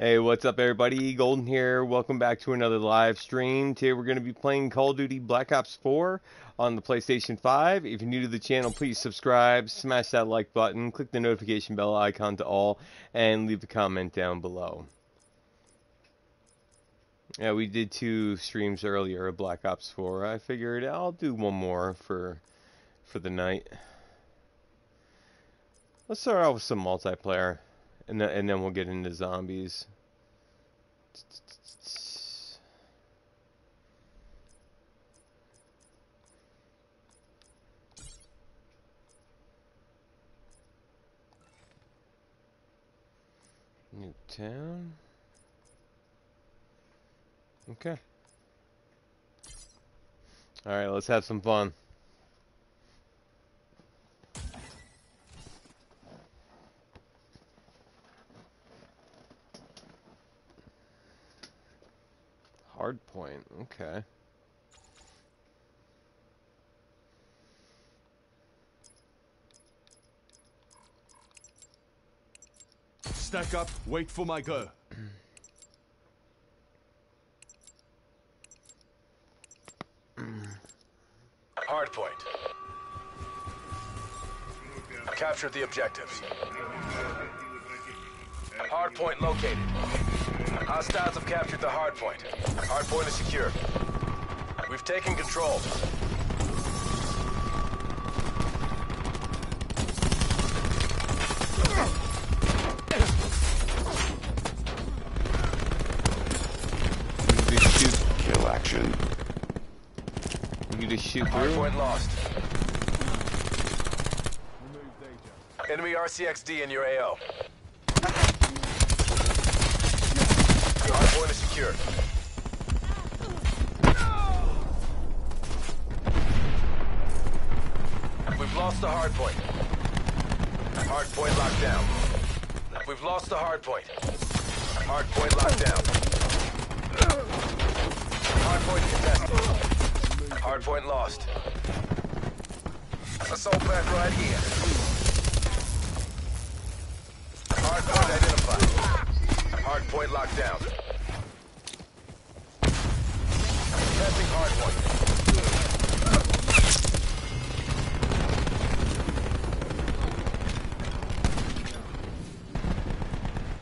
Hey, what's up everybody? Golden here. Welcome back to another live stream. Today we're going to be playing Call of Duty Black Ops 4 on the PlayStation 5. If you're new to the channel, please subscribe, smash that like button, click the notification bell icon to all, and leave a comment down below. Yeah, we did 2 streams earlier of Black Ops 4. I figured I'll do one more for the night. Let's start out with some multiplayer. And then we'll get into zombies. New town. Okay. All right, let's have some fun. Hard point, okay. Stack up, wait for my go. Hard point. Capture the objectives. Hard point located. Hostiles have captured the hard point. Hard point is secure. We've taken control. Kill action. You just shoot through. Hard point lost. Enemy RCXD in your AO. Point is secured. We've lost the hard point. Hard point locked down. We've lost the hard point. Hard point locked down. Hard point contested. Hard point lost. Assault path right here. Hard point identified. Hard point locked down. Testing hard point.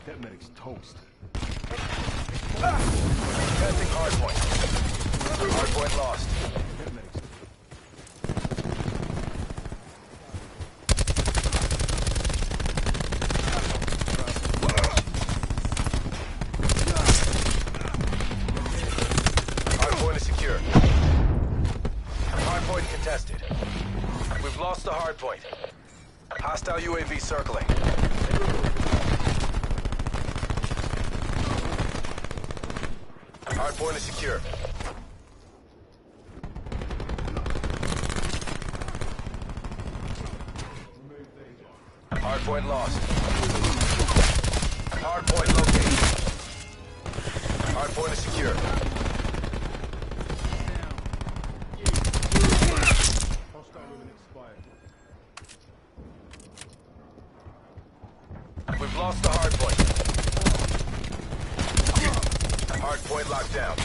That medic's toast. Testing hard point. Hard point lost. Point. Hostile UAV circling. Hard point is secure. Hard point lost. Hard point located. Hard point is secure. Lost the hard point. Hard point locked down.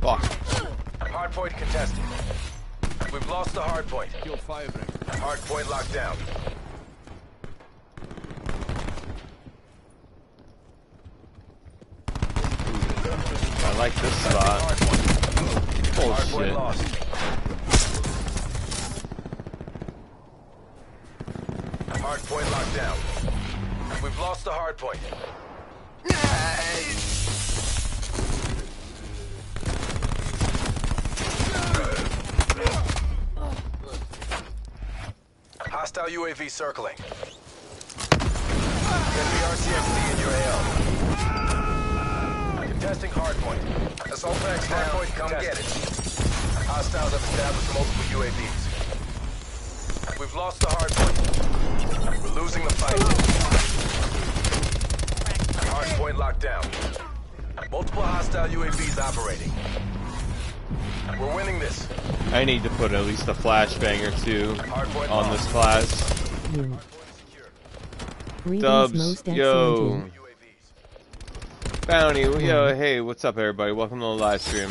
Fuck. Hard point contested. We've lost the hard point. Hard point locked down. I like this spot. Hard point lost. Hard point locked down. We've lost the hard point. Hostile UAV circling. Enemy RCXD in your AO. Contesting hard point. Assault packs down. Hard point, come get it. Hostiles have established multiple UAVs. We've lost the hard point. We're losing the fight. Hard point locked down. Multiple hostile UAVs operating. We're winning this. I need to put at least a flashbang or two on this class. Dubs, yo. Bounty, yo, hey, what's up, everybody? Welcome to the live stream.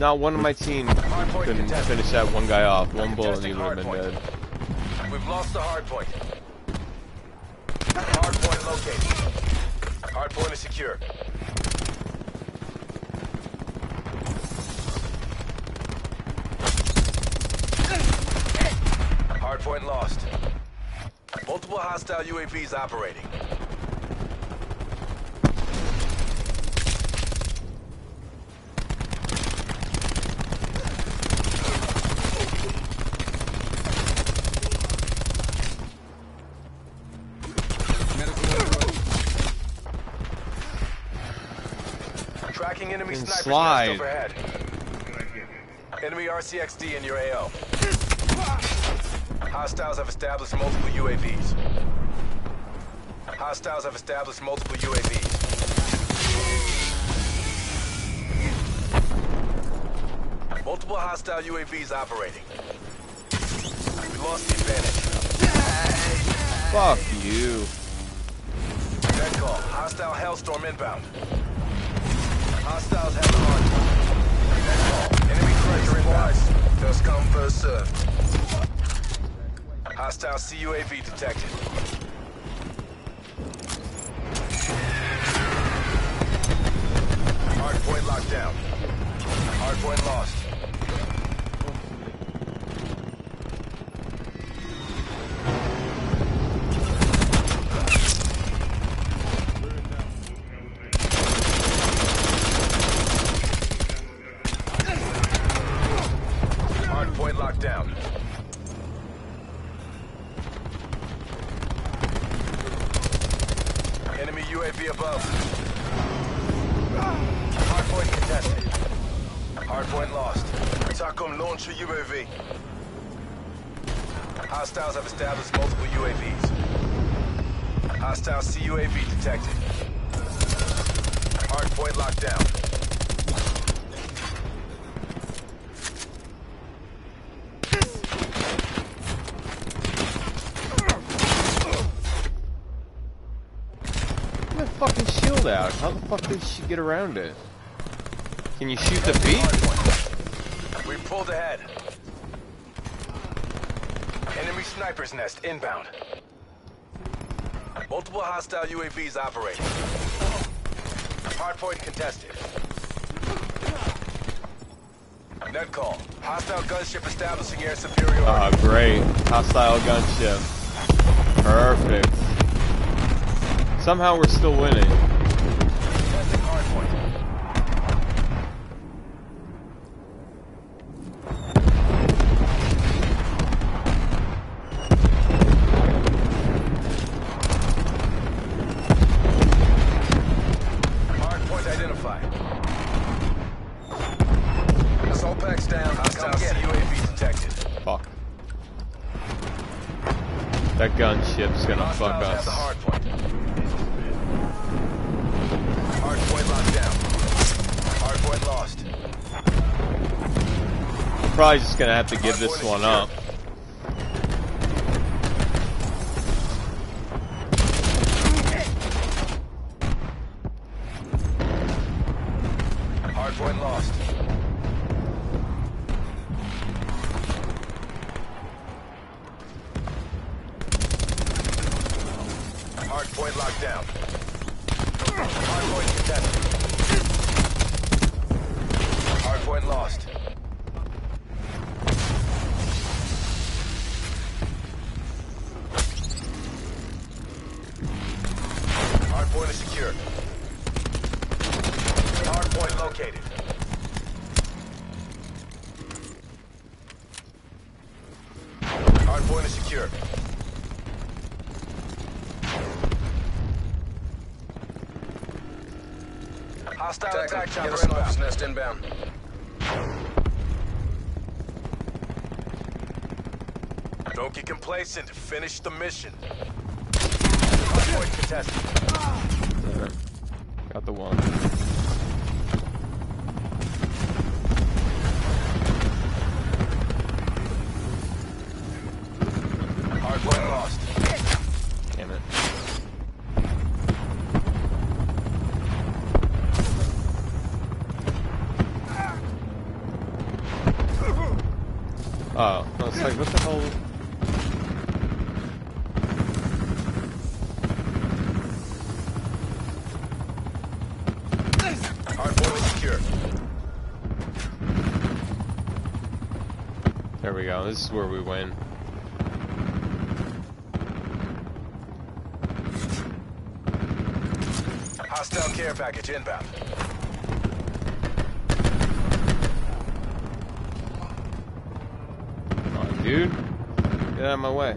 Not one of my team couldn't finish that one guy off. One bullet and he would have been dead. We've lost the hard point. Hard point located. Hard point is secure. Hard point lost. Multiple hostile UAVs operating. Enemy slide. Enemy RCXD in your AO. Hostiles have established multiple UAVs. Hostiles have established multiple UAVs. Multiple hostile UAVs operating. We lost the advantage. Fuck you. Red call. Hostile Hellstorm inbound. Hostiles have a hard time. Enemy treasure inbound. First come, first served. Hostile CUAV detected. Hard point locked down. Hard point lost. Hostiles have established multiple UAVs. Hostile CUAV detected. Hard point locked down. Get the fucking shield out. How the fuck did she get around it? Can you shoot the beat? We pulled ahead. Enemy sniper's nest inbound. Multiple hostile UAVs operating. Hardpoint contested. Net call. Hostile gunship establishing air superiority. Ah, great. Hostile gunship. Perfect. Somehow we're still winning. Contesting hardpoint. Ship's gonna fuck us. Hard point locked down. Hard point lost. I'm probably just gonna have to give this one up. Hard point lost. Hardpoint locked down. Hardpoint contested. Hardpoint lost. Hardpoint is secured. Hardpoint located. Hardpoint is secured. Hostile attack chopper inbound. Nest inbound. No Don't get complacent. Finish the mission. Convoy contested. Got the one. Hardpoint lost. Damn it. Oh, I was like, what the hell? There we go, this is where we win. Hostile care package inbound. Come on, dude. Get out of my way.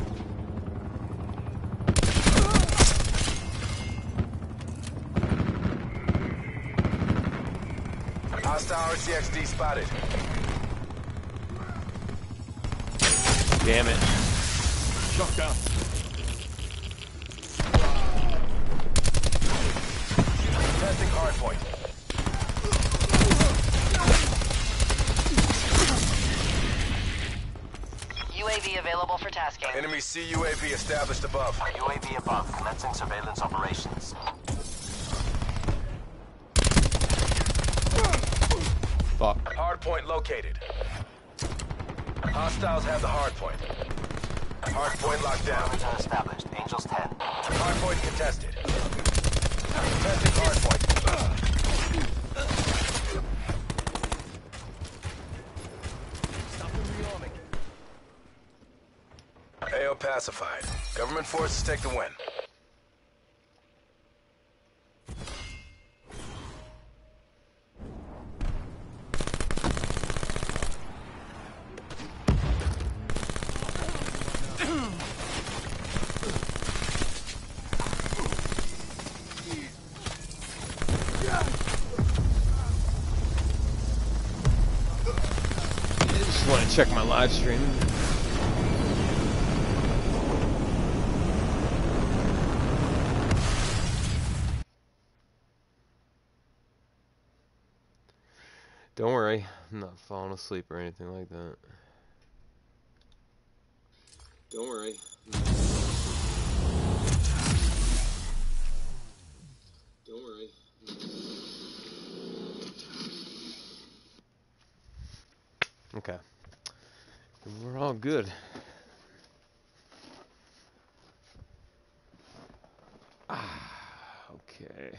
Hostile RCXD spotted. Damn it. Shut down. Testing hard point. UAV available for tasking. Enemy CUAV established above. UAV above. Commencing surveillance operations. Fuck. Hard point located. Hostiles have the hard point. Hard point locked down. Established. Angels 10. Hard point contested. Contested hard point. Stop the rearming. AO pacified. Government forces take the win. Check my live stream. Don't worry, I'm not falling asleep or anything like that. Don't worry. Don't worry. Okay. We're all good. Okay.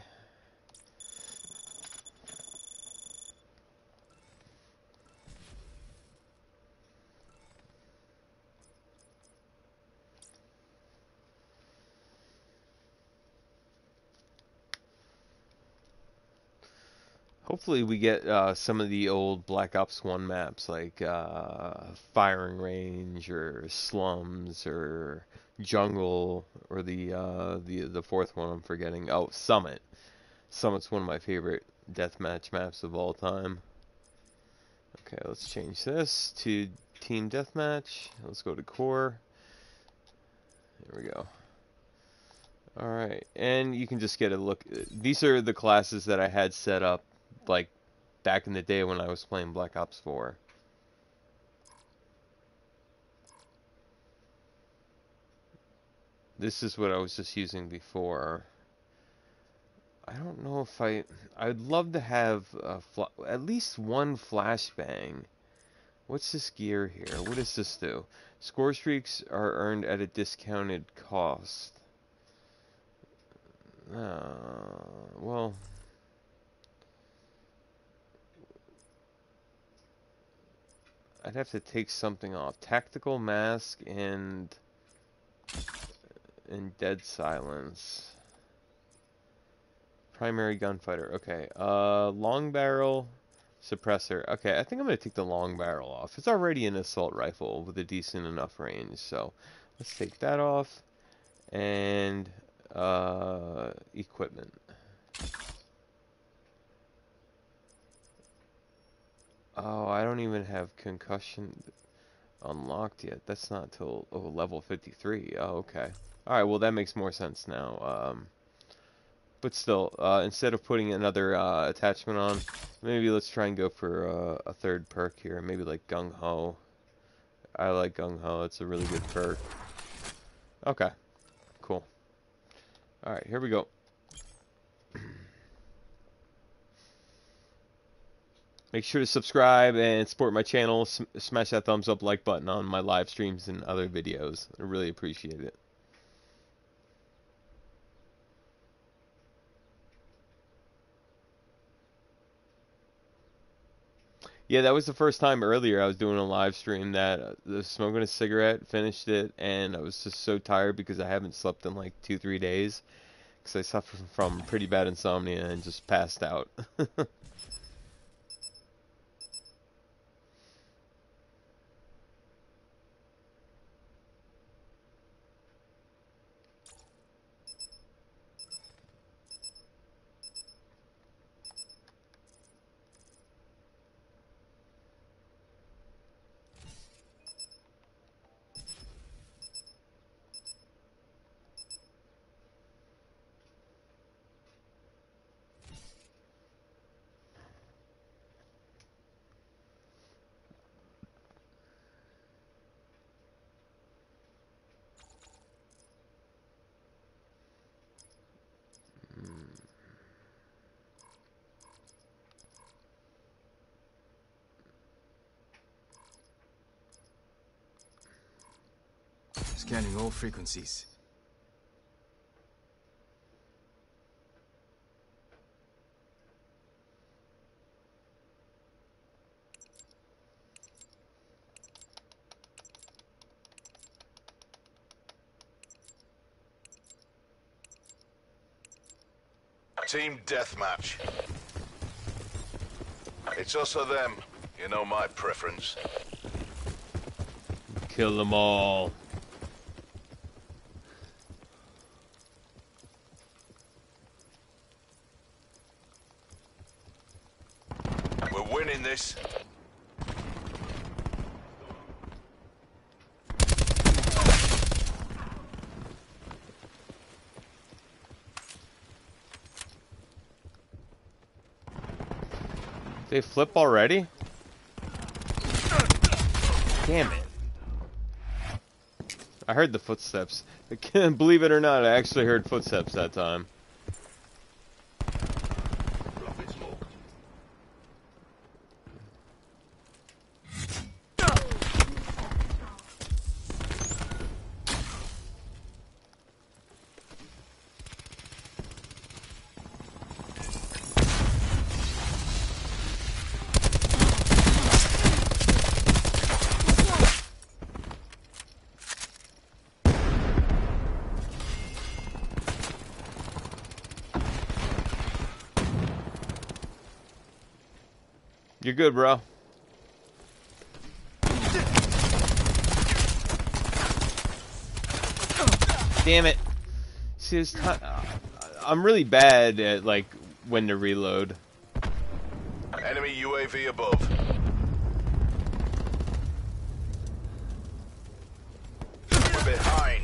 Hopefully we get some of the old Black Ops 1 maps like Firing Range or Slums or Jungle or the fourth one I'm forgetting. Oh, Summit. Summit's one of my favorite deathmatch maps of all time. Okay, let's change this to Team Deathmatch. Let's go to Core. There we go. Alright, and you can just get a look. These are the classes that I had set up like back in the day when I was playing Black Ops 4. This is what I was just using before. I don't know if I'd love to have a at least one flashbang. What's this gear here? What does this do? Score streaks are earned at a discounted cost. Well, I'd have to take something off. Tactical Mask and Dead Silence. Primary Gunfighter. Okay. Long Barrel Suppressor. Okay, I think I'm going to take the Long Barrel off. It's already an assault rifle with a decent enough range. So let's take that off. And equipment. Oh, I don't even have concussion. unlocked yet. That's not till level 53. Oh, okay. All right. Well, that makes more sense now. But still, instead of putting another attachment on, maybe let's try and go for a third perk here. Maybe like Gung-Ho. I like Gung-Ho. It's a really good perk. Okay. Cool. All right. Here we go. Make sure to subscribe and support my channel. Smash that thumbs up like button on my live streams and other videos. I really appreciate it. Yeah, that was the first time earlier I was doing a live stream that I was smoking a cigarette, finished it, and I was just so tired because I haven't slept in like 2-3 days because I suffer from pretty bad insomnia and just passed out. Scanning all frequencies. Team Deathmatch. It's us or them. You know my preference. Kill them all. Winning this. They flip already? Damn it. I heard the footsteps. I can't believe it or not, I actually heard footsteps that time. You're good, bro. Damn it. See, it's time. I'm really bad at, like, when to reload. Enemy UAV above. We're behind.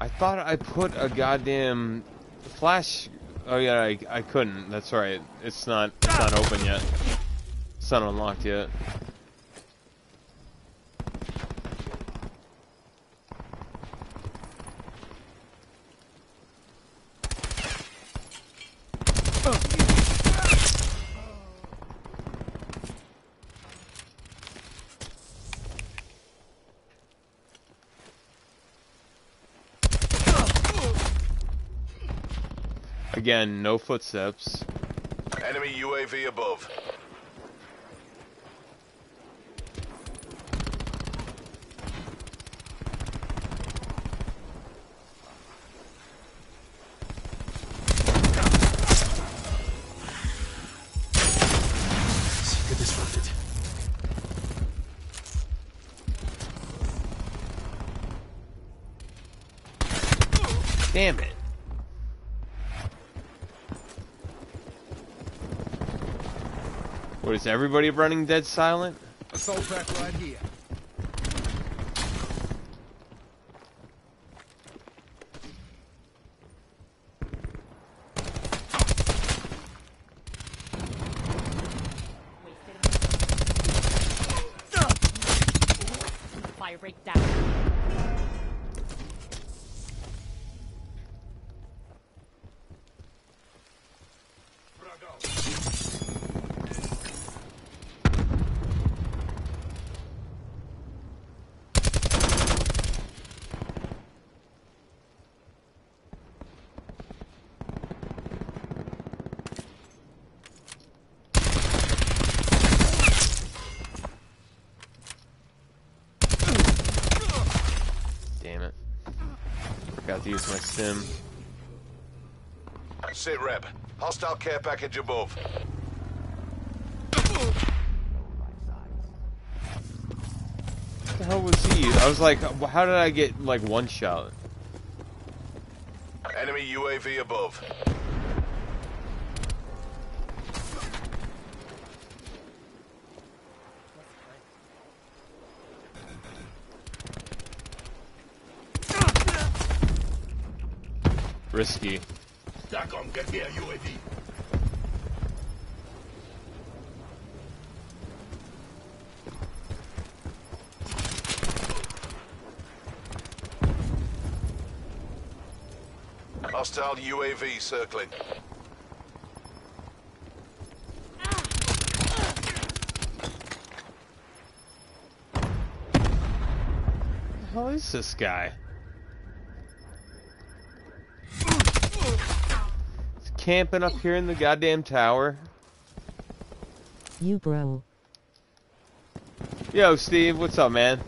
I thought I put a goddamn flash. Oh yeah, I couldn't. That's right. It's not open yet. It's not unlocked yet. Again, no footsteps. Enemy UAV above. Secret Damn it. What is everybody running dead silent? Assault back right here. To use my stim. Sit rep. Hostile care package above. What the hell was he? I was like, how did I get like one shot? Enemy UAV above. Risky. Dacom, get me a UAV. Hostile UAV circling. How is this guy? Camping up here in the goddamn tower. You bro. Yo, Steve, what's up, man?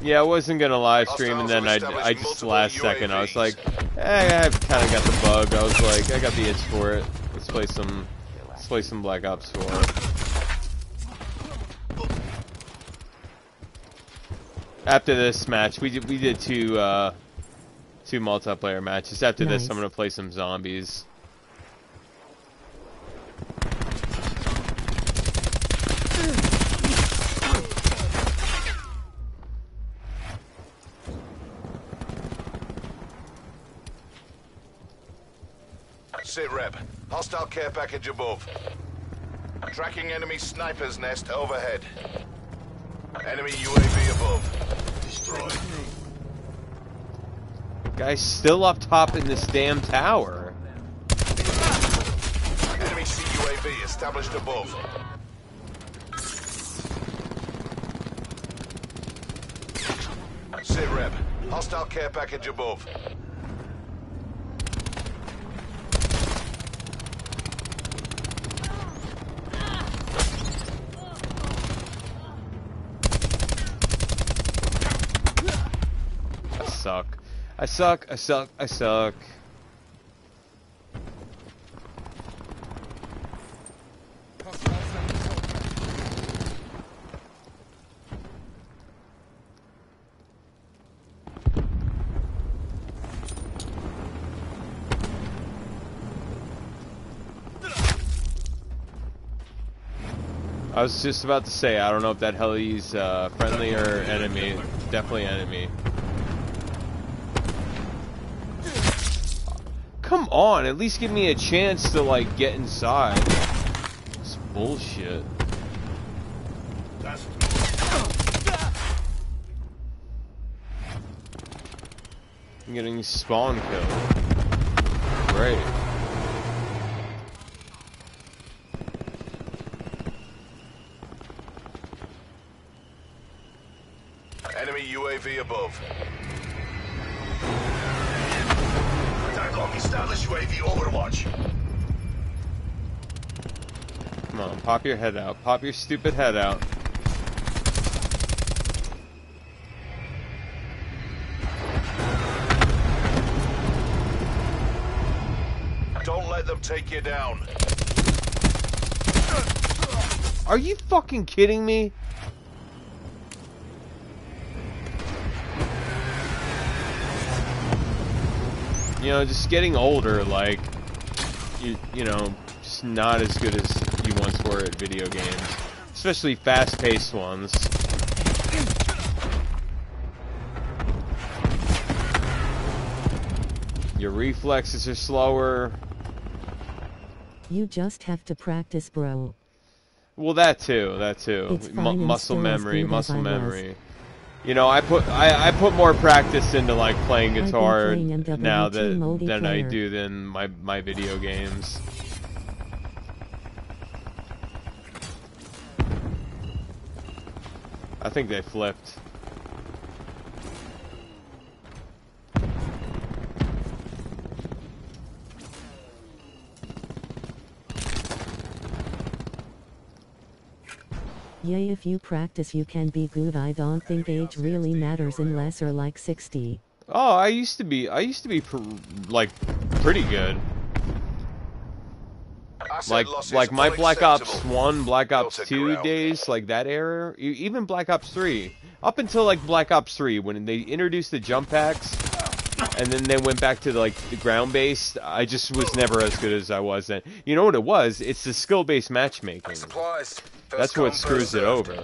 Yeah, I wasn't gonna live stream, and then I just last second I was like, hey, I've kind of got the bug. I was like, I got the itch for it. Let's play some Black Ops 4. After this match, we did two multiplayer matches. After this, I'm gonna play some zombies. Sit rep. Hostile care package above. Tracking enemy sniper's nest overhead. Enemy UAV above. Destroyed. Guy's still up top in this damn tower. Enemy CUAV established above. Sit rep. Hostile care package above. I suck. I suck, I suck, I suck. I was just about to say, I don't know if that heli's friendly or enemy. Definitely enemy. Come on, at least give me a chance to like get inside. It's bullshit. I'm getting spawn killed. Great. Enemy UAV above. Establish UAV overwatch. Come on, pop your head out. Pop your stupid head out. Don't let them take you down. Are you fucking kidding me? you know, just getting older, like, you know, just not as good as you once were at video games, especially fast-paced ones. Your reflexes are slower. You just have to practice, bro. Well, that too. Muscle memory. You know, I put more practice into like playing guitar now than I do than my video games. I think they flipped. Yeah, if you practice you can be good. I don't think age really matters unless you're like 60. Oh, I used to be pretty good. Like my Black Ops 1, Black Ops 2 days, like that era, even Black Ops 3. Up until like Black Ops 3 when they introduced the jump packs and then they went back to like the ground based, I just was never as good as I was then. You know what it was? It's the skill based matchmaking. That's what screws it over.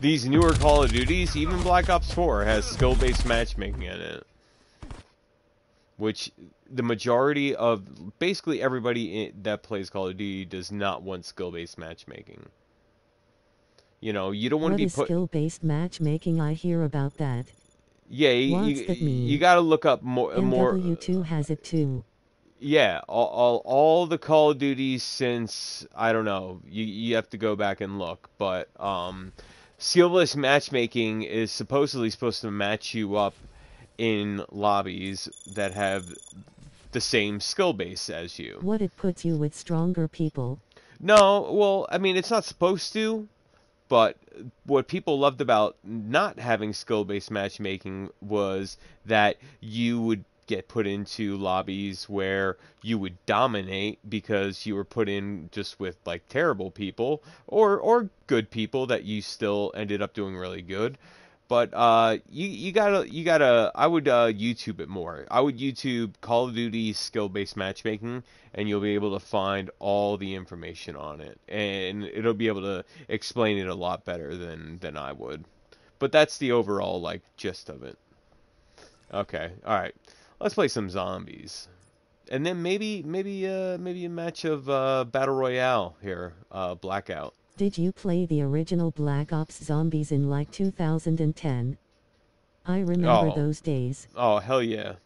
These newer Call of Duties, even Black Ops 4, has skill-based matchmaking in it. Which, the majority of, basically everybody that plays Call of Duty does not want skill-based matchmaking. You know, you don't want to be put... What is skill-based matchmaking? I hear about that. Yeah, you gotta look up more... MW2 has it too. Yeah, all the Call of Duty since, I don't know, you have to go back and look, but skill-based matchmaking is supposedly supposed to match you up in lobbies that have the same skill base as you. What, it puts you with stronger people? No, well, I mean, it's not supposed to, but what people loved about not having skill-based matchmaking was that you would get put into lobbies where you would dominate because you were put in just with like terrible people or good people that you still ended up doing really good. But you gotta I would YouTube it more. I would YouTube Call of Duty skill-based matchmaking and you'll be able to find all the information on it and it'll be able to explain it a lot better than I would. But that's the overall like gist of it. Okay, all right. Let's play some zombies, and then maybe a match of Battle Royale here, Blackout. Did you play the original Black Ops Zombies in like 2010? I remember those days. Oh, hell yeah.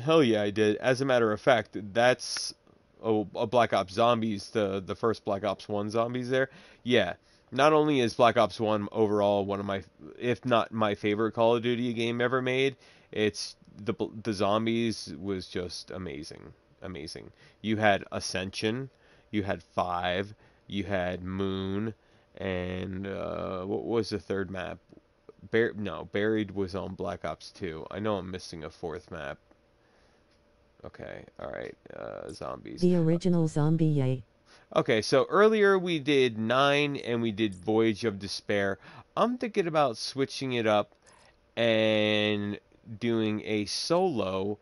Hell yeah, I did. As a matter of fact, that's a Black Ops Zombies, the first Black Ops 1 Zombies there. Yeah. Not only is Black Ops 1 overall one of my, if not my favorite Call of Duty game ever made, it's the Zombies was just amazing. You had Ascension, you had Five, you had Moon, and what was the third map? Buried was on Black Ops 2. I know I'm missing a fourth map. Okay, all right, Zombies. The original Zombie, yay. Okay, so earlier we did Nine and we did Voyage of Despair. I'm thinking about switching it up and doing a solo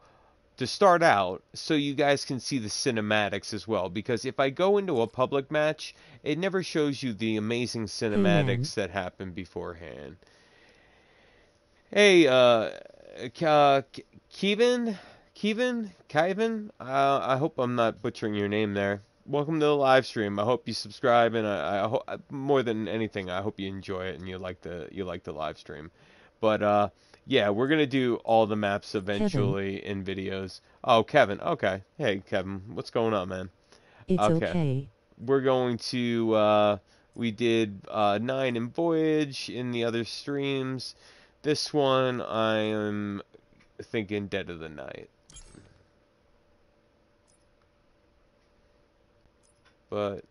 to start out so you guys can see the cinematics as well. Because if I go into a public match, it never shows you the amazing cinematics that happen beforehand. Hey, Kevin? I hope I'm not butchering your name there. Welcome to the live stream. I hope you subscribe, and I hope, more than anything, I hope you enjoy it and you like the live stream. But yeah, we're gonna do all the maps eventually in videos. Oh, Kevin. Okay. Hey, Kevin. What's going on, man? It's okay. We're going to we did Nine and Voyage in the other streams. This one I am thinking Dead of the Night. But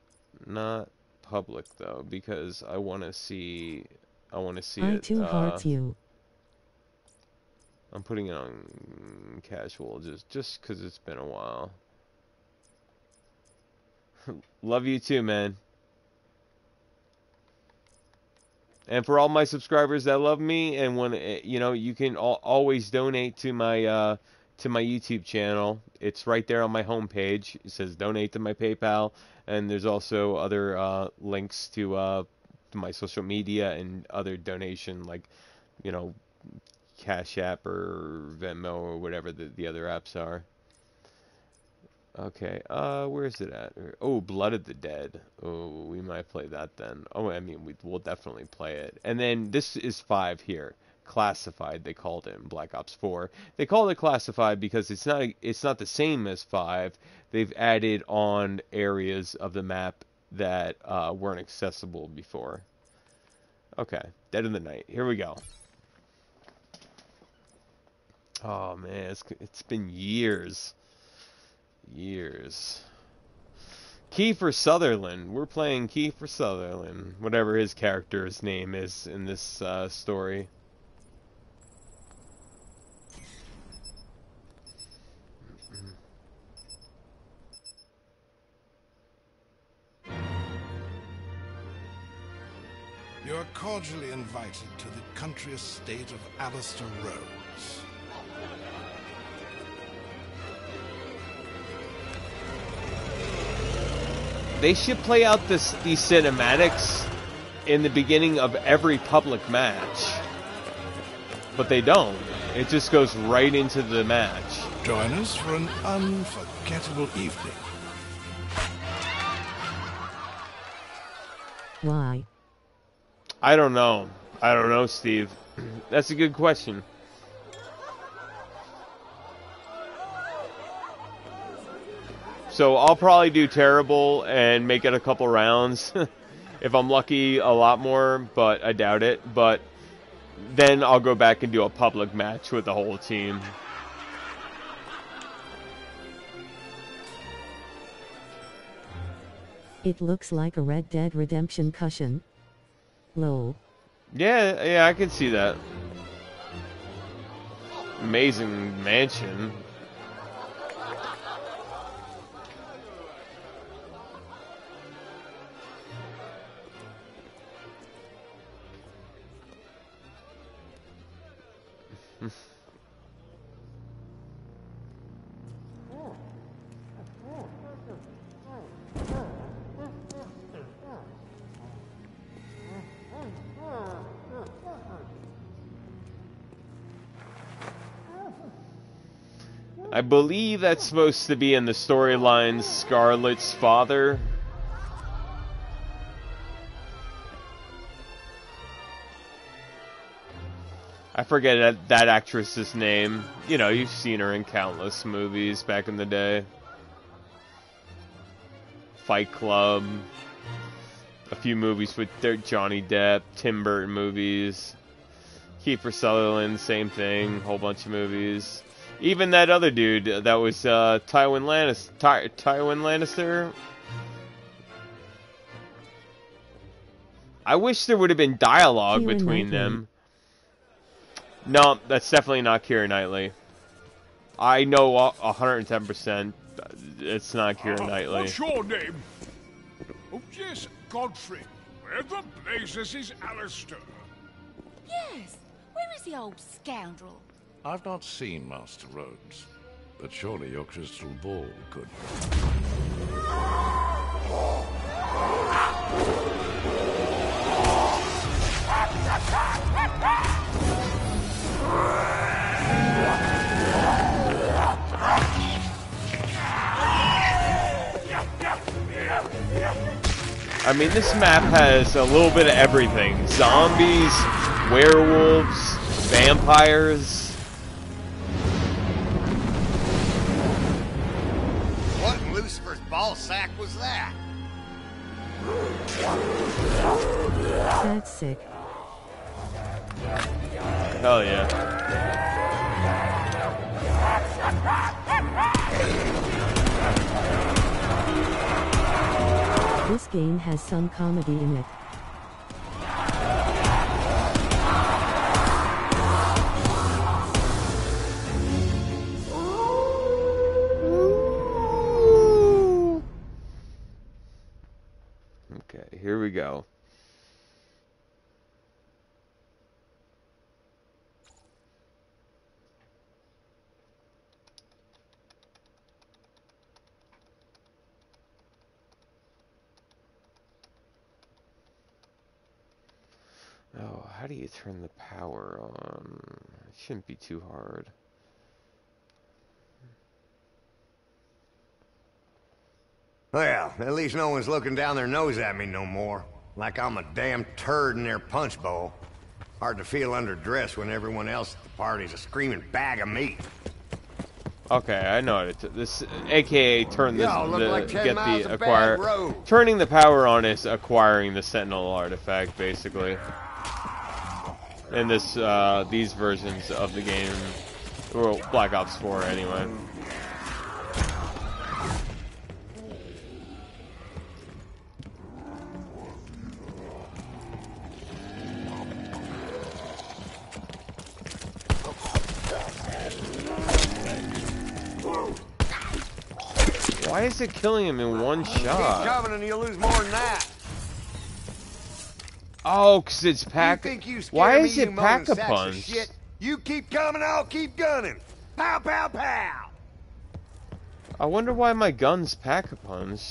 not public though, because I want to see. I too heart you. I'm putting it on casual just because it's been a while. Love you too, man. And for all my subscribers that love me, and when you know, you can always donate to my YouTube channel. It's right there on my homepage. It says donate to my PayPal, and there's also other links to my social media and other donation, like, you know, Cash App or Venmo or whatever the other apps are. Okay, where is it at? Oh, Blood of the Dead. Oh, we might play that then. Oh, I mean, we'll definitely play it. And then this is 5 here. Classified, they called it in Black Ops 4. They call it Classified because it's not the same as 5. They've added on areas of the map that weren't accessible before. Okay, Dead of the Night. Here we go. Oh, man, it's been years. Years. Kiefer Sutherland. We're playing Kiefer Sutherland, whatever his character's name is in this story. You are cordially invited to the country estate of Alistair Rhodes. They should play out these cinematics in the beginning of every public match. But they don't. It just goes right into the match. Join us for an unforgettable evening. Why? I don't know. I don't know, Steve. That's a good question. So I'll probably do terrible and make it a couple rounds. If I'm lucky, a lot more, but I doubt it. But then I'll go back and do a public match with the whole team. It looks like a Red Dead Redemption cushion. Lol. Yeah, yeah, I can see that. Amazing mansion. I believe that's supposed to be in the storyline Scarlet's father. I forget that actress's name. You know, you've seen her in countless movies back in the day. Fight Club. A few movies with Johnny Depp, Tim Burton movies. Kiefer Sutherland, same thing, whole bunch of movies. Even that other dude that was Tywin Lannister. I wish there would have been dialogue between them. No, that's definitely not Keira Knightley. I know 110% it's not Keira Knightley. What's your name? Oh, yes, Godfrey. Where the blazes is Alistair? Yes, where is the old scoundrel? I've not seen Master Rhodes, but surely your crystal ball could. I mean, this map has a little bit of everything. Zombies, werewolves, vampires. Lucifer's ball sack was that? That's sick. Hell yeah. This game has some comedy in it. Here we go. Oh, how do you turn the power on? It shouldn't be too hard. Well, at least no one's looking down their nose at me no more. Like I'm a damn turd in their punch bowl. Hard to feel underdressed when everyone else at the party's a screaming bag of meat. Okay, I know it. This, aka turn this, turning the power on is acquiring the Sentinel artifact, basically. In this, these versions of the game, or Black Ops 4, anyway. Why is it killing him in one shot? Keep coming and you'll lose more than that. Oh, cause it's pack. Why is it pack a punch? You keep coming, I'll keep gunning. Pow, pow, pow. I wonder why my gun's pack a punch.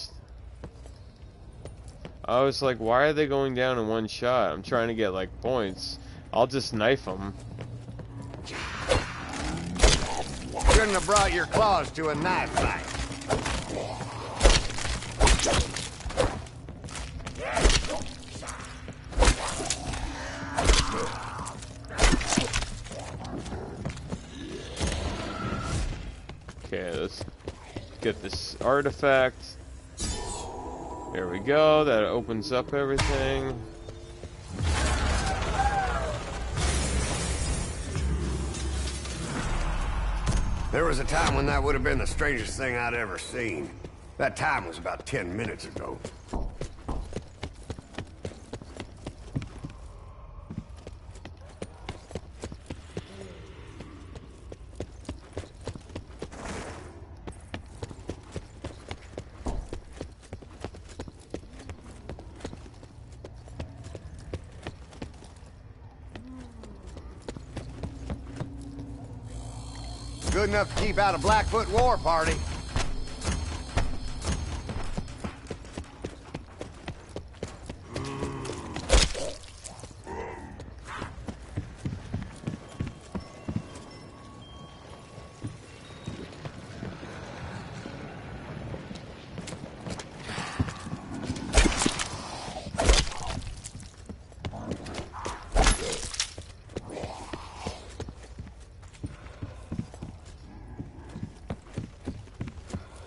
I was like, why are they going down in one shot? I'm trying to get like points. I'll just knife them. Couldn't have brought your claws to a knife fight. Okay, let's get this artifact. There we go, that opens up everything. There was a time when that would have been the strangest thing I'd ever seen. That time was about 10 minutes ago. Good enough to keep out a Blackfoot war party.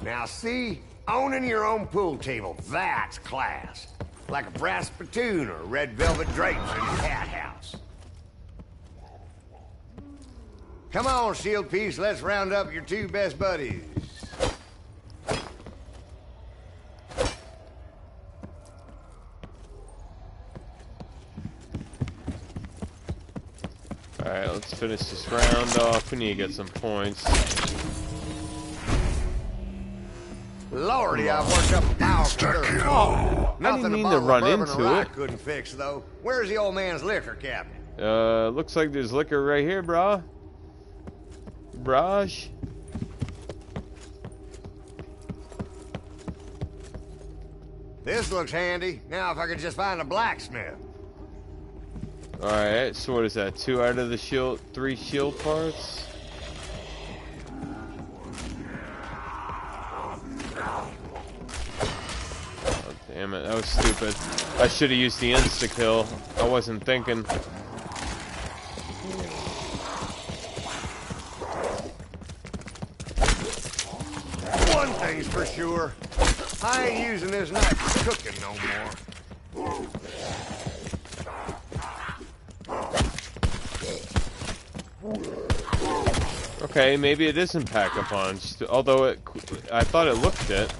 Now see, owning your own pool table, that's class. Like a brass spittoon or red velvet drapes in a cat house. Come on, Shield Piece, let's round up your two best buddies. Alright, let's finish this round off. We need to get some points. Lordy, I've worked up a Nothing I didn't mean to run into it. Couldn't fix though. Where's the old man's liquor cabinet? Looks like there's liquor right here, brah. Braj. This looks handy. Now if I could just find a blacksmith. All right. So what is that? 2 out of the shield, 3 shield parts. Damn it, that was stupid. I should have used the insta-kill. I wasn't thinking. One thing's for sure. I ain't using this knife for cooking no more. Okay, maybe it isn't pack-a-punch, although it, I thought it looked it.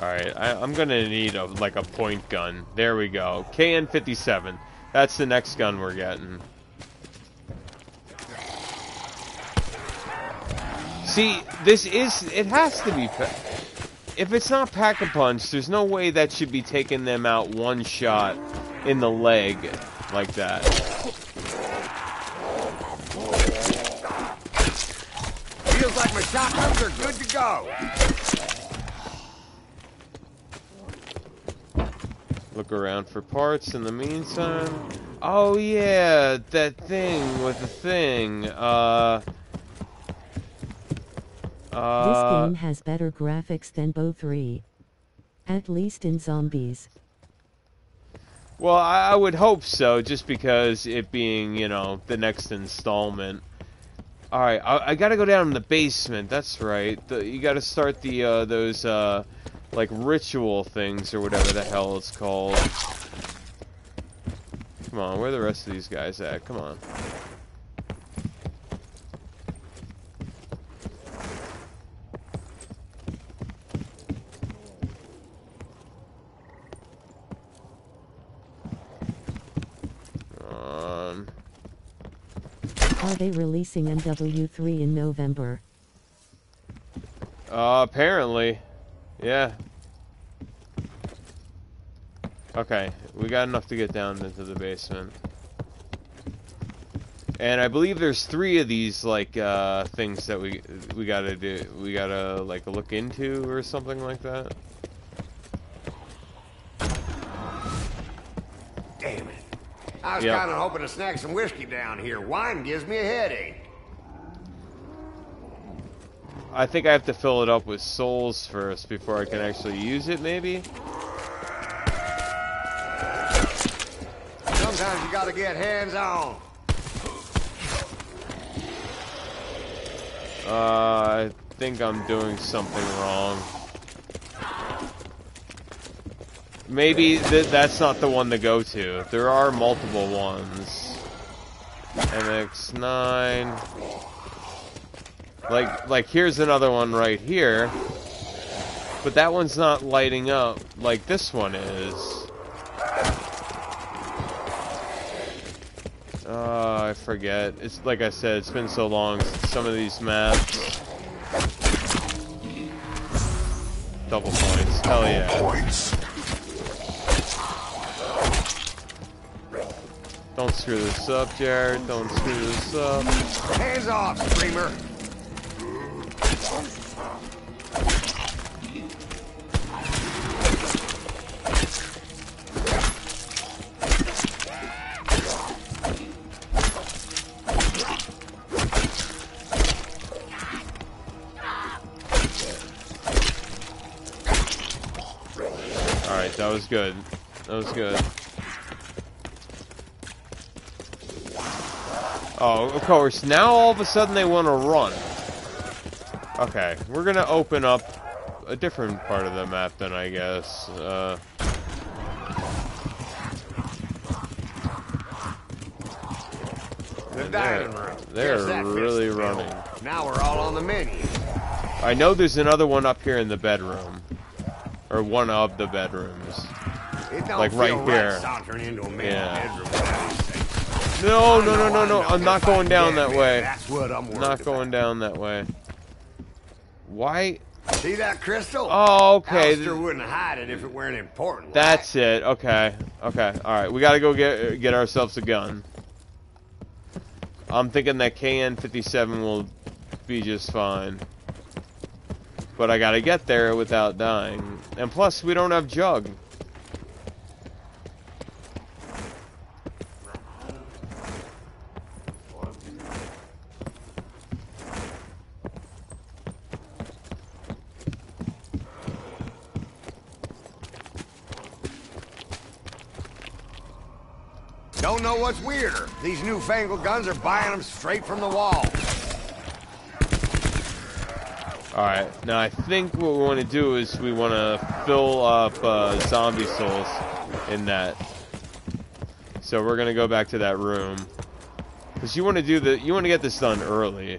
Alright, I'm gonna need a, like a point gun. There we go. KN-57. That's the next gun we're getting. See, this is... It has to be... if it's not Pack-a-Punch, there's no way that should be taking them out one shot in the leg like that. Feels like my shotguns are good to go. Look around for parts in the meantime. Oh yeah, that thing with the thing. This game has better graphics than Bo 3. At least in Zombies. Well, I would hope so, just because it being, you know, the next installment. Alright, I gotta go down in the basement, that's right. You gotta start the, those, like, ritual things, or whatever the hell it's called. Come on, where are the rest of these guys at? Come on. Are they releasing MW3 in November? Apparently. Yeah. Okay, we got enough to get down into the basement. And I believe there's 3 of these, like, things that we gotta do. We gotta, like, look into or something like that. Damn it. I was kind of hoping to snag some whiskey down here. Wine gives me a headache. I think I have to fill it up with souls first before I can actually use it, maybe? Sometimes you gotta get hands on. I think I'm doing something wrong. Maybe that's not the one to go to. There are multiple ones. MX9. Like here's another one right here. But that one's not lighting up like this one is. I forget. It's like I said, it's been so long since some of these maps. Double points. Hell yeah. Double points. Don't screw this up, Jared. Don't screw this up. Hands off, streamer. All right, that was good. That was good. Oh, of course, now all of a sudden they want to run. Okay, we're gonna open up a different part of the map then, I guess. The dining room. They're really running. Now we're all on the menu. I know there's another one up here in the bedroom. Or one of the bedrooms. Like right here. Yeah. No, I'm not going down that way. I'm not going down that way. Why? See that crystal? Oh, okay. Alistair wouldn't hide it if it weren't important. That's it. Okay. Okay. All right. We got to go get ourselves a gun. I'm thinking that KN-57 will be just fine. But I got to get there without dying. And plus, we don't have Jug. Don't know what's weirder. These newfangled guns are buying them straight from the wall. Alright, now I think what we want to do is we want to fill up zombie souls in that. So we're going to go back to that room. Because you want to do the, you want to get this done early.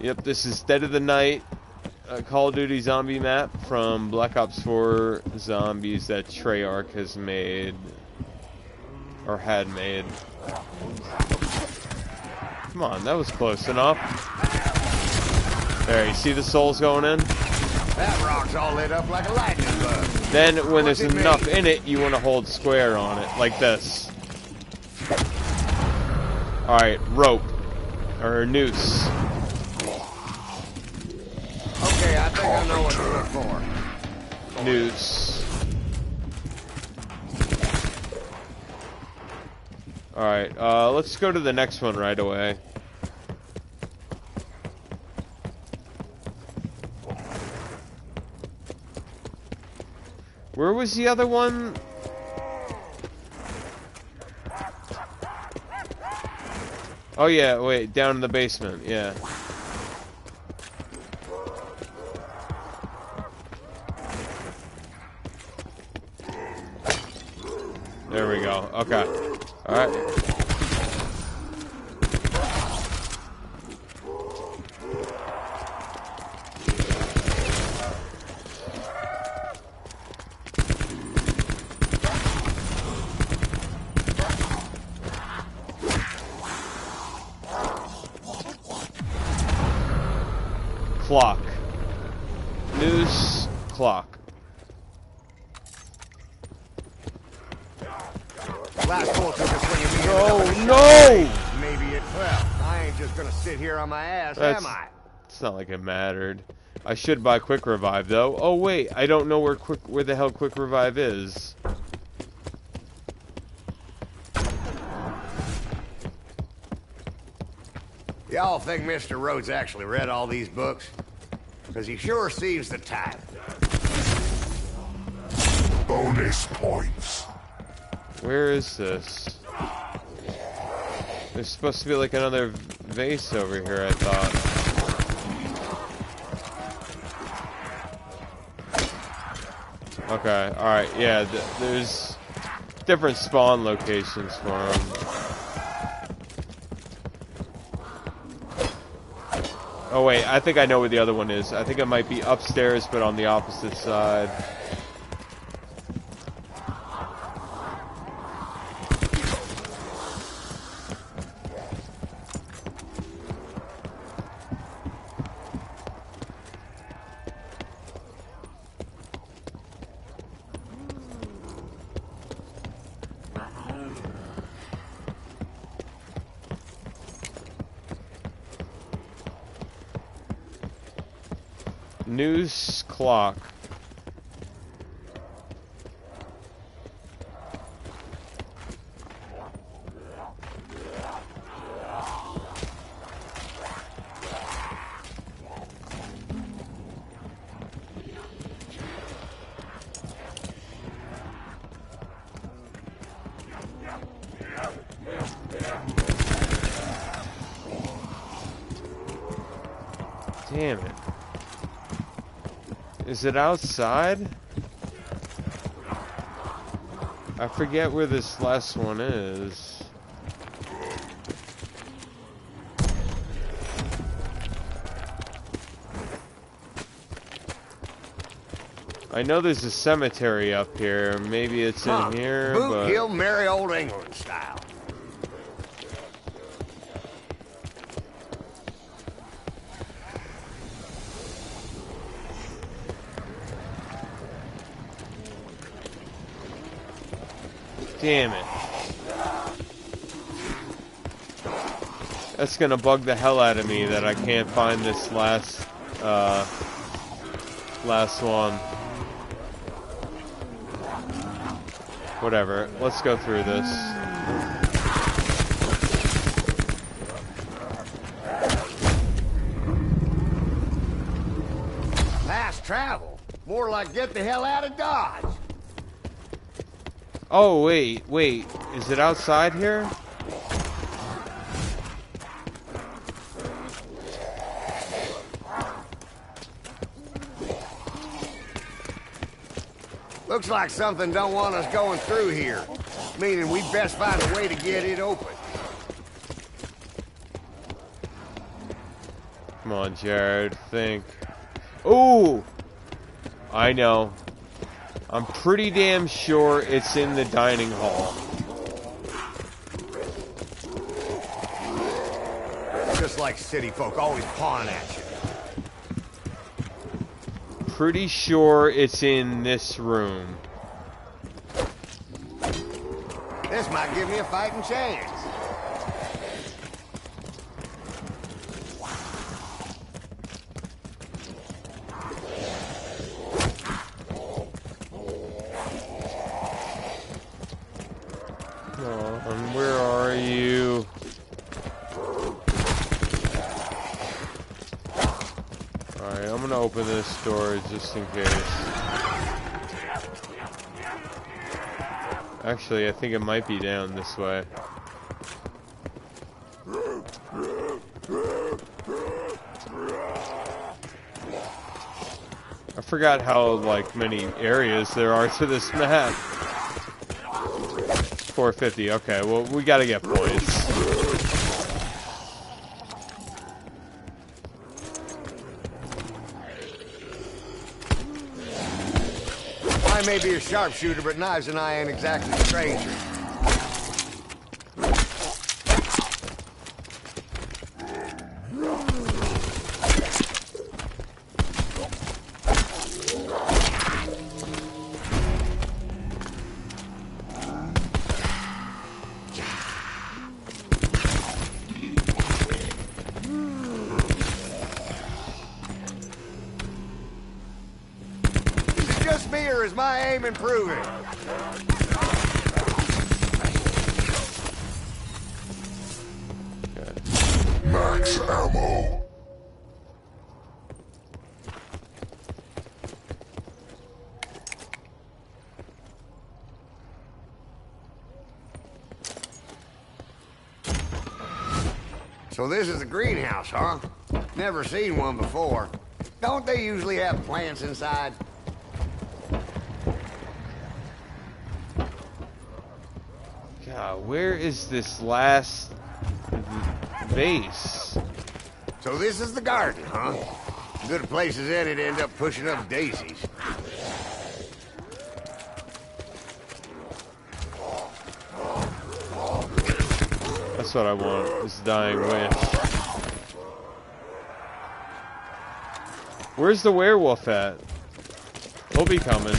Yep, this is Dead of the Night, a Call of Duty zombie map from Black Ops 4 Zombies that Treyarch has made. or had made. Come on, that was close enough. There, you see the souls going in? That rock's all lit up like a lightning bug. Then, when there's enough in it, you want to hold square on it, like this. Alright, rope. Or noose. Okay, I think I know what to look for. Noose. Alright, let's go to the next one right away. Where was the other one? Oh yeah, wait, down in the basement, yeah. There we go, okay. Alright. Clock. Noose. Clock. Last took us when you no! Maybe it fell. I ain't just gonna sit here on my ass, am I? It's not like it mattered. I should buy Quick Revive though. Oh wait, I don't know where the hell Quick Revive is. Y'all think Mr. Rhodes actually read all these books? Because he sure sees the time. Bonus points. Where is this? There's supposed to be like another vase over here, I thought. Okay, alright, yeah, there's different spawn locations for them. Oh wait, I think I know where the other one is. I think it might be upstairs, but on the opposite side. Noose clock. Damn it. Is it outside? I forget where this last one is. I know there's a cemetery up here. Maybe it's in here, but... Boot Hill, merry old England style. Damn it. That's gonna bug the hell out of me that I can't find this last one. Whatever. Let's go through this. Fast travel. More like get the hell out of Dodge. Oh, wait, is it outside here? Looks like something don't want us going through here, meaning we best find a way to get it open. Come on, Jared, think. Ooh! I know. I'm pretty damn sure it's in the dining hall. Just like city folk, always pawing at you. Pretty sure it's in this room. This might give me a fighting chance. Just in case. Actually, I think it might be down this way. I forgot how, like, many areas there are to this map. 450. Okay, well, we gotta get points. I may be a sharpshooter, but knives and I ain't exactly strangers. Improving. Max ammo. So this is a greenhouse, huh? Never seen one before. Don't they usually have plants inside? Where is this last vase? So this is the garden, huh? Good place as any to end up pushing up daisies. That's what I want, this dying wish. Where's the werewolf at? He'll be coming.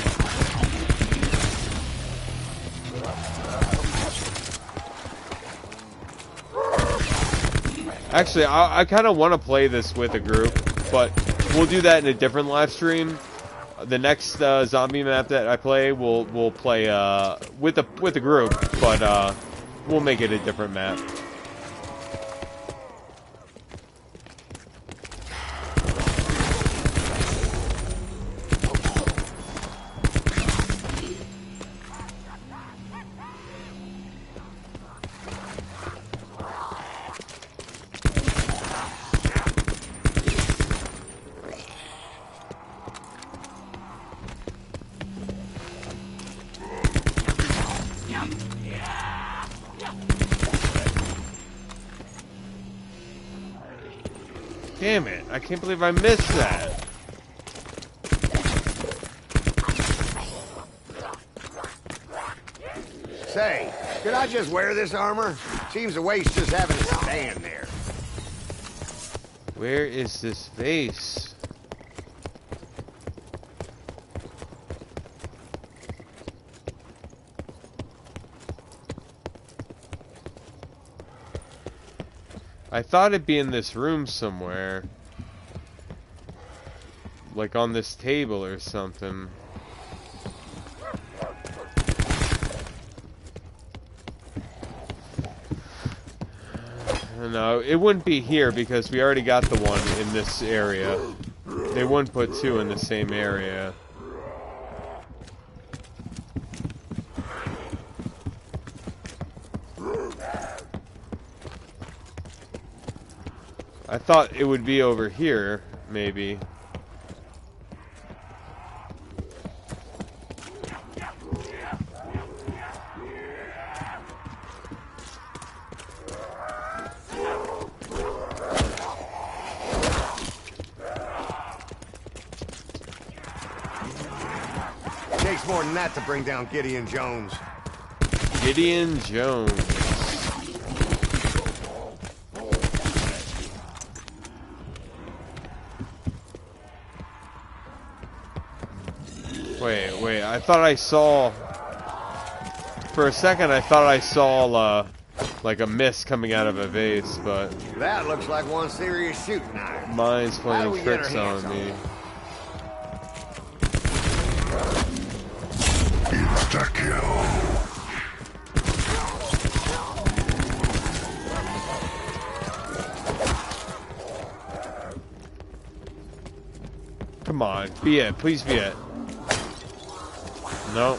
Actually, I kind of want to play this with a group, but we'll do that in a different live stream. The next zombie map that I play, we'll play with a group, but we'll make it a different map. Damn it, I can't believe I missed that. Say, could I just wear this armor? Seems a waste just having to stand there. Where is this vase? I thought it'd be in this room somewhere. Like on this table or something. No, it wouldn't be here because we already got the one in this area. They wouldn't put two in the same area. I thought it would be over here, maybe. Takes more than that to bring down Gideon Jones. Gideon Jones. Wait, I thought I saw... For a second, I thought I saw, like a mist coming out of a vase, but... That looks like one serious shooting iron. Mine's playing tricks on me. Insta-kill. Come on, be it. Please be it. No.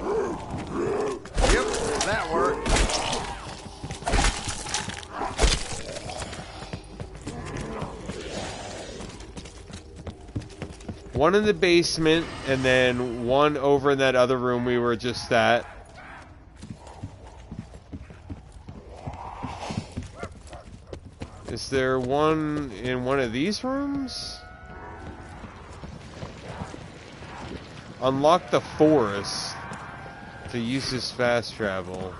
Yep, that worked. One in the basement, and then one over in that other room we were just at. Is there one in one of these rooms? Unlock the forest to use this fast travel.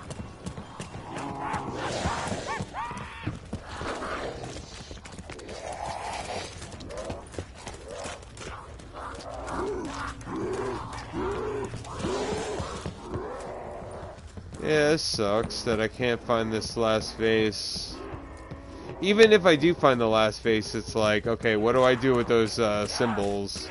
Yeah, it sucks that I can't find this last vase. Even if I do find the last vase, it's like, okay, what do I do with those symbols?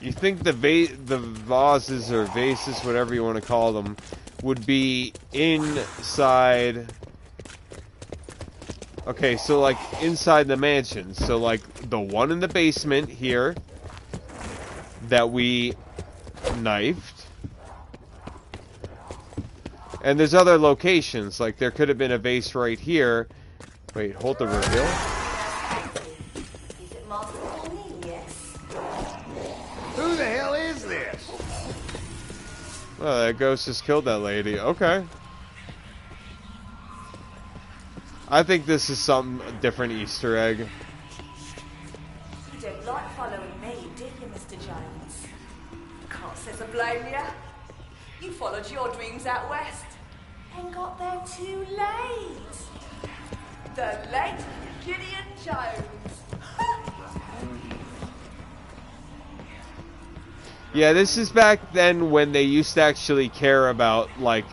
You think the vases or vases, whatever you want to call them, would be inside. Okay, so like inside the mansion. So like the one in the basement here that we knifed. And there's other locations. Like there could have been a vase right here. Wait, hold the reveal. Who the hell is this? Oh, that ghost just killed that lady. Okay. I think this is some different Easter egg. You don't like following me, do you, Mr. Jones? Can't say I blame you. You followed your dreams out west and got there too late. The late Gideon Jones. Yeah, this is back then when they used to actually care about, like,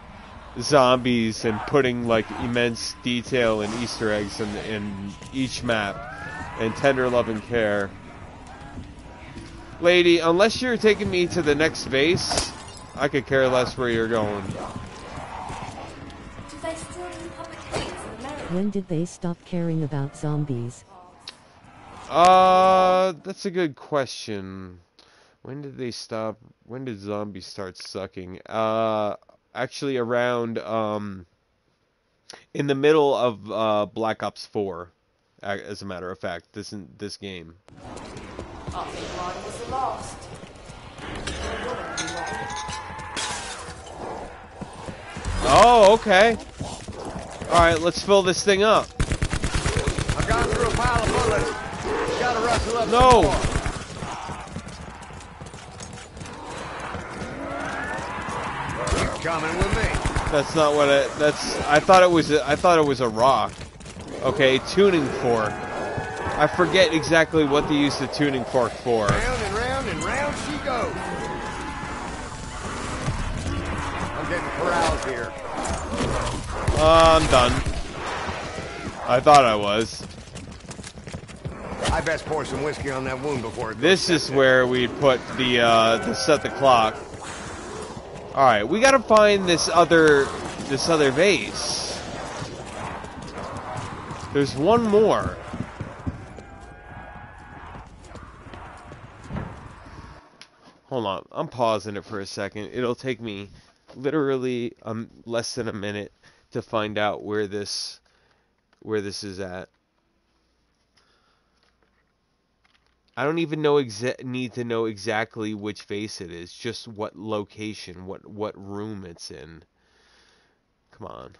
zombies and putting, like, immense detail and Easter eggs in each map. And tender love and care. Lady, unless you're taking me to the next base, I could care less where you're going. When did they stop caring about zombies? That's a good question. When did they stop? When did zombies start sucking? Actually around, in the middle of, Black Ops 4, as a matter of fact, this game. I think mine was the last. Oh, okay. Alright, let's fill this thing up. I got through a pile of bullets. Gotta rustle up. No! Coming with me. That's not what it. That's. I thought it was. I thought it was a rock. Okay, tuning fork. I forget exactly what they use the tuning fork for. Round and round and round she goes. I'm getting corralled here. I'm done. I thought I was. I best pour some whiskey on that wound before. This is where we put the set the clock. All right, we gotta find this other vase. There's one more. Hold on, I'm pausing it for a second. It'll take me literally less than a minute to find out where this is at. I don't even know need to know exactly which vase it is, just what location, what room it's in. Come on.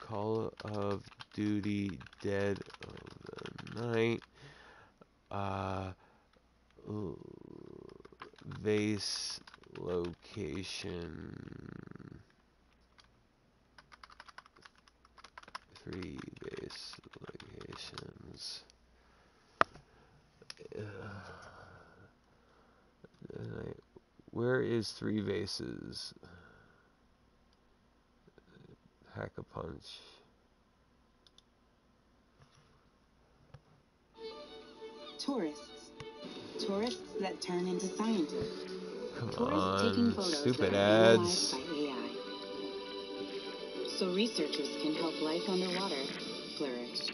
Call of Duty Dead of the Night. Base location 3 base locations. Where is 3 bases? Hack-a-punch. Tourists. Tourists that turn into scientists. Come on, taking photos stupid ads. By AI. So researchers can help life underwater flourish.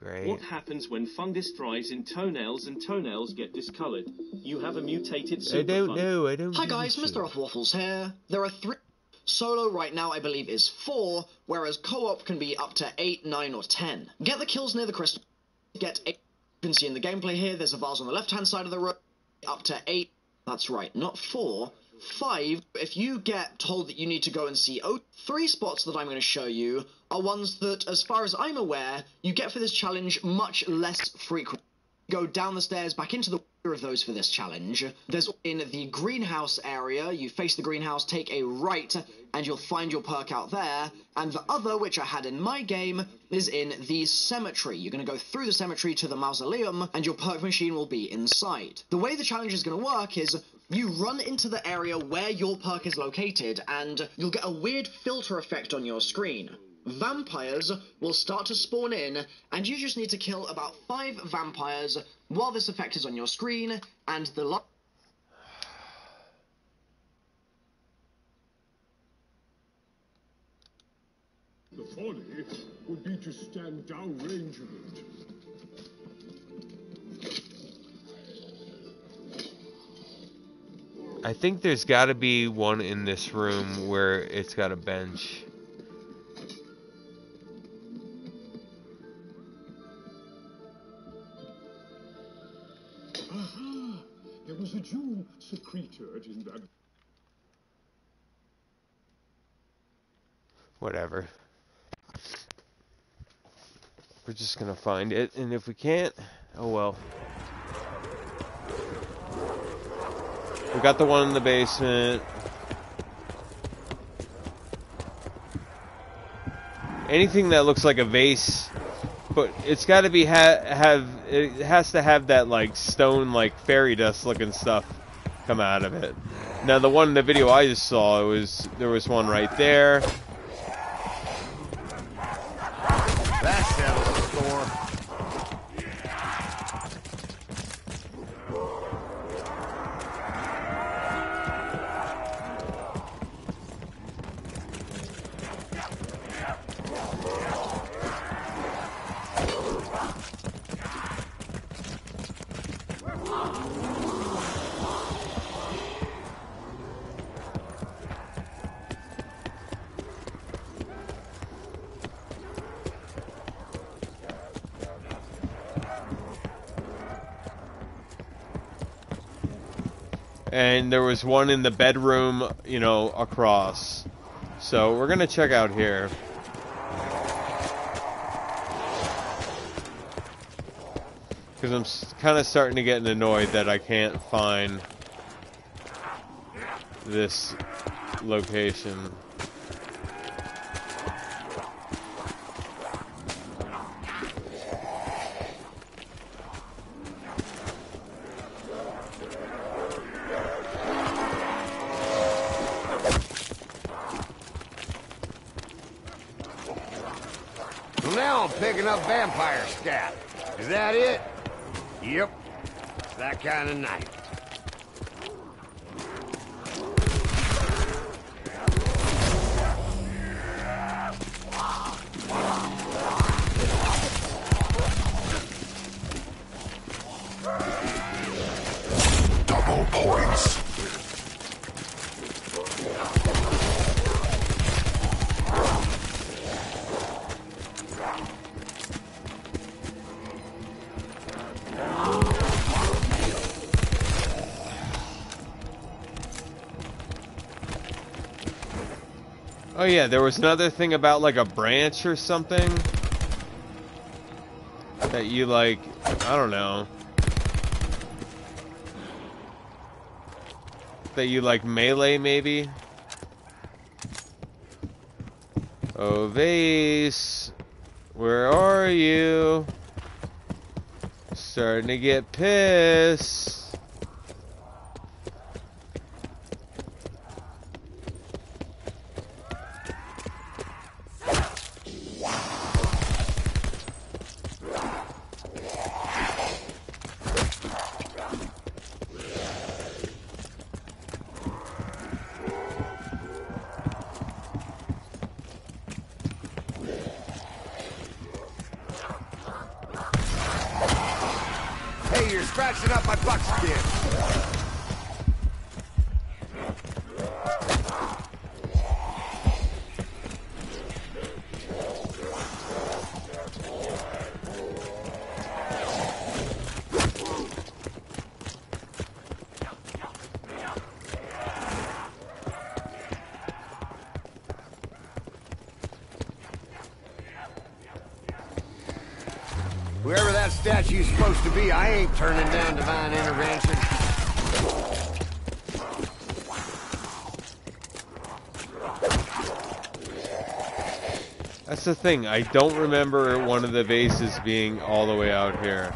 Great. What happens when fungus dries in toenails and toenails get discolored? You have a mutated superfund. I don't know. I don't. Hi guys, Mr. Offwaffles here. There are 3. Solo right now I believe is 4, whereas co-op can be up to 8, 9, or 10. Get the kills near the crystal. Get 8. You can see in the gameplay here, there's a vase on the left-hand side of the road. Up to 8. That's right, not 4. 5. If you get told that you need to go and see 3 spots that I'm going to show you are ones that, as far as I'm aware, you get for this challenge much less frequently. Go down the stairs, back into the water of those for this challenge. There's in the greenhouse area, you face the greenhouse, take a right, and you'll find your perk out there. And the other, which I had in my game, is in the cemetery. You're going to go through the cemetery to the mausoleum, and your perk machine will be inside. The way the challenge is going to work is you run into the area where your perk is located, and you'll get a weird filter effect on your screen. Vampires will start to spawn in, and you just need to kill about 5 vampires while this effect is on your screen, and the last... The folly would be to stand downrange of it. I think there's got to be one in this room where it's got a bench. The Jew secreted in that. Whatever. We're just gonna find it, and if we can't, oh well. We got the one in the basement. Anything that looks like a vase, but it's got to be it has to have that like stone, like fairy dust looking stuff come out of it. Now the one in the video I just saw, there was one right there. That settles the door. And there was one in the bedroom, you know, across. So we're gonna check out here. Because I'm kind of starting to get annoyed that I can't find this location. Vampire scat. Is that it? Yep. It's that kind of night. Double points. Oh yeah, there was another thing about like a branch or something that you like, I don't know, that you like melee maybe. Oh, Vase, where are you? Starting to get pissed. Statue's supposed to be. I ain't turning down divine intervention. That's the thing. I don't remember one of the bases being all the way out here.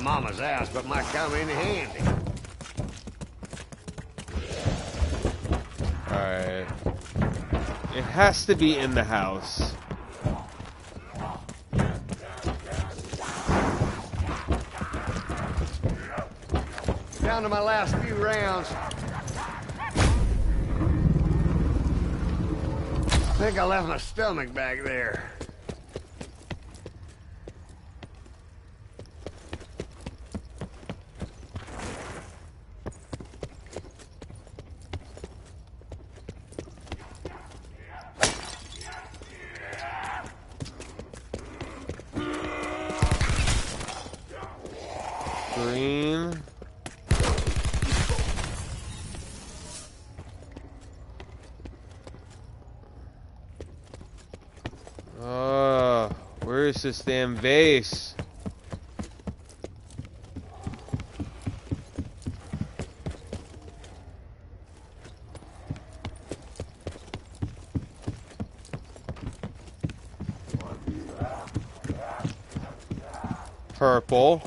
Mama's ass, but might come in handy. Alright. It has to be in the house. Down to my last few rounds. I think I left my stomach back there. This damn vase. Purple.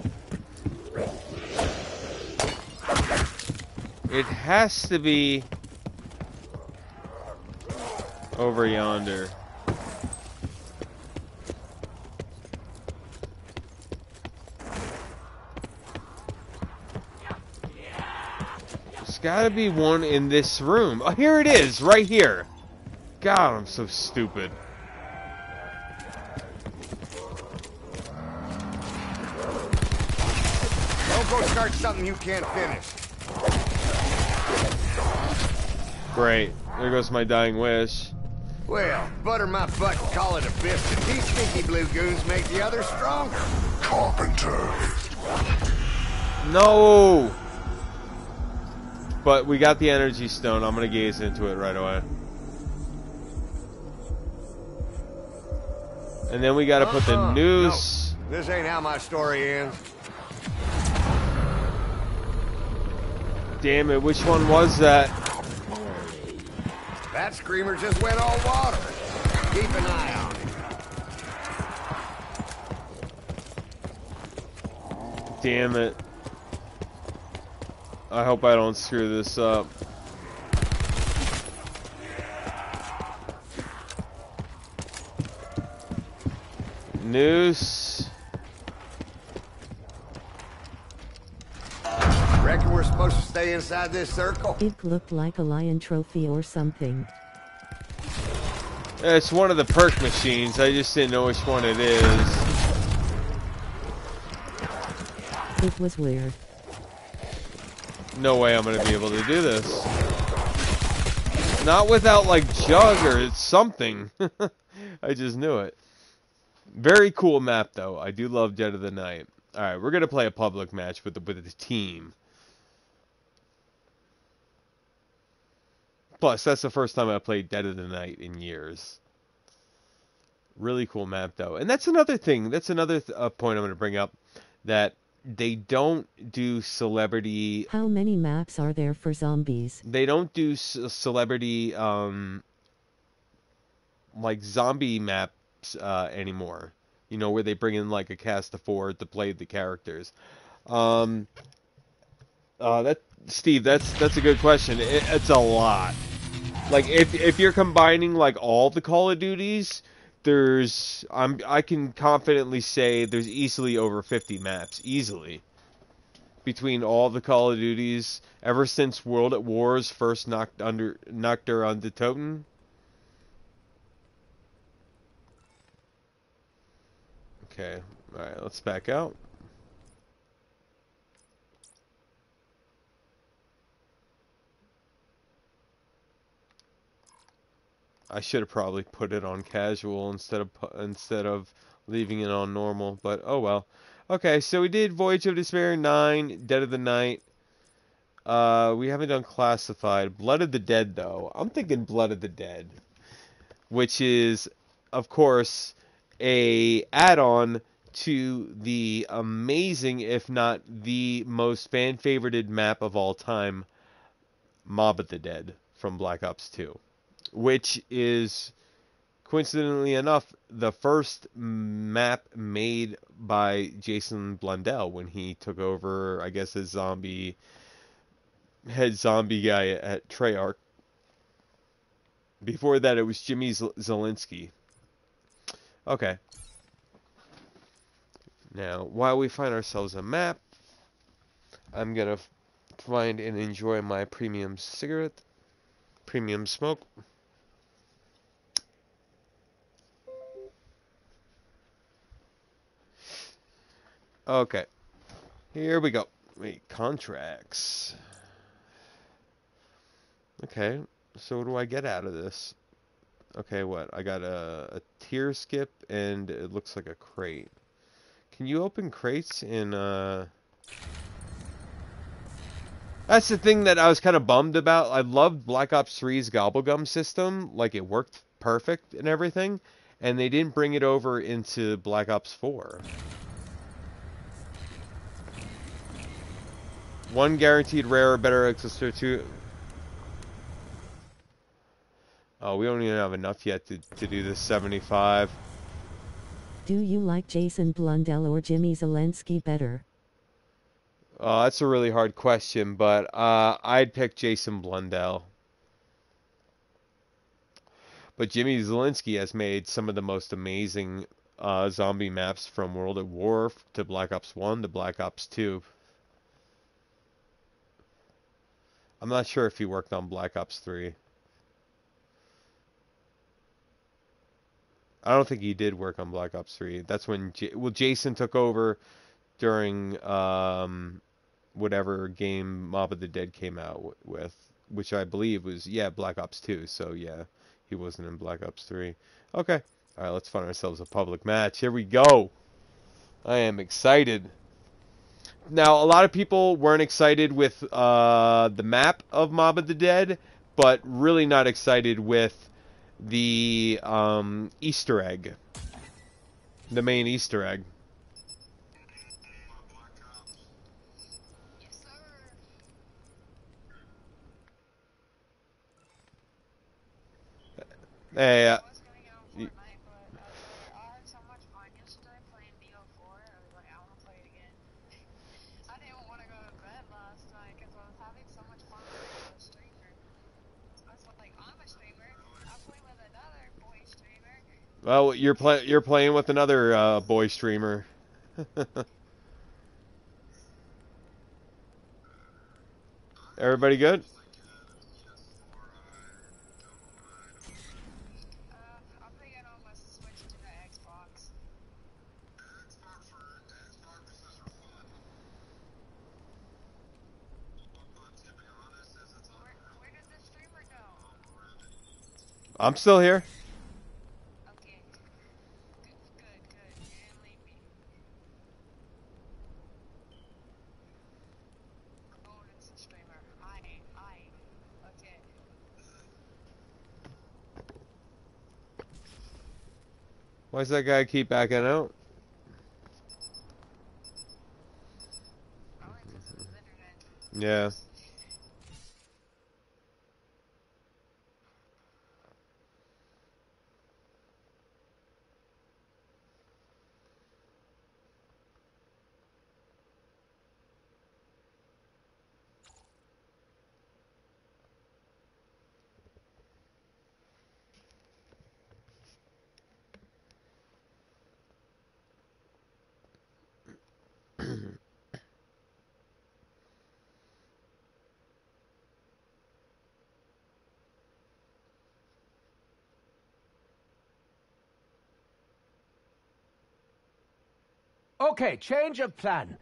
It has to be over yonder. Gotta be one in this room. Oh, here it is, right here. God, I'm so stupid. Don't go start something you can't finish. Great. There goes my dying wish. Well, butter my butt and call it a biscuit. These stinky blue goons make the other stronger. Carpenter. No! But we got the energy stone. I'm going to gaze into it right away. And then we got to put the noose. No. This ain't how my story ends. Damn it. Which one was that? That screamer just went all water. Keep an eye on it. Damn it. I hope I don't screw this up. Noose. Red reckon we're supposed to stay inside this circle? It looked like a lion trophy or something. It's one of the perk machines. I just didn't know which one it is. It was weird. No way I'm gonna be able to do this. Not without like Jugger, it's something. I just knew it. Very cool map though. I do love Dead of the Night. Alright, we're gonna play a public match with the team. Plus, that's the first time I played Dead of the Night in years. Really cool map though. And that's another thing. That's another point I'm gonna bring up, that they don't do celebrity... How many maps are there for zombies? They don't do celebrity, like, zombie maps anymore. You know, where they bring in, like, a cast of four to play the characters. Steve, that's a good question. It's a lot. Like, if you're combining, like, all the Call of Duties... I can confidently say there's easily over 50 maps, easily, between all the Call of Duties ever since World at War's first knocked her on the Toten. Okay, all right, let's back out. I should have probably put it on casual instead of leaving it on normal, but oh well. Okay, so we did Voyage of Despair, Nine, Dead of the Night. We haven't done Classified. Blood of the Dead, though. I'm thinking Blood of the Dead, which is, of course, a add-on to the amazing, if not the most fan-favorited map of all time, Mob of the Dead from Black Ops 2. Which is, coincidentally enough, the first map made by Jason Blundell when he took over, I guess, as head zombie guy at Treyarch. Before that, it was Jimmy Zielinski. Okay. Now, while we find ourselves a map, I'm going to find and enjoy my premium cigarette. Premium smoke. Okay, here we go. Wait, contracts. Okay, so what do I get out of this? Okay, what? I got a tier skip, and it looks like a crate. Can you open crates in, That's the thing that I was kind of bummed about. I loved Black Ops 3's gobblegum system. Like, it worked perfect and everything. And they didn't bring it over into Black Ops 4. One guaranteed rare or better access to two. Oh, we don't even have enough yet to do this 75. Do you like Jason Blundell or Jimmy Zielinski better? That's a really hard question, but I'd pick Jason Blundell. But Jimmy Zielinski has made some of the most amazing zombie maps, from World at War to Black Ops 1 to Black Ops 2. I'm not sure if he worked on Black Ops 3. I don't think he did work on Black Ops 3. That's when Jason took over during whatever game Mob of the Dead came out with, which I believe was, yeah, Black Ops 2. So, yeah, he wasn't in Black Ops 3. Okay. All right, let's find ourselves a public match. Here we go. I am excited. Now, a lot of people weren't excited with the map of Mob of the Dead, but really not excited with the Easter egg, the main Easter egg. Hey, well, you're playing with another boy streamer. Everybody good? I'm still here. Okay. Good, good. You didn't leave me. Oh, it's a streamer. I. Okay. Why does that guy keep backing out? Probably because of the internet. Yeah. Okay, change of plan.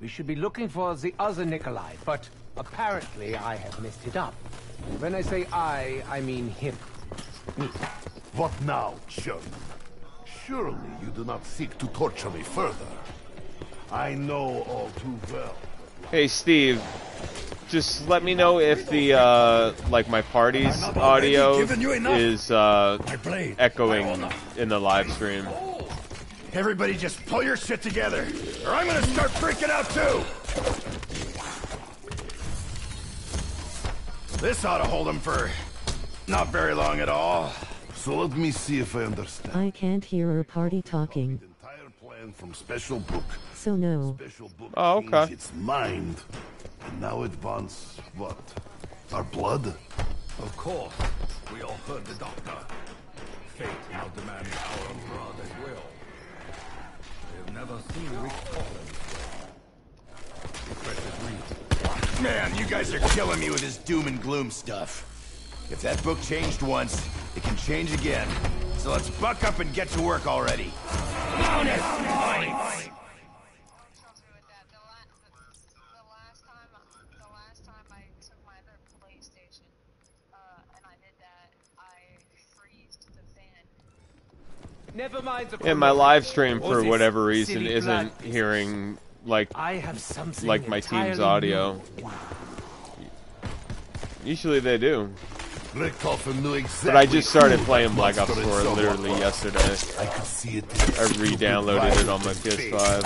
We should be looking for the other Nikolai, but apparently I have messed it up. When I say I mean him. Me. What now, Sherman? Surely you do not seek to torture me further. I know all too well. Hey, Steve. Just let me know if the, like, my party's audio is, echoing in the live stream. Everybody just pull your shit together, or I'm gonna start freaking out too! This ought to hold him for not very long at all. So let me see if I understand. I can't hear her party talking. The entire plan from Special Book. So no. Special Book means it's mined. And now it wants, what? Our blood? Of course. We all heard the doctor. Fate now demands our blood as well. Never seen Rick Holland. Man, you guys are killing me with this doom and gloom stuff. If that book changed once, it can change again. So let's buck up and get to work already. Bonus points! The last time I took my other PlayStation, and I did that, I freezed the fan. Never mind the and my live stream, for whatever reason, isn't hearing, like, my team's audio. Usually they do. But I just started playing Black Ops 4 literally yesterday. I re-downloaded it on my PS5.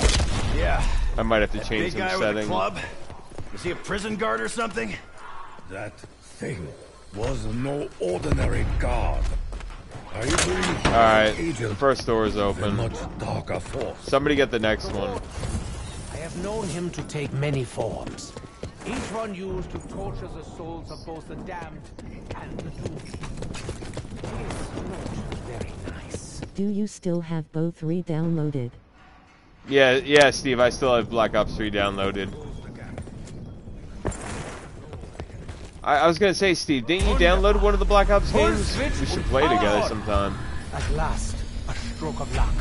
Yeah. I might have to change some settings. Is he a prison guard or something? That thing was no ordinary guard. Alright, the first door is open. Somebody get the next one. I have known him to take many forms. Each one used to torture the souls of both the damned and the doomed. It's not very nice. Do you still have both re-downloaded? Yeah, Steve, I still have Black Ops 3 downloaded. I was gonna say, Steve, didn't you download one of the Black Ops games? We should play together sometime. At last, a stroke of luck.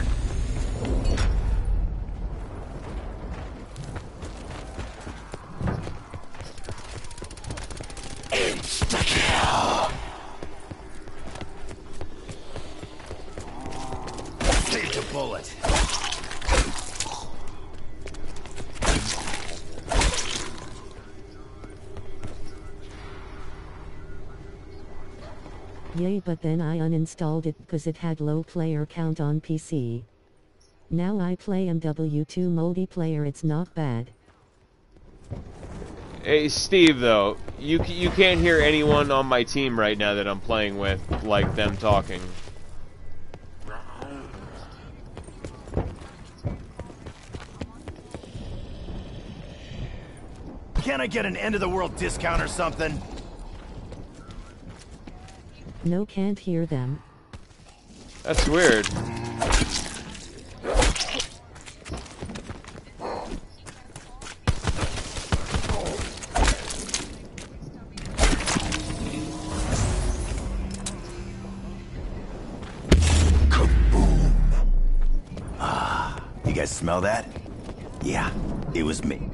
Insta-kill! Take the bullet. Yay, but then I uninstalled it because it had low player count on PC. Now I play MW2 multiplayer, it's not bad. Hey Steve, though, you can't hear anyone on my team right now that I'm playing with, like them talking. Can I get an end of the world discount or something? No, can't hear them. That's weird. guys smell that? Yeah, it was me.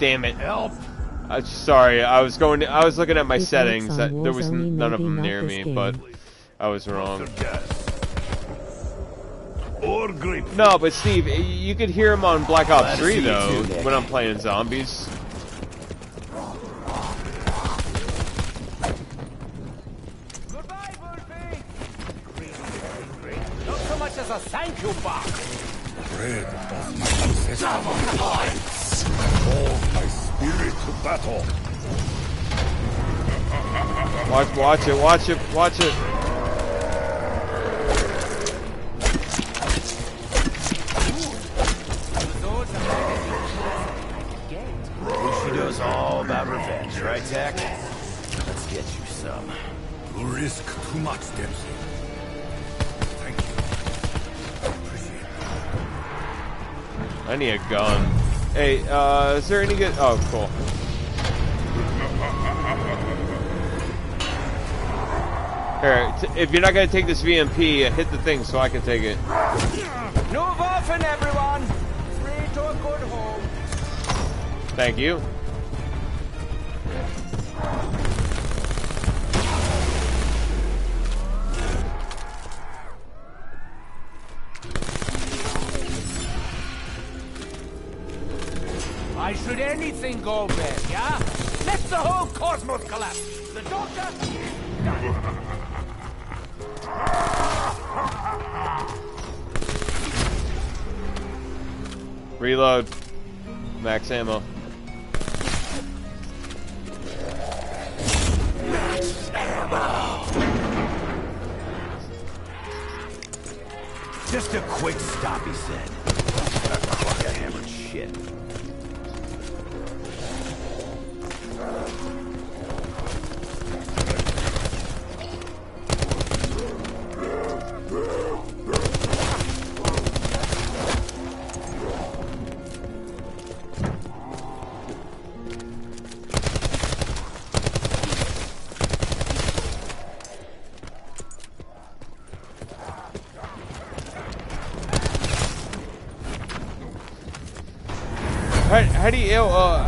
Damn it! Help! I'm sorry. I was looking at my settings. There was none of them near me, but I was wrong. No, but Steve, you could hear him on Black Ops 3 though when I'm playing Zombies. Not so much as a thank you box. My spirit to battle. Watch it, watch it, watch it. Bushido's all about revenge, right, Tech? Let's get you some. You risk too much, Dempsey. Thank you. Appreciate it. I need a gun. Hey, is there any good... Oh, cool. Alright, if you're not gonna take this VMP, hit the thing so I can take it. Move often, everyone! Free to a good home. Thank you. Should anything go bad, yeah? Let the whole cosmos collapse! The doctor is done! Reload. Max ammo. Max ammo! Just a quick stop, he said. What a hammered shit.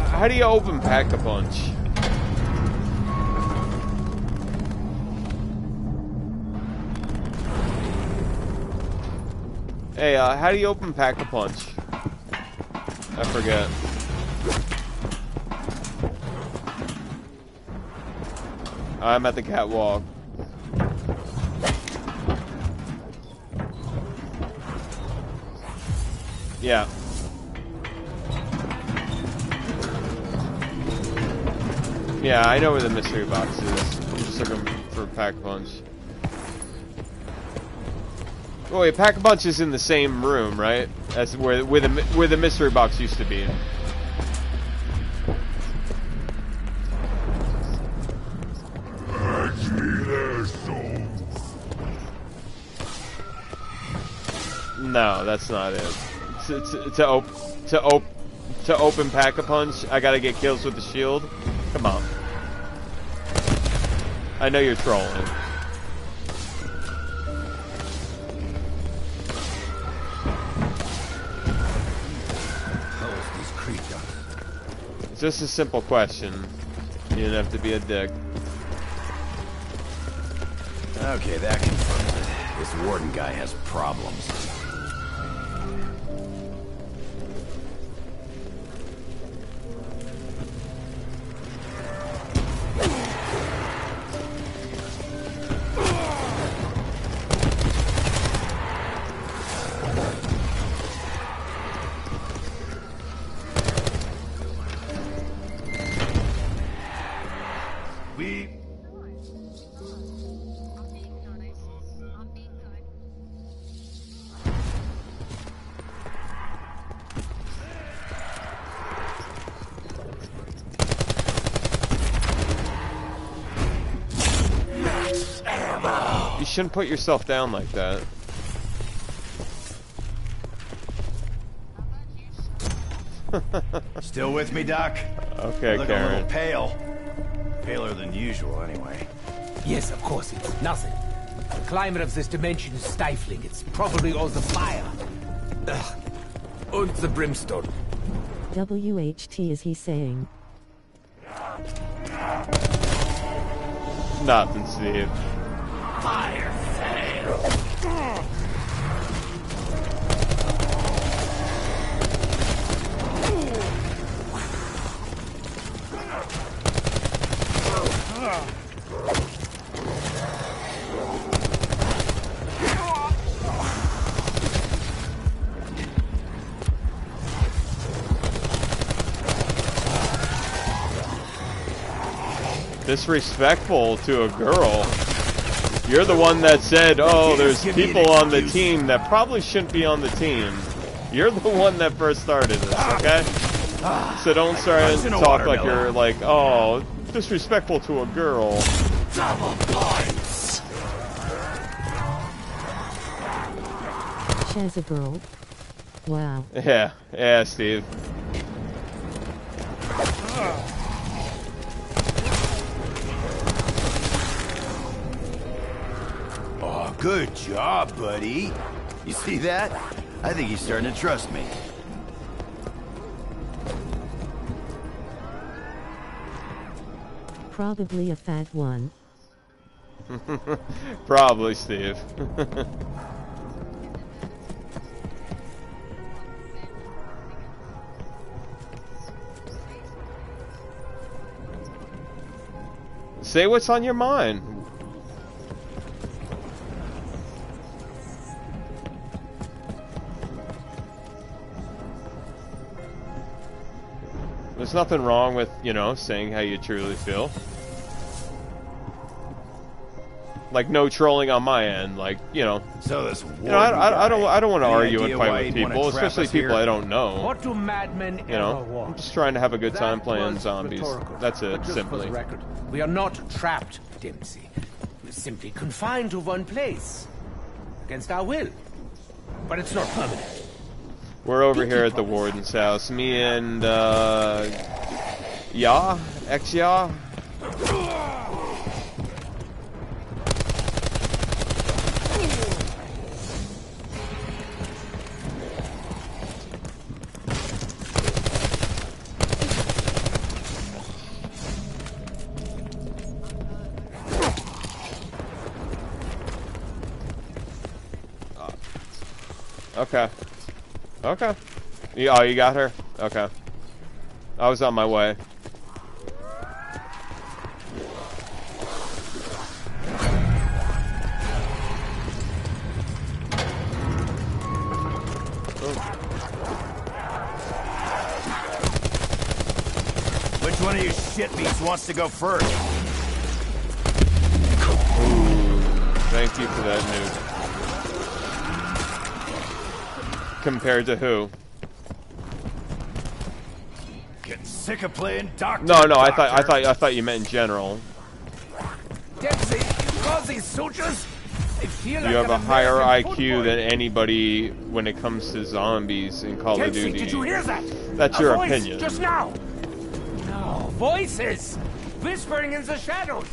How do you open pack a bunch? Hey, how do you open pack a punch? I forget. I'm at the catwalk. Yeah. Yeah, I know where the mystery box is. I'm just looking for Pack-a-Punch. Oh wait, Pack-a-Punch is in the same room, right? That's where the mystery box used to be. No, that's not it. To open Pack-a-Punch, I gotta get kills with the shield. Come on. I know you're trolling. It's just a simple question. You didn't have to be a dick. Okay, that confirms it. This warden guy has problems. You shouldn't put yourself down like that. Still with me, Doc? Okay, look, Karen. A little pale. Paler than usual, anyway. Yes, of course, it's nothing. The climate of this dimension is stifling. It's probably all the fire. Ugh. And the brimstone. WHT is he saying? Nothing, Steve. Fire fail. Disrespectful to a girl. You're the one that said, oh, there's people on the team that probably shouldn't be on the team. You're the one that first started this, okay? So don't start and talk like you're like, oh, disrespectful to a girl. Double points! She's a girl. Wow. Yeah, yeah, Steve. Good job, buddy. You see that? I think he's starting to trust me. Probably a fat one. Probably, Steve. Say what's on your mind. There's nothing wrong with, you know, saying how you truly feel. Like, no trolling on my end. Like, you know. So this I don't want to argue and fight with people, especially people I don't know. What do madmen ever want? I'm just trying to have a good time playing zombies. That's it, simply. We are not trapped, Dempsey. We're simply confined to one place against our will. But it's not permanent. We're over here at the warden's house. Me and Ex-Yah. Okay. Okay. Oh, you got her? Okay. I was on my way. Which one of you shitbeats wants to go first? Ooh, thank you for that nuke. Compared to who? Getting sick of playing doctor. No, I thought you meant in general. Dempsey, you cause these sutures? I feel like you have a higher IQ than anybody when it comes to zombies in Call of Duty. Did you hear that? That's your opinion. Just now. No voices, whispering in the shadows.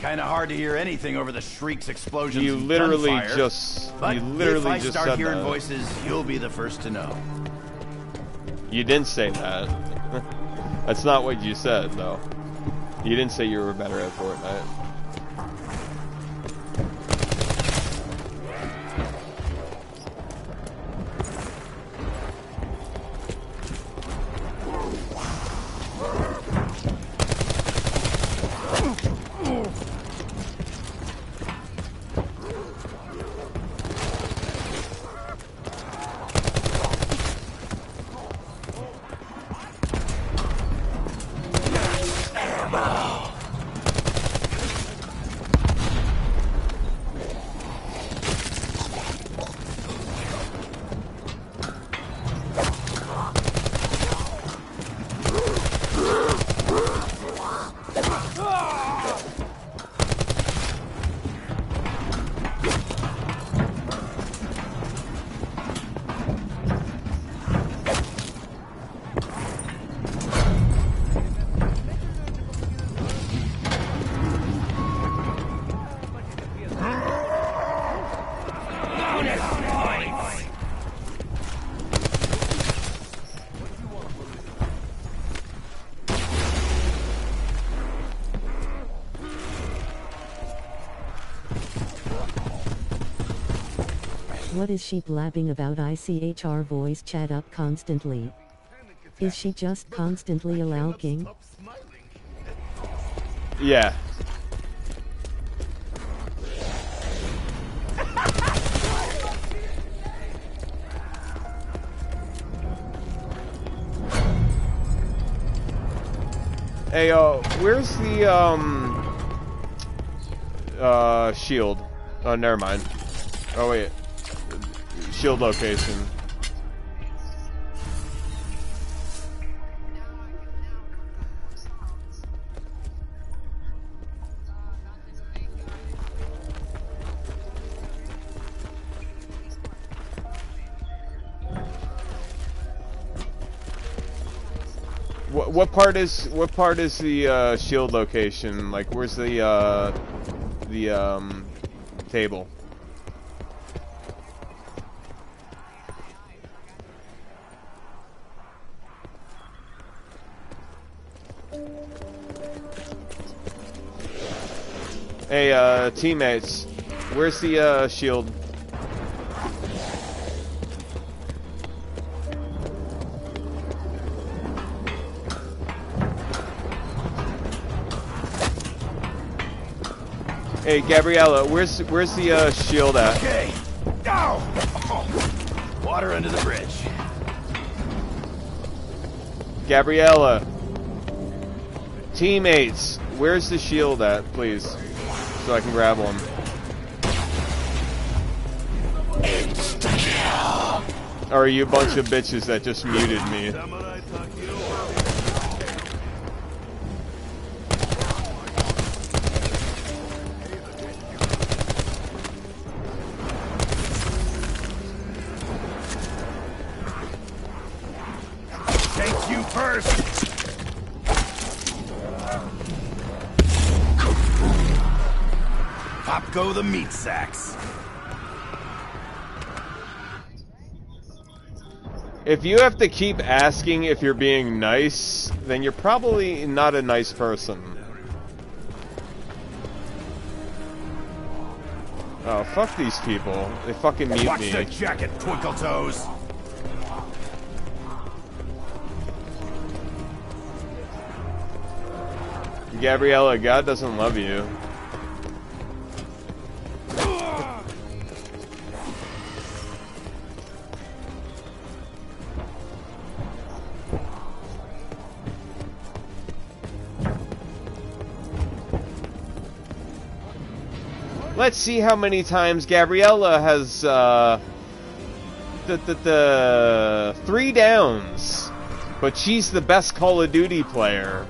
Kind of hard to hear anything over the shrieks, explosions, and gunfire. You literally just said that. If I start hearing voices, you'll be the first to know. You didn't say that. That's not what you said, though. You didn't say you were better at Fortnite. What is she blabbing about? I see her voice chat up constantly. Is she just constantly allowing? Yeah. Hey, where's the, shield? Oh, never mind. Oh, wait. Shield location. What part is the shield location? Like, where's the table? Hey, teammates, where's the shield? Hey, Gabriella, where's the shield at? Okay, down. Oh. Water under the bridge. Gabriella, teammates, where's the shield at, please, so I can grab one. It's the kill. Or are you a bunch of bitches that just muted me? Go the meat sacks. If you have to keep asking if you're being nice, then you're probably not a nice person. Oh, fuck these people. They fucking mute me. Watch the jacket, twinkle toes. Gabriella, God doesn't love you. Let's see how many times Gabriella has, 3 downs. But she's the best Call of Duty player.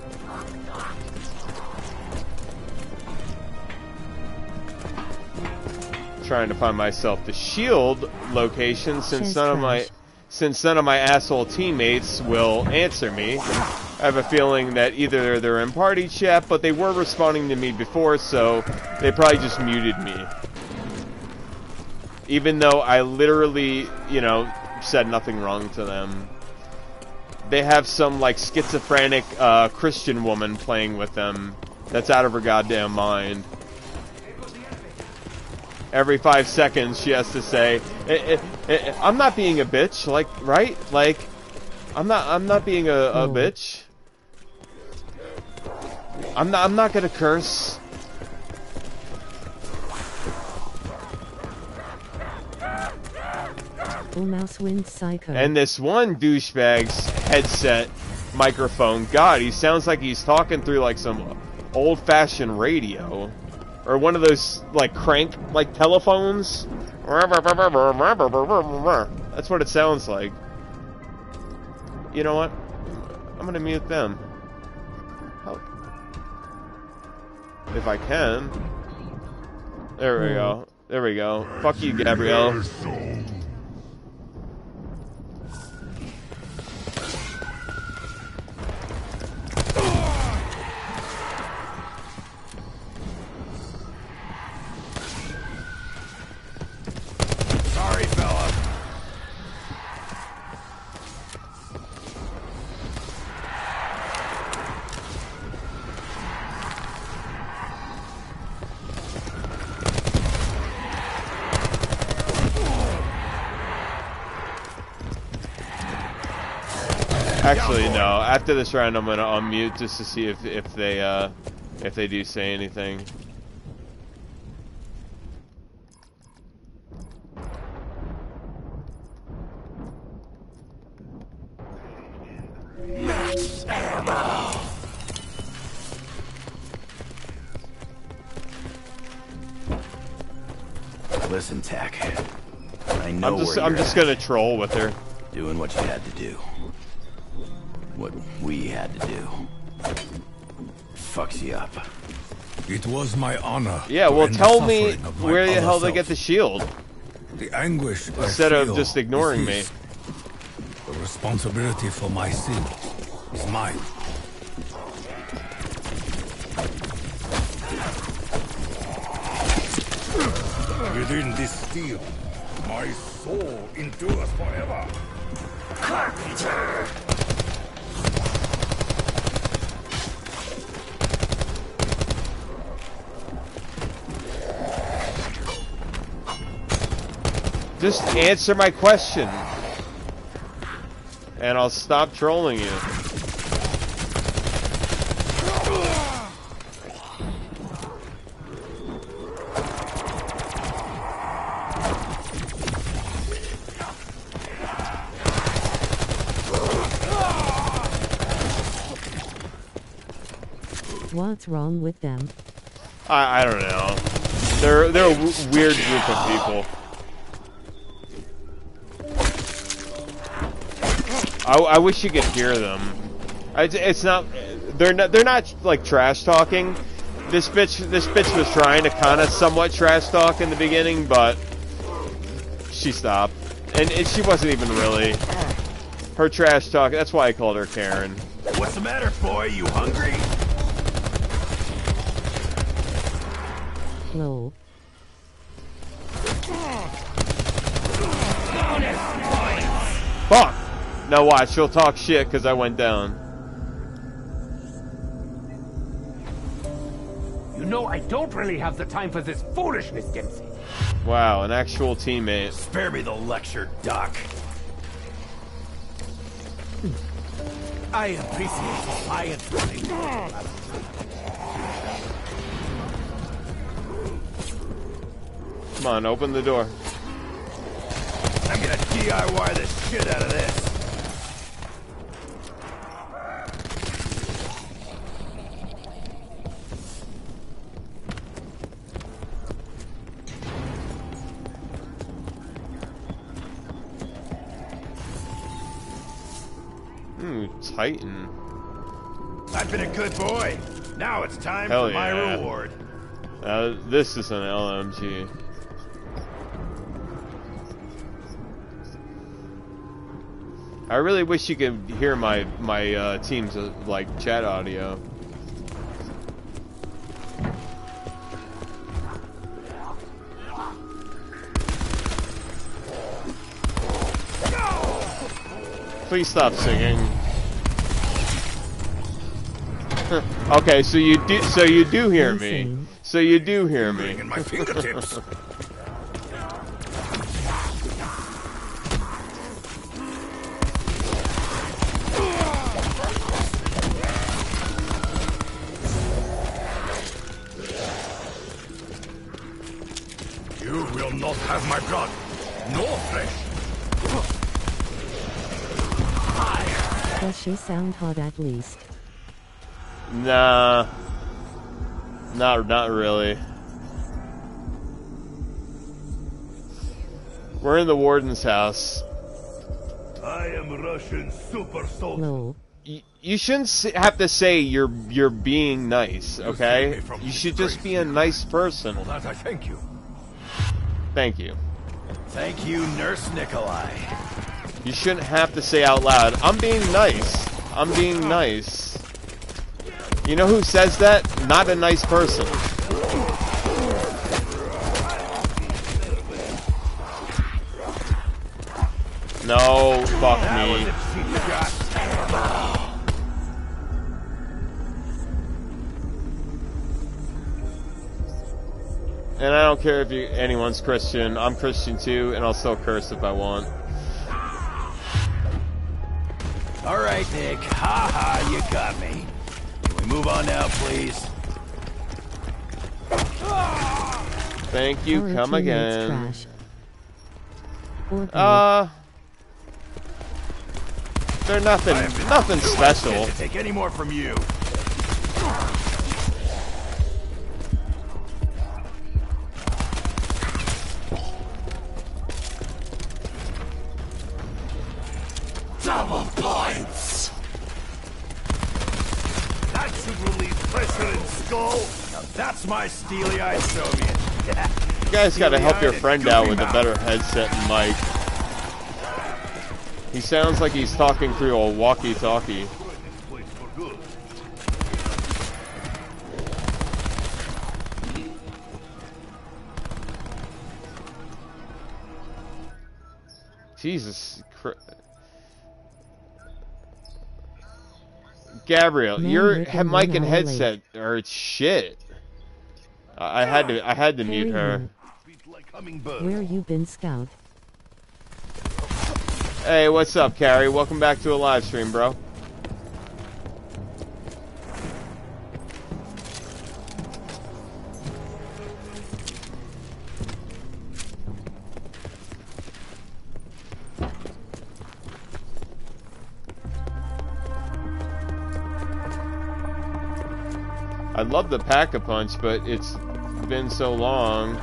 I'm trying to find myself the shield location since none of my asshole teammates will answer me. I have a feeling that either they're in party chat, but they were responding to me before, so they probably just muted me. Even though I literally, you know, said nothing wrong to them. They have some, like, schizophrenic Christian woman playing with them that's out of her goddamn mind. Every 5 seconds she has to say, I'm not being a bitch, like, right? Like, I'm not being a bitch. I'm not gonna curse. Mouse wins psycho. And this one douchebag's headset microphone. God, he sounds like he's talking through like some old-fashioned radio, or one of those like crank like telephones. That's what it sounds like. You know what? I'm gonna mute them. Help. If I can. There we go. There we go. Fuck you, Gabrielle. Actually, no. After this round, I'm gonna unmute just to see if they do say anything. Max ammo. Listen, Tech. I know I'm just gonna troll with her. Doing what you had to do. What we had to do. Fucks you up. It was my honor. Yeah, well, tell me where the hell they get the shield. The anguish instead of just ignoring me. The responsibility for my sin is mine. Within this steel, my soul endures forever. Carpenter! Just answer my question, and I'll stop trolling you. What's wrong with them? I don't know. They're a weird group of people. I wish you could hear them. They're not like trash talking. This bitch was trying to kind of somewhat trash talk in the beginning, but she stopped, and she wasn't even really her trash talk. That's why I called her Karen. What's the matter, boy? You hungry? No. Fuck. Now watch, she'll talk shit because I went down. You know, I don't really have the time for this foolishness, Dempsey. Wow, an actual teammate. Spare me the lecture, Doc. I appreciate it. I appreciate. Come on, open the door. I'm gonna DIY the shit out of this. Titan. I've been a good boy. Now it's time for my reward. This is an LMG. I really wish you could hear my team's like chat audio. Please stop singing. Okay, so you do hear me. So you do hear me. In my fingertips. You will not have my blood, nor flesh. Does she sound hot at least? Nah, not really. We're in the warden's house. I am Russian super soldier. No. You shouldn't have to say you're being nice, okay? You should just be a nice person. Well, that I thank you. Thank you. Thank you, Nurse Nikolai. You shouldn't have to say out loud, I'm being nice. I'm being nice. You know who says that? Not a nice person. No, fuck me. And I don't care if anyone's Christian. I'm Christian too, and I'll still curse if I want. All right, Nick. Haha, you got me. Can we move on now, please? Thank you. Come again. They're nothing special. Take any more from you. Double points. That should relieve pressure in skull. Now that's my steely-eyed Soviet. You guys gotta help your friend out with a better headset and mic. He sounds like he's talking through a walkie-talkie. Jesus Christ. Gabriel, your mic and headset are shit. I had to mute her. Where you been, Scout? Hey, what's up, Carrie? Welcome back to a live stream, bro. I love the Pack-a-Punch, but it's been so long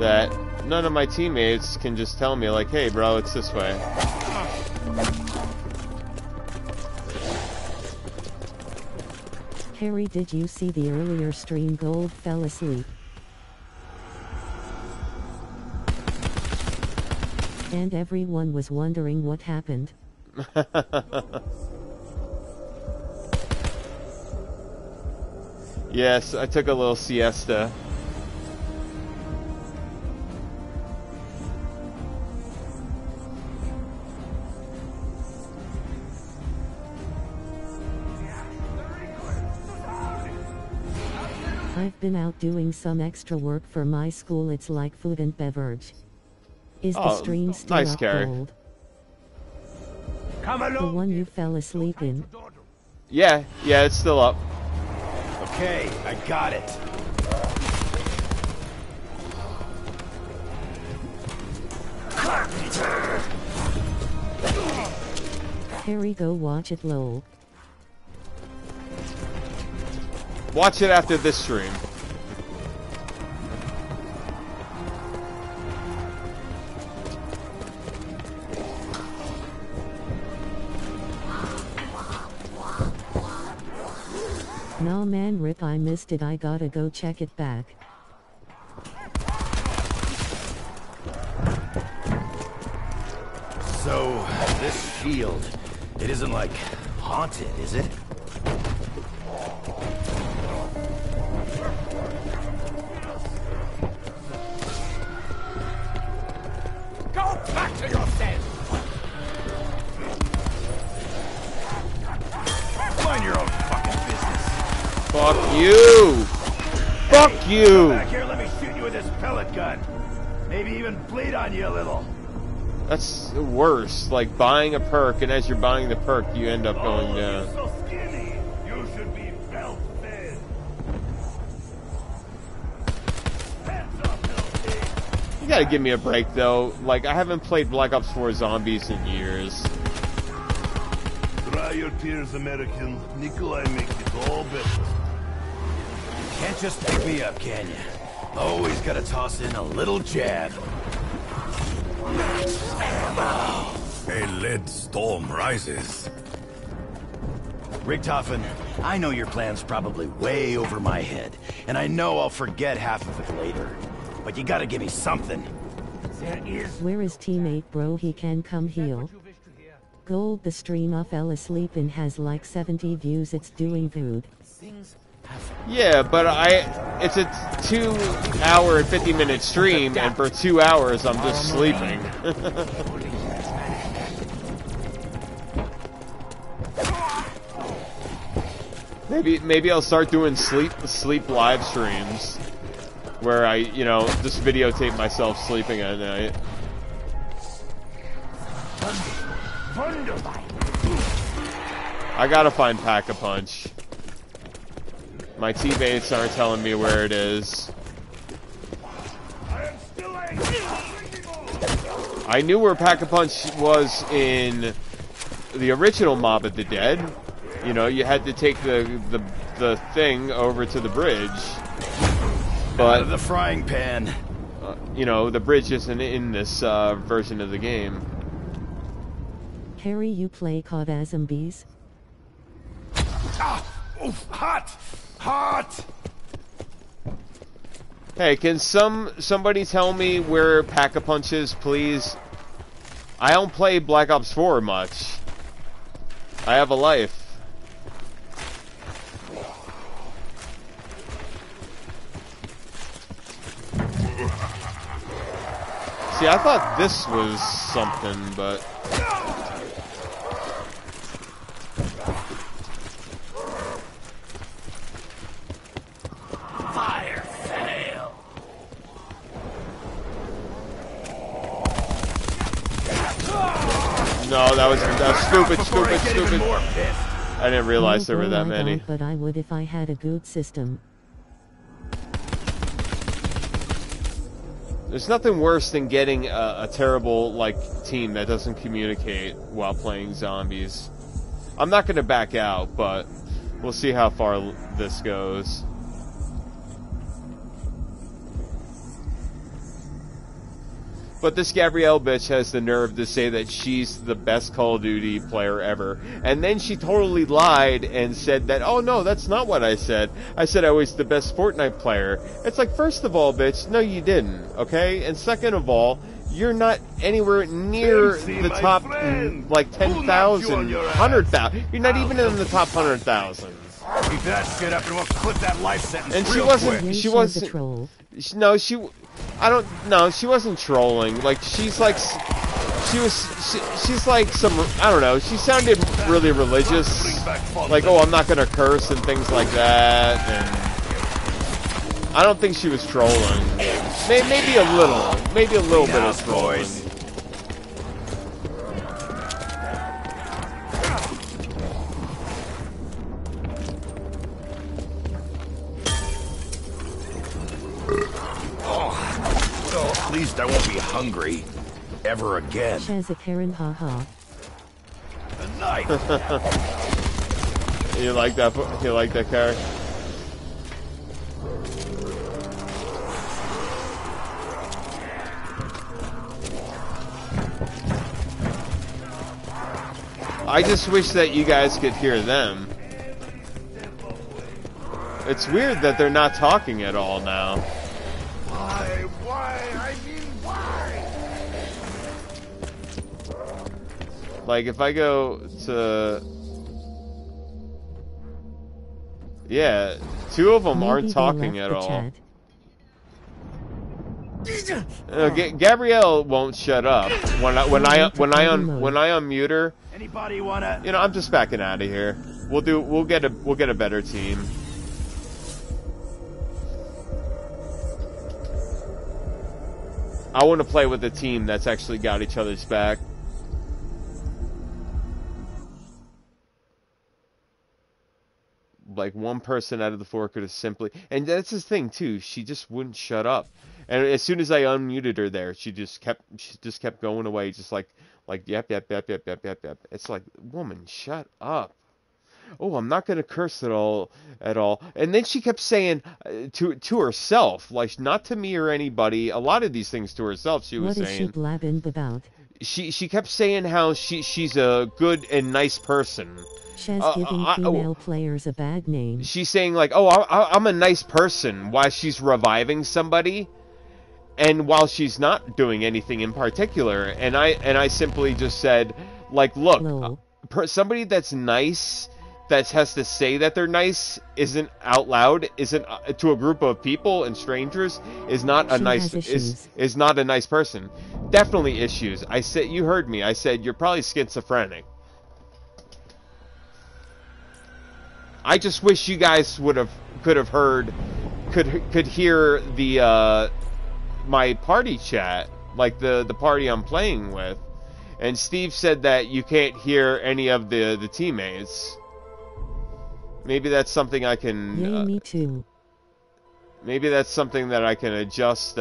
that none of my teammates can just tell me, like, hey, bro, it's this way. Harry, did you see the earlier stream? Gold fell asleep. And everyone was wondering what happened. Yes, I took a little siesta. I've been out doing some extra work for my school. It's like food and beverage. Is the stream still nice, Carrie? Old? The one you fell asleep in. Yeah, yeah, it's still up. Okay, I got it. Harry, go watch it, lol. Watch it after this stream. Nah man, rip, I missed it. I gotta go check it back. So, this field, it isn't like haunted, is it? Go back to your stand! Mind your own fucking business. Fuck you! Hey, fuck you! Back here, let me shoot you with this pellet gun. Maybe even bleed on you a little. That's worse. Like buying a perk, and as you're buying the perk, you end up going down. You're so skinny. You should be belt fed. Hands up, you gotta give me a break, though. Like I haven't played Black Ops 4 Zombies in years. Dry your tears, American. Nikolai makes it all better. Can't just pick me up, can you? Always gotta toss in a little jab. A lead storm rises. Richthofen, I know your plan's probably way over my head, and I know I'll forget half of it later. But you gotta give me something. Where is teammate, bro? He can come heal. Gold, the stream I fell asleep in has like 70 views. It's doing good. Yeah, but it's a 2 hour and 50-minute stream, and for 2 hours I'm just sleeping. Maybe I'll start doing sleep live streams, where I, you know, just videotape myself sleeping at night. Wunderbar. I gotta find Pack-a-Punch. My teammates aren't telling me where it is. I knew where Pack-a-Punch was in the original Mob of the Dead. You know, you had to take the thing over to the bridge. But out of the frying pan. You know, the bridge isn't in this version of the game. Harry, you play CUAV Zombies? Ah! Oof! Hot! Hot! Hey, can somebody tell me where Pack-a-Punch is, please? I don't play Black Ops 4 much. I have a life. See, I thought this was something, but... No, that was stupid. I didn't realize there were that many. But I would if I had a good system. There's nothing worse than getting a terrible, like, team that doesn't communicate while playing Zombies. I'm not going to back out, but we'll see how far this goes. But this Gabrielle bitch has the nerve to say that she's the best Call of Duty player ever. And then she totally lied and said that, oh no, that's not what I said. I said I was the best Fortnite player. It's like, first of all, bitch, no you didn't, okay? And second of all, you're not anywhere near the top, like, 10,000, 100,000. You're not even in the top 100,000. Keep that shit up and we'll clip that life sentence. And she wasn't trolling. Like, I don't know, she sounded really religious. Like, oh, I'm not gonna curse and things like that, and I don't think she was trolling. Maybe a little bit of trolling. At least I won't be hungry ever again. Good night. You like that? You like that character? I just wish that you guys could hear them. It's weird that they're not talking at all now. Like, if I go to... Yeah, two of them aren't talking at all. Gabrielle won't shut up when I unmute her. Anybody wanna... You know, I'm just backing out of here. We'll get a better team. I want to play with a team that's actually got each other's back. Like, one person out of the four could have simply... And that's the thing, too. She just wouldn't shut up. And as soon as I unmuted her there, she just kept going away. Just like, yep. It's like, woman, shut up. Oh, I'm not going to curse at all. And then she kept saying to herself, like, not to me or anybody, a lot of these things to herself she was saying. What is she blabbing about? She kept saying how she's a good and nice person. She's giving female players a bad name. She's saying, like, oh, I'm a nice person, while she's reviving somebody, and while she's not doing anything in particular. And I simply just said, like, look, somebody that's nice, that has to say that they're nice, isn't out loud, isn't to a group of people and strangers, is not a nice person. Definitely issues. I said, you heard me. I said, you're probably schizophrenic. I just wish you guys could hear the my party chat, like the party I'm playing with. And Steve said that you can't hear any of the teammates. Maybe that's something I can... Yay, me too. Maybe that's something that I can adjust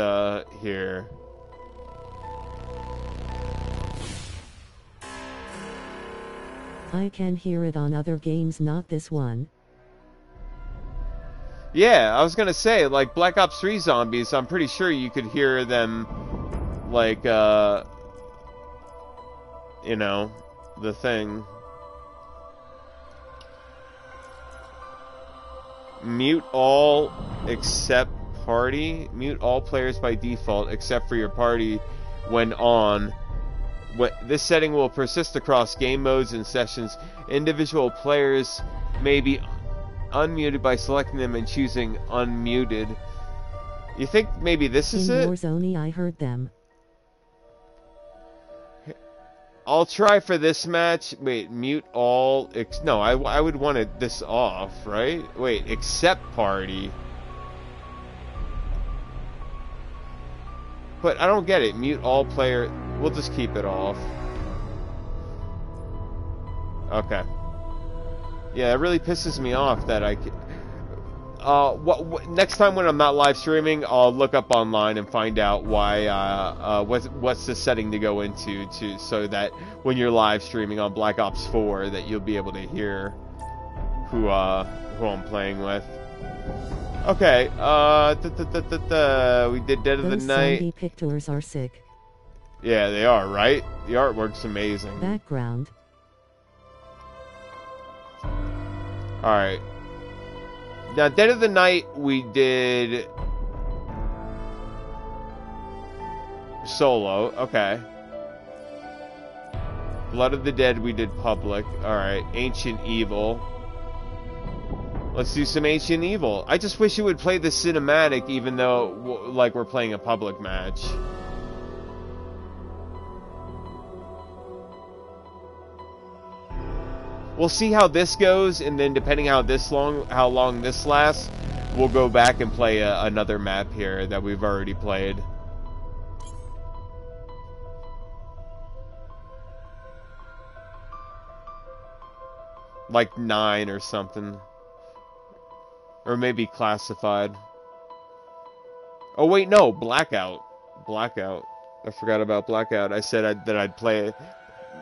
here. I can hear it on other games, not this one. Yeah, I was gonna say, like, Black Ops 3 zombies, I'm pretty sure you could hear them, like, you know, the thing. Mute all except party. Mute all players by default except for your party when on. This setting will persist across game modes and sessions. Individual players may be unmuted by selecting them and choosing unmuted. You think maybe this is it? In Warzone, I heard them. I'll try for this match. Wait, mute all. No, I would want it this off, right? Wait, except party. But I don't get it. Mute all player. We'll just keep it off. Okay. Yeah, it really pisses me off that I. Next time when I'm not live streaming, I'll look up online and find out why. What's the setting to go into so that when you're live streaming on Black Ops 4, that you'll be able to hear who I'm playing with. Okay. We did Dead of the Night. Those pictures are sick. Yeah, they are, right? The artwork's amazing. Background. All right. Now, Dead of the Night, we did solo. Okay. Blood of the Dead, we did public. All right. Ancient Evil. Let's do some Ancient Evil. I just wish it would play the cinematic, even though, like, we're playing a public match. We'll see how this goes, and then depending how long this lasts, we'll go back and play another map here that we've already played. Like Nine or something. Or maybe Classified. Oh wait, no, Blackout. Blackout. I forgot about Blackout. I said that I'd play it.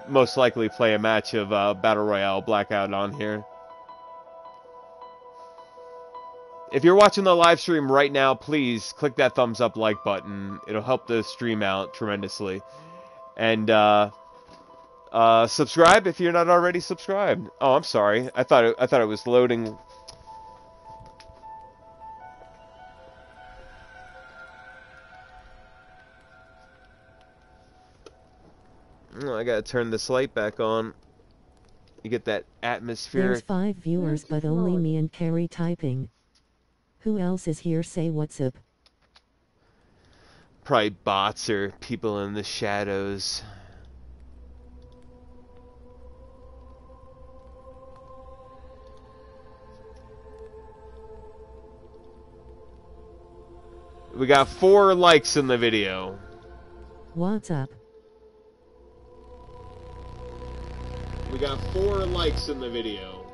Most likely play a match of Battle Royale Blackout on here. If you're watching the live stream right now, please click that thumbs up like button. It'll help the stream out tremendously. And subscribe if you're not already subscribed. Oh, I'm sorry. I thought it was loading. I gotta turn this light back on. You get that atmospheric. There's 5 viewers, but only me and Carrie typing. Who else is here? Say what's up. Probably bots or people in the shadows. We got 4 likes in the video. What's up? We got 4 likes in the video.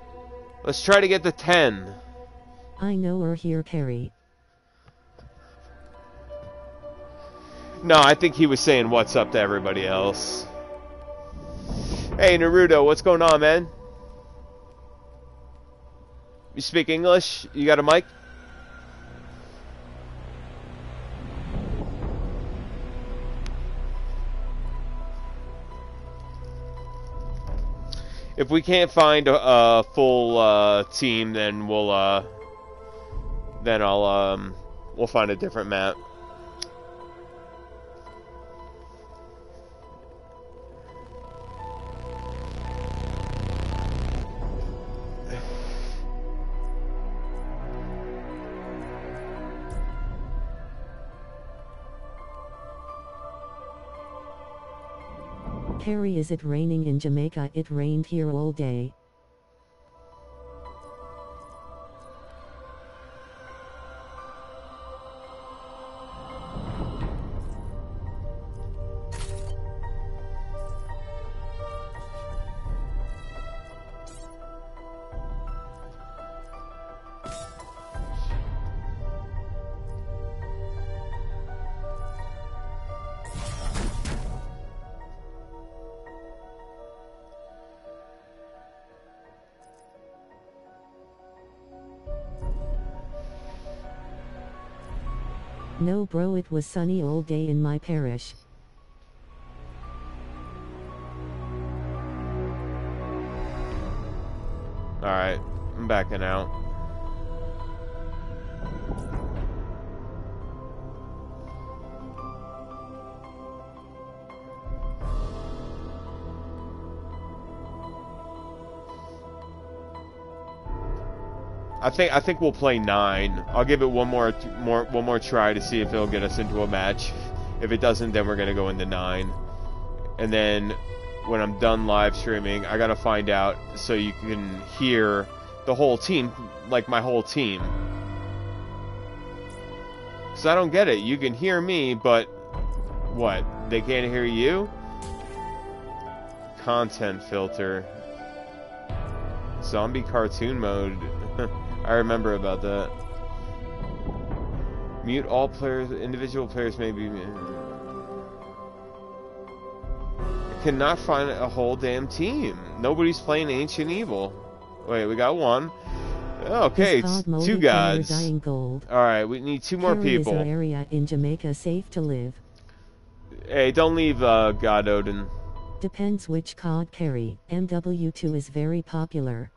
Let's try to get to 10. I know we're here, Carrie. No, I think he was saying what's up to everybody else. Hey, Naruto, what's going on, man? You speak English? You got a mic? If we can't find a full team, then we'll we'll find a different map. Harry, is it raining in Jamaica? It rained here all day. No bro, it was sunny all day in my parish. Alright, I'm backing out. I think we'll play 9. I'll give it one more try to see if it'll get us into a match. If it doesn't, then we're gonna go into 9. And then when I'm done live streaming, I gotta find out so you can hear the whole team, like my whole team. Cause I don't get it. You can hear me, but what? They can't hear you? Content filter. Zombie cartoon mode. I remember about that. Mute all players. Individual players may be. I cannot find a whole damn team. Nobody's playing Ancient Evil. Wait, we got one. Okay, it's two gods. All right, we need two more people. Is our area in Jamaica safe to live? Hey, don't leave, God Odin. Depends which COD carry. MW2 is very popular.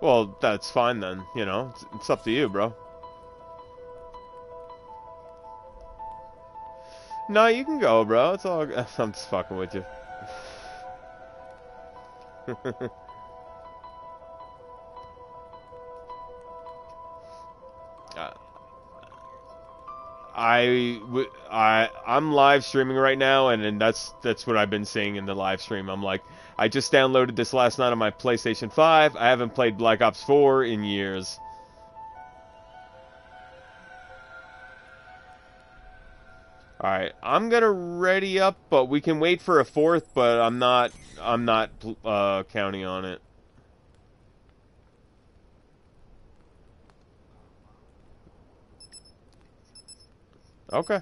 Well, that's fine then, you know, it's up to you, bro. No, you can go, bro, it's all... I'm just fucking with you. I'm live streaming right now, and that's what I've been saying in the live stream. I'm like, I just downloaded this last night on my PlayStation 5. I haven't played Black Ops 4 in years. All right, I'm gonna ready up, but we can wait for a fourth. But I'm not counting on it. Okay.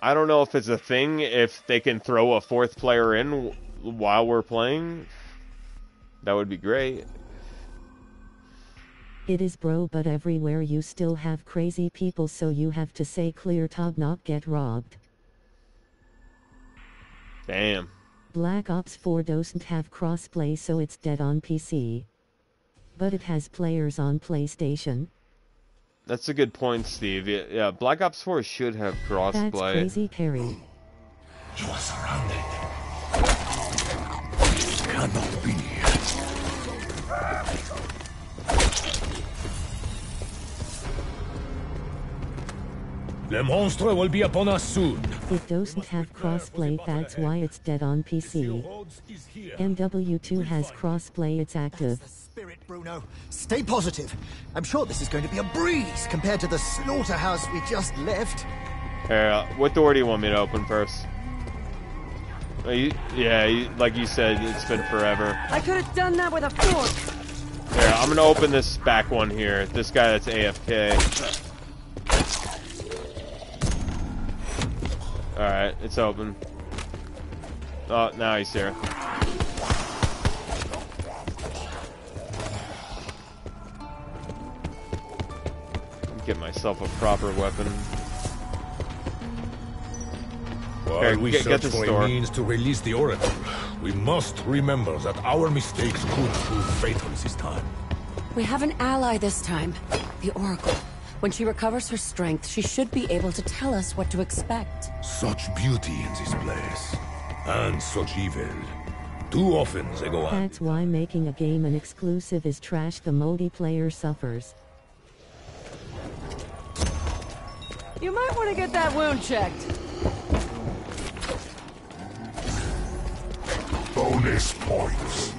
I don't know if it's a thing, if they can throw a fourth player in while we're playing. That would be great. It is, bro, but everywhere you still have crazy people, so you have to say clear top, not get robbed. Damn. Black Ops 4 doesn't have crossplay, so it's dead on PC. But it has players on PlayStation. That's a good point, Steve. Yeah, Black Ops 4 should have crossplay. That's crazy, Carrie. You are surrounded. You cannot be here. The monster will be upon us soon. It doesn't have crossplay, that's why it's dead on PC. MW2 has crossplay, it's active. That's the spirit, Bruno. Stay positive. I'm sure this is going to be a breeze compared to the slaughterhouse we just left. Hey, what door do you want me to open first? Yeah, like you said, it's been forever. I could have done that with a fork. Here, I'm gonna open this back one here. This guy that's AFK. Alright, it's open. Oh, now he's here. Get myself a proper weapon. While we search for a means to release the Oracle, we must remember that our mistakes could prove fatal this time. We have an ally this time, the Oracle. When she recovers her strength, she should be able to tell us what to expect. Such beauty in this place, and such evil. Too often they go out. That's why making a game an exclusive is trash. The multiplayer suffers. You might want to get that wound checked. Bonus points.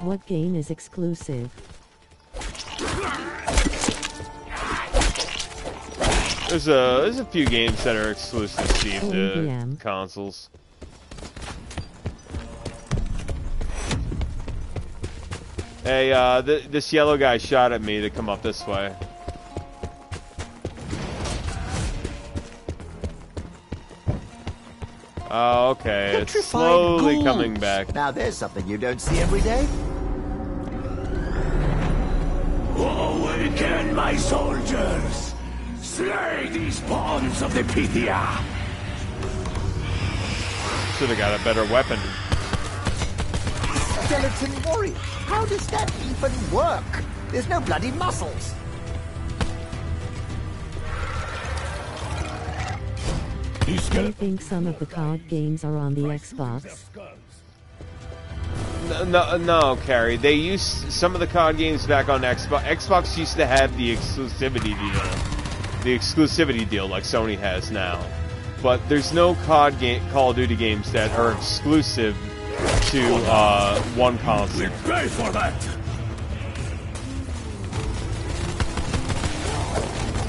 What game is exclusive? There's a few games that are exclusive, Steve, to consoles. Hey, this yellow guy shot at me to come up this way. Oh, okay. Petrified it's slowly ghouls. Coming back. Now there's something you don't see every day. Awaken, my soldiers! Slay these pawns of the Pythia! Should have got a better weapon. Skeleton warrior? How does that even work? There's no bloody muscles. I think some of the COD games are on the Xbox. No, Carrie. They used some of the COD games back on Xbox. Xbox used to have the exclusivity deal, like Sony has now. But there's no COD Call of Duty games that are exclusive to one console. We pay for that.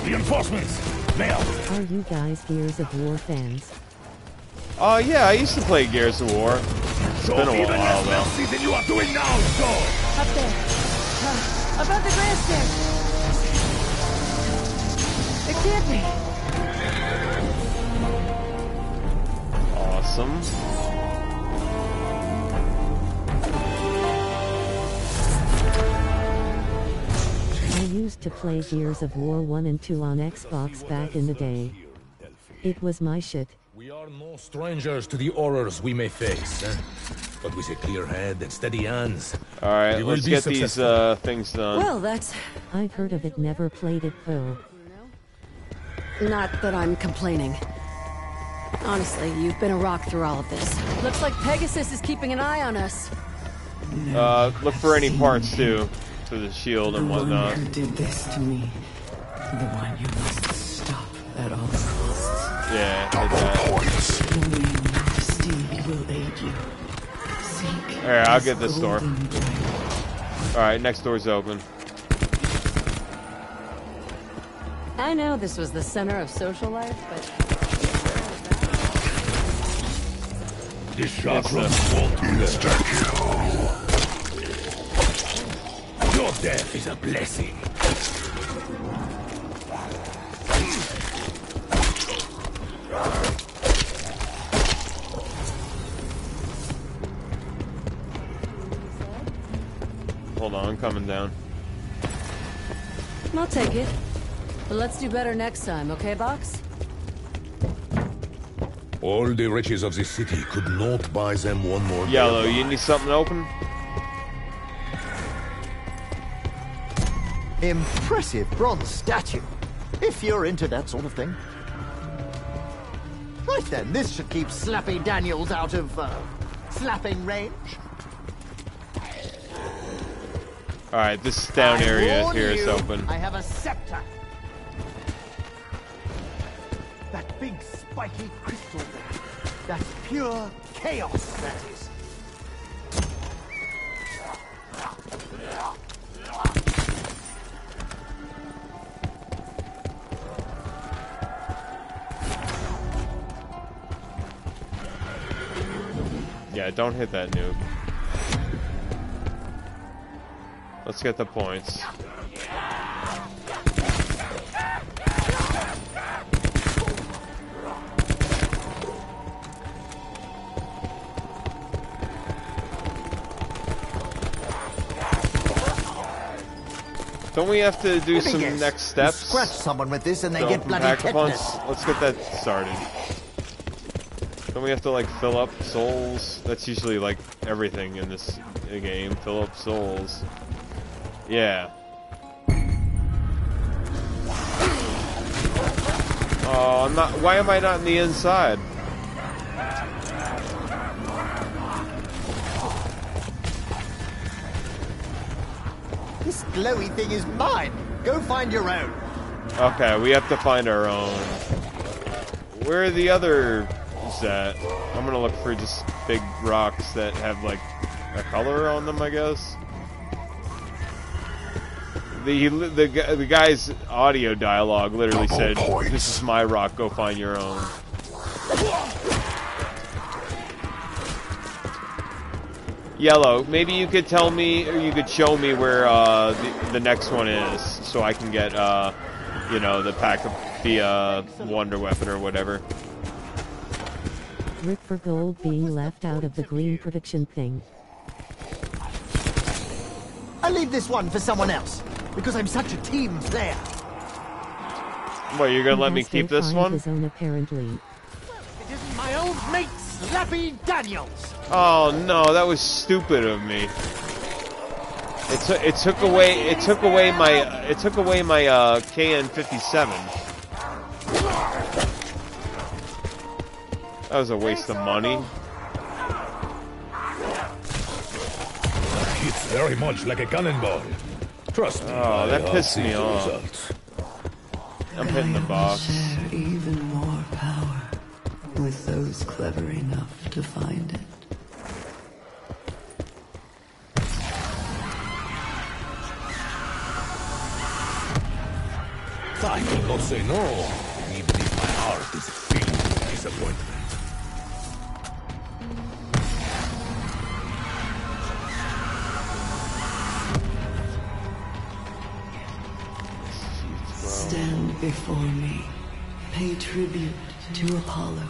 Reinforcements. Are you guys Gears of War fans? Oh yeah, I used to play Gears of War. It's been a while though. Than you are doing now, so. Up there, above the grandstand. It can't be. Awesome. I used to play Gears of War 1 and 2 on Xbox back in the day. It was my shit. We are no strangers to the horrors we may face, eh? But with a clear head and steady hands. All right, let's get these things done. Well, that's. I've heard of it, never played it though. Not that I'm complaining. Honestly, you've been a rock through all of this. Looks like Pegasus is keeping an eye on us. Look for any parts too, to the shield and whatnot. The one who did this to me, the one you must stop at all costs. Yeah, alright, I'll get this door. Alright, next door's open. I know this was the center of social life, but... This shot won't kill. Your death is a blessing. Hold on, I'm coming down. I'll take it. But let's do better next time, okay, Box? All the riches of this city could not buy them one more day. Yellow, you need something open? Impressive bronze statue. If you're into that sort of thing. Right then, this should keep Slappy Daniels out of, slapping range. Alright, this down area here is open. I have a scepter. That big spiky crystal there. That's pure chaos, that is. Yeah, don't hit that noob. Let's get the points. Don't we have to do some next steps? Scratch someone with this and they get bloody tetanus. Let's get that started. Don't we have to like fill up souls? That's usually like everything in this game. Fill up souls. Yeah. Oh, I'm not. Why am I not in the inside? This glowy thing is mine. Go find your own. Okay, we have to find our own. Where are the others at? I'm gonna look for just big rocks that have like a color on them, I guess. The guy's audio dialogue literally said, "This is my rock. Go find your own." Yellow. Maybe you could tell me, or you could show me where the next one is, so I can get, you know, the pack of the wonder weapon or whatever. Rip for gold being left out of the green prediction thing. I leave this one for someone else, because I'm such a team player. What, you're gonna let me keep this one? His own, apparently. It isn't my old mate, Slappy Daniels. Oh no, that was stupid of me. It took away my KN-57. That was a waste of money. It's very much like a cannonball. Trust me. Oh, that pissed me off. Results. I'm hitting the box. Share even more power with those clever enough to find it. I will not say no, even if my heart is filled with disappointment. Stand before me, pay tribute to Apollo,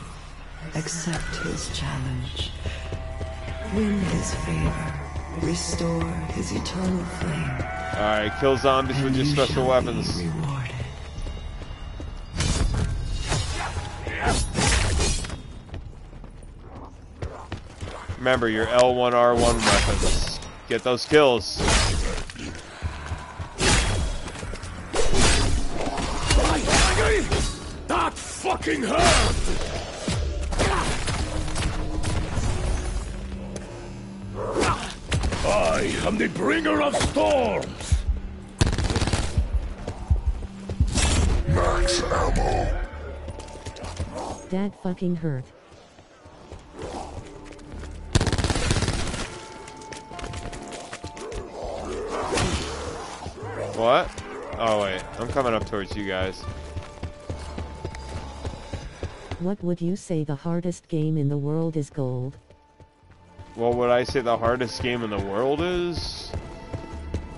accept his challenge, win his favor, restore his eternal flame. Alright, kill zombies with your special weapons. Remember your L1R1 weapons. Get those kills. That fucking hurt! I am the bringer of storms! Max ammo. That fucking hurt. What? Oh wait, I'm coming up towards you guys. What would you say the hardest game in the world is, Gold? What would I say the hardest game in the world is?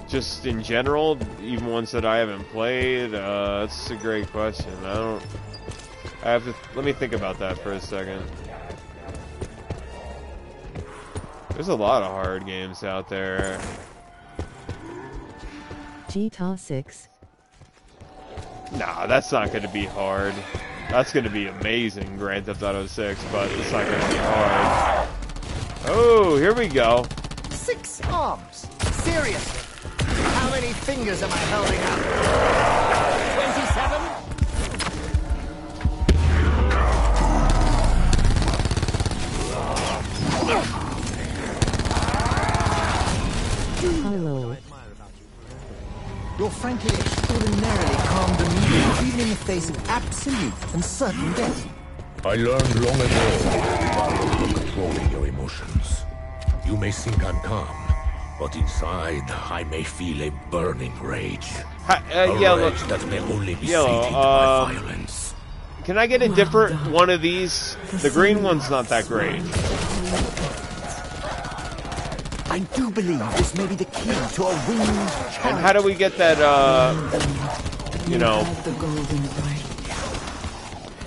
Just in general, even ones that I haven't played? That's a great question. I have to... Let me think about that for a second. There's a lot of hard games out there. GTA 6. Nah, that's not going to be hard. That's going to be amazing, Grand Theft Auto 6, but it's not going to be hard. Oh, here we go. 6 arms. Seriously. How many fingers am I holding up? 27? Hello. You're frankly extraordinarily calm demeanor, even in the face of absolute and certain death. I learned long ago controlling your emotions. You may think I'm calm, but inside I may feel a burning rage. Rage that may only be sated by violence. Can I get a different one of these? The green one's not that great. I do believe this may be the key to a winning challenge. And how do we get that, you know...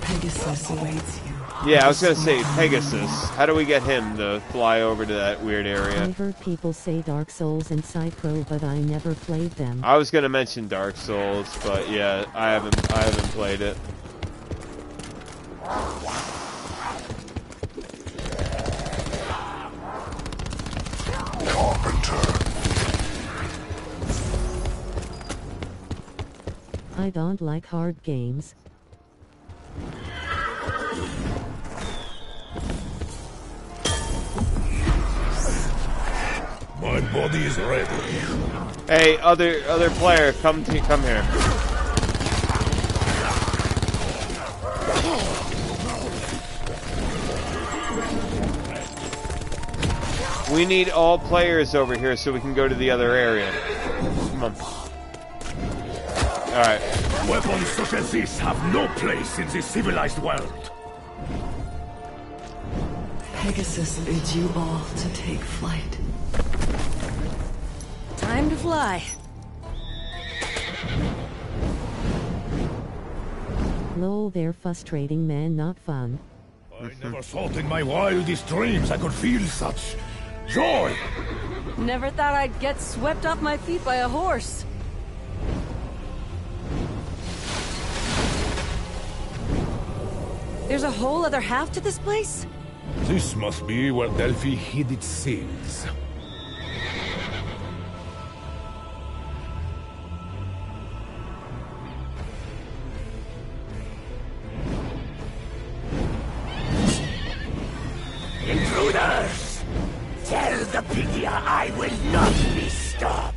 Pegasus awaits you. Yeah, I was gonna say Pegasus. How do we get him to fly over to that weird area? I've heard people say Dark Souls and Psycho, but I never played them. I was gonna mention Dark Souls, but yeah, I haven't played it. I don't like hard games. My body is ready. Hey, other player, come here. We need all players over here so we can go to the other area. Come on. Alright. Weapons such as this have no place in this civilized world. Pegasus bids you all to take flight. Time to fly. Lol, they're frustrating, man, not fun. I never thought in my wildest dreams I could feel such joy. Never thought I'd get swept off my feet by a horse. There's a whole other half to this place? This must be where Delphi hid its sins. Intruders! Tell the Pidia I will not be stopped!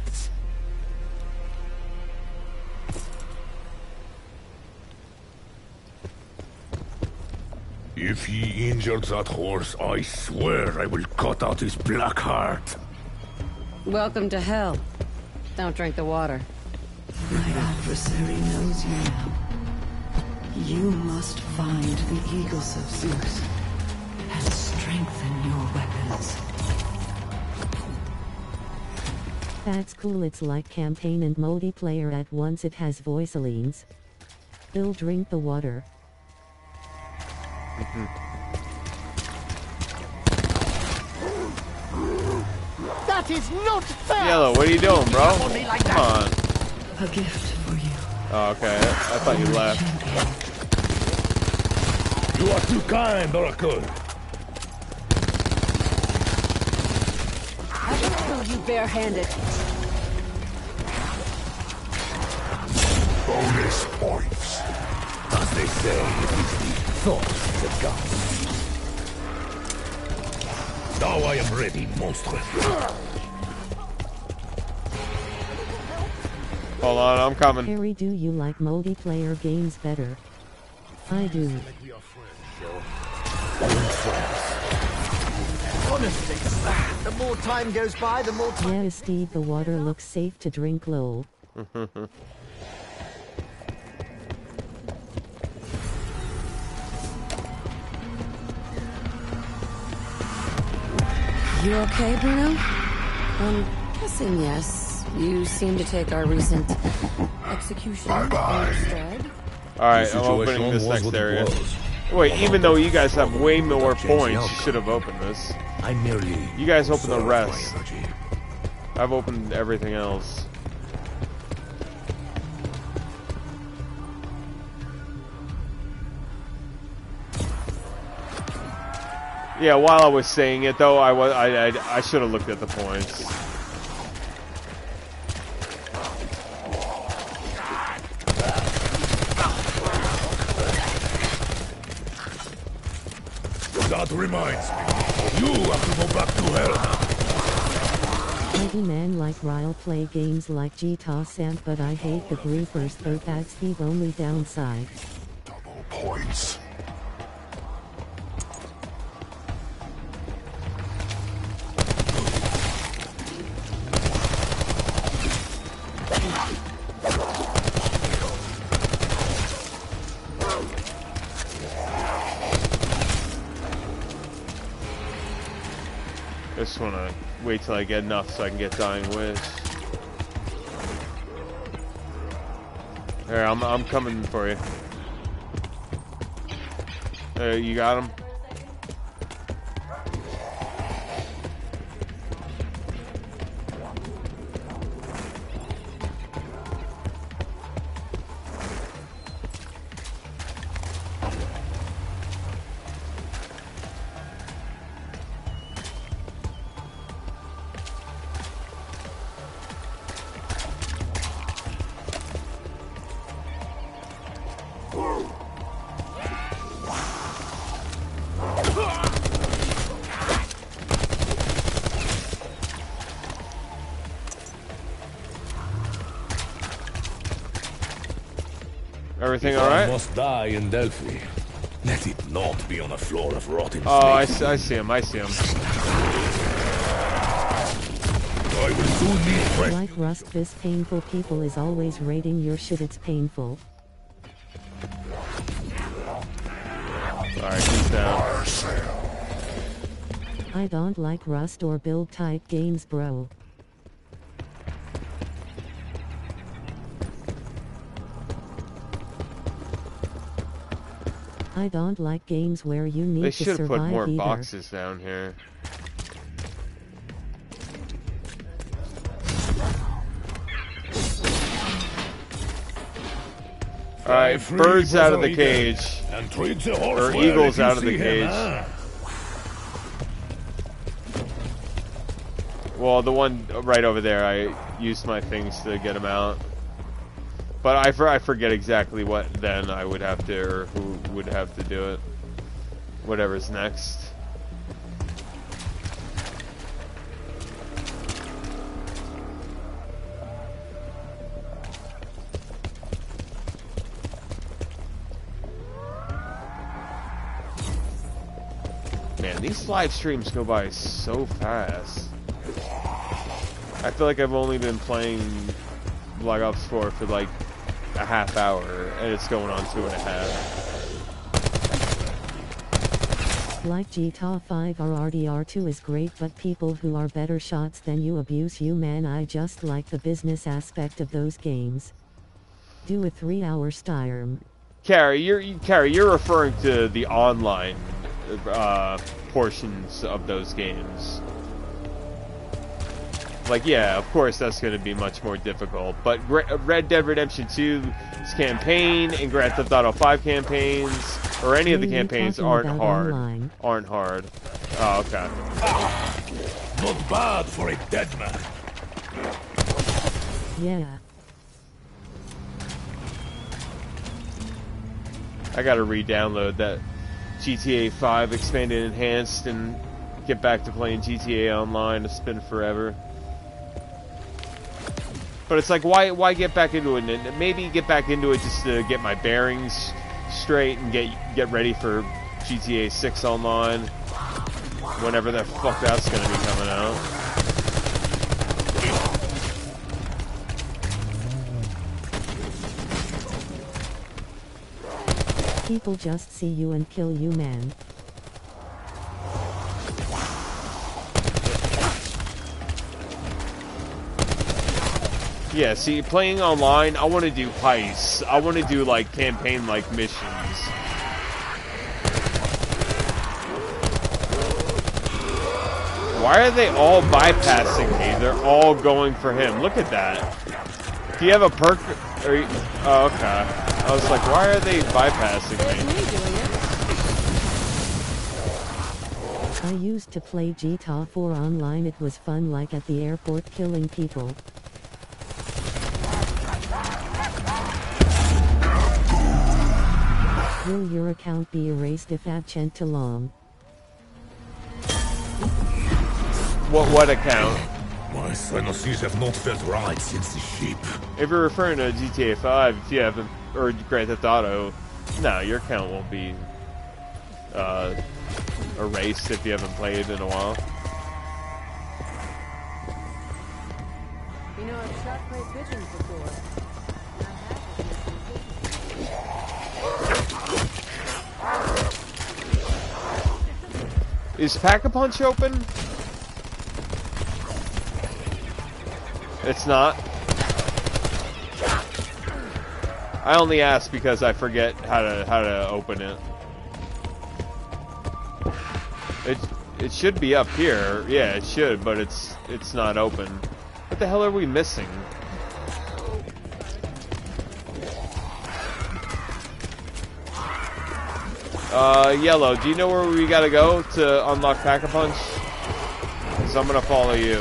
If he injured that horse, I swear I will cut out his black heart. Welcome to hell. Don't drink the water. My adversary knows you now. You must find the eagles of Zeus. Strengthen your weapons. That's cool. It's like campaign and multiplayer at once. It has voice lines. Bill, drink the water. That is not fair. Yellow, what are you doing, bro? Like come on. A gift for you. Oh, okay. I thought you left. You are too kind, Oracle. You barehanded. Bonus points. As they say, it's the thoughts that count. Now I am ready, monster. Hold on, I'm coming. Harry, do you like multiplayer games better? I do. Honestly, the more time goes by, the more time... Yeah, Steve, the water looks safe to drink, lol. You okay, Bruno? I'm guessing yes. You seem to take our recent execution... Bye-bye. Alright, I'm opening this next area. Wait, even though you guys have way more points, you should have opened this. You guys opened the rest. I've opened everything else. Yeah, while I was saying it though, I should have looked at the points. That reminds me, you have to go back to hell. Maybe man like Ryle play games like GTA San, but I hate the griefers though, that's the only downside. Double points. I just want to wait till I get enough so I can get Dying Wish. Here, I'm coming for you. There, you got him? Everything all right? I must die in Delphi. Let it not be on a floor of rotting snakes. I see him. I see him. I will soon need friends. Like Rust, this painful people is always raiding your shit. It's painful. All right, he's down. I don't like Rust or build type games, bro. I don't like games where you need to survive. They should put more boxes down here. All right, birds out of the cage, or eagles out of the cage. Well, the one right over there, I used my things to get him out. But I forget exactly what then I would have to, or who would have to do it. Whatever's next. Man, these live streams go by so fast. I feel like I've only been playing Black Ops 4 for like a half hour, and it's going on 2.5. Like GTA 5 or RDR2 is great, but people who are better shots than you abuse you, man. I just like the business aspect of those games. Do a 3-hour storm. Carrie, you're referring to the online portions of those games. Like, yeah, of course that's going to be much more difficult. But Red Dead Redemption 2's campaign and Grand Theft Auto 5 campaigns, or any of the campaigns, aren't hard. Oh, okay. Ah, not bad for a dead man. Yeah. I gotta re-download that GTA 5 Expanded Enhanced and get back to playing GTA Online. It's been forever. But it's like, why get back into it? And maybe get back into it just to get my bearings straight and get ready for GTA 6 Online, whenever the fuck that's gonna be coming out. People just see you and kill you, man. Yeah, see, playing online, I want to do heists. I want to do, like, campaign-like missions. Why are they all bypassing me? They're all going for him. Look at that. Do you have a perk? Or you... Oh, okay. I was like, why are they bypassing me? I used to play GTA 4 online. It was fun, like at the airport, killing people. Will your account be erased if absent too long? What account? My sinuses have not felt right since the sheep. If you're referring to GTA 5, if you haven't, or Grand Theft Auto, no, your account won't be erased if you haven't played in a while. You know, I've shot my pigeons before. Is Pack-a-Punch open? It's not. I only ask because I forget how to open it. It should be up here. Yeah, it should, but it's not open. What the hell are we missing? Yellow, do you know where we gotta go to unlock Pack-a-Punch? Because I'm gonna follow you.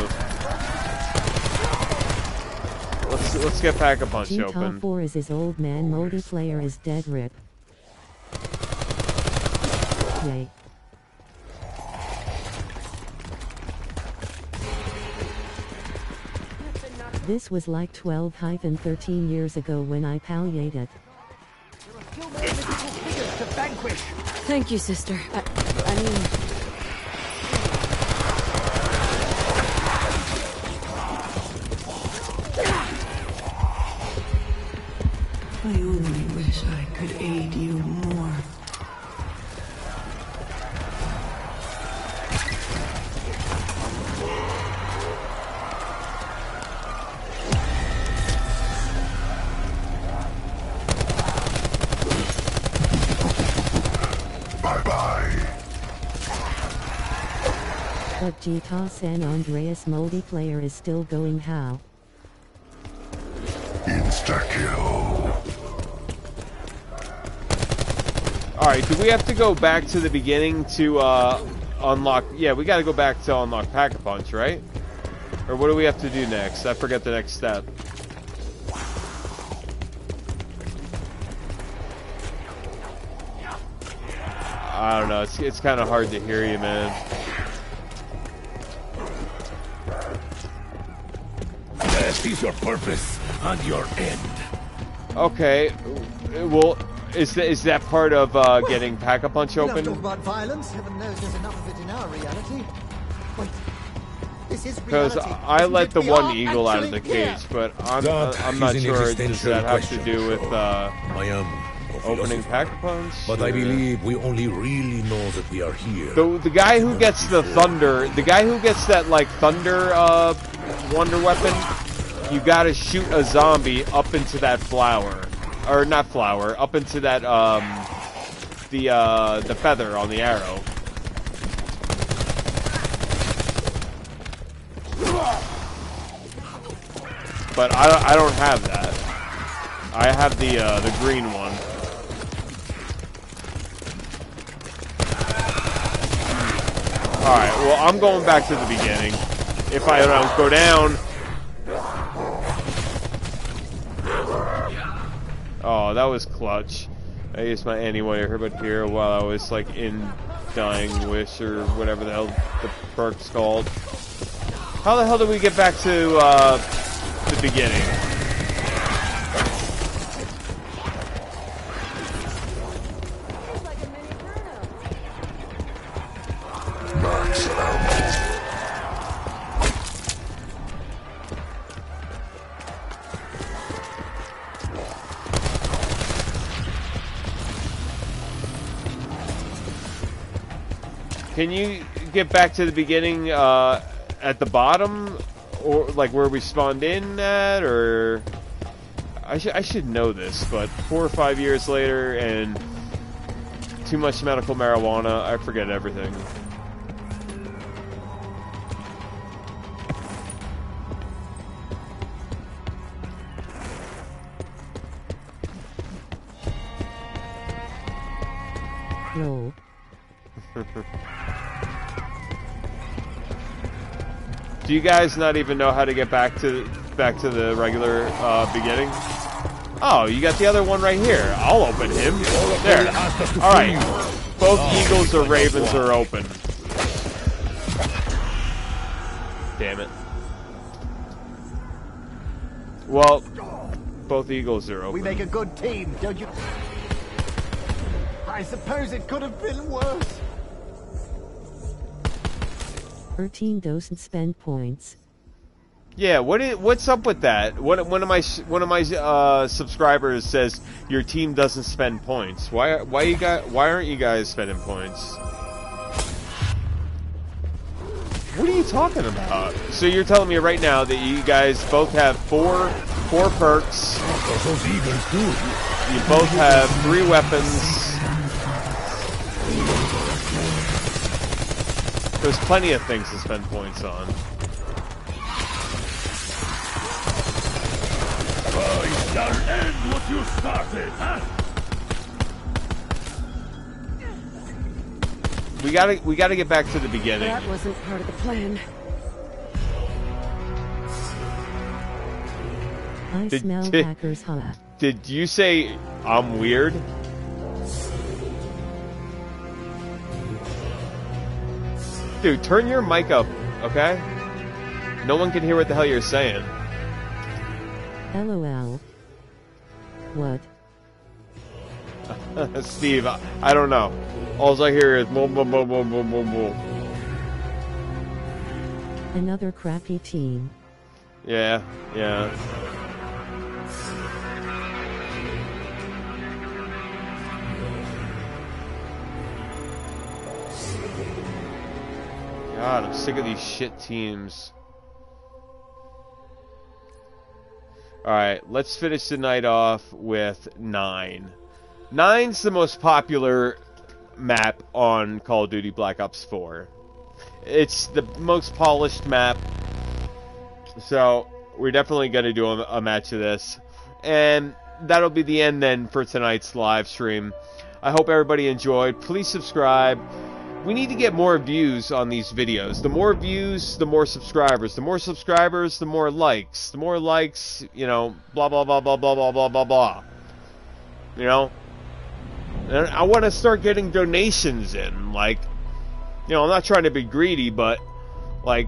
Let's get Pack-a-Punch open. GTA 4 is his old man, multiplayer is dead, rip. Yay. This was like 12-13 years ago when I palliated. Thank you, sister. I mean... I only wish I could aid you more. PUBG Call San Andreas multiplayer is still going how? Insta-kill. Alright, do we have to go back to the beginning to unlock... Yeah, we gotta go back to unlock Pack-a-Punch, right? Or what do we have to do next? I forget the next step. I don't know, it's kind of hard to hear you, man. That is your purpose and your end. Okay, well, is that part of getting Pack-a-Punch open? Don't talk about violence. Heaven knows there's enough of it in our reality. Wait, this is reality. Because I let the one eagle out of the cage, but I'm not sure does that have to do with opening Pack-a-Punch? But I believe we only really know that we are here. The guy who gets the thunder, the guy who gets that like thunder wonder weapon, you gotta shoot a zombie up into that flower, or not flower, up into that the feather on the arrow. But I don't have that. I have the green one. Alright, well, I'm going back to the beginning. If I don't go down... Oh, that was clutch. I used my anti-wire herbert here while I was, like, in Dying Wish or whatever the hell the perk's called. How the hell did we get back to, the beginning? Can you get back to the beginning at the bottom, or like where we spawned in at, or I should know this, but 4 or 5 years later and too much medical marijuana, I forget everything. No. Do you guys not even know how to get back to the regular beginning? Oh, you got the other one right here. I'll open him. There. All right. Both eagles or ravens are open. Damn it. Well, both eagles are open. We make a good team, don't you? I suppose it could have been worse. 13 doesn't spend points. Yeah, what's up with that? One of my subscribers says your team doesn't spend points. Why aren't you guys spending points? What are you talking about? So you're telling me right now that you guys both have four perks. You both have 3 weapons. There's plenty of things to spend points on. I shall end what you started, huh? We gotta get back to the beginning. That wasn't part of the plan. I smell hackers, huh? Did you say I'm weird? Dude, turn your mic up, okay? No one can hear what the hell you're saying. LOL. What? Steve, I don't know. All I hear is boom, boom, boom, boom, boom, boom, boom. Another crappy team. Yeah, yeah. God, I'm sick of these shit teams. Alright, let's finish the night off with 9. 9's the most popular map on Call of Duty Black Ops 4. It's the most polished map, so we're definitely going to do a match of this. And that'll be the end then for tonight's live stream. I hope everybody enjoyed. Please subscribe. We need to get more views on these videos. The more views, the more subscribers. The more subscribers, the more likes. The more likes, you know, blah, blah, blah, blah, blah, blah, blah, blah, blah. You know? And I want to start getting donations in. Like, you know, I'm not trying to be greedy, but, like,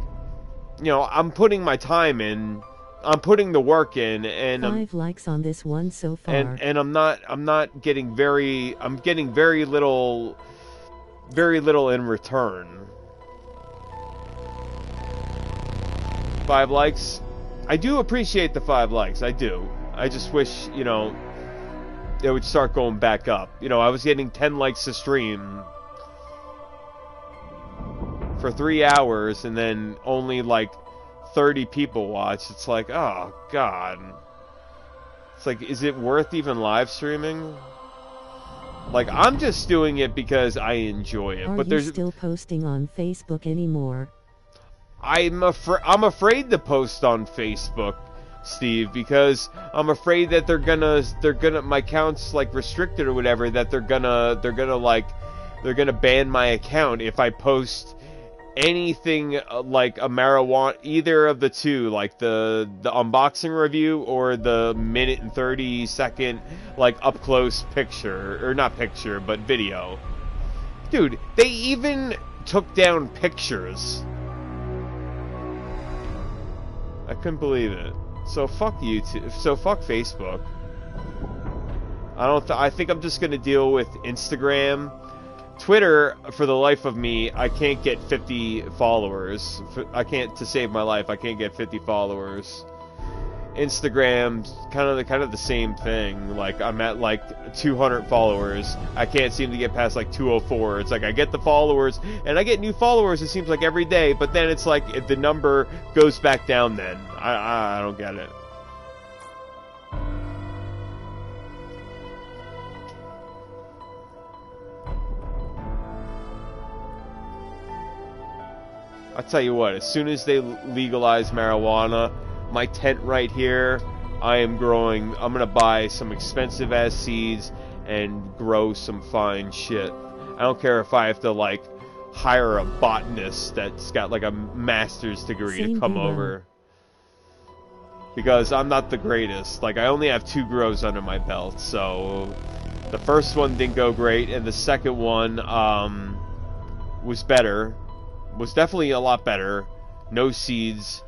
you know, I'm putting my time in. I'm putting the work in, and 5 likes on this one so far. And I'm not getting very, I'm getting very little in return. 5 likes. I do appreciate the 5 likes. I do. I just wish, you know, it would start going back up. You know, I was getting 10 likes a stream for 3 hours, and then only like 30 people watch. It's like, oh god. It's like, is it worth even live streaming? Like, I'm just doing it because I enjoy it. Are but there's you still posting on Facebook anymore? I'm afraid to post on Facebook, Steve, because I'm afraid that they're gonna my account's like restricted or whatever, that they're gonna ban my account if I post anything like a marijuana, either of the two, like the unboxing review or the minute and 30-second like up close picture, or not picture but video. Dude, they even took down pictures. I couldn't believe it. So fuck YouTube. So fuck Facebook. I think I'm just gonna deal with Instagram. Twitter, for the life of me, I can't get 50 followers. I can't, to save my life, I can't get 50 followers. Instagram, kind of the same thing. Like, I'm at like 200 followers. I can't seem to get past like 204. It's like I get the followers, and I get new followers, it seems like every day, but then it's like if the number goes back down then. I don't get it. I'll tell you what, as soon as they legalize marijuana, my tent right here, I am growing, I'm going to buy some expensive ass seeds and grow some fine shit. I don't care if I have to like hire a botanist that's got like a master's degree to come over. Because I'm not the greatest. Like, I only have 2 grows under my belt, so the first one didn't go great, and the second one was better. Was definitely a lot better, no seeds,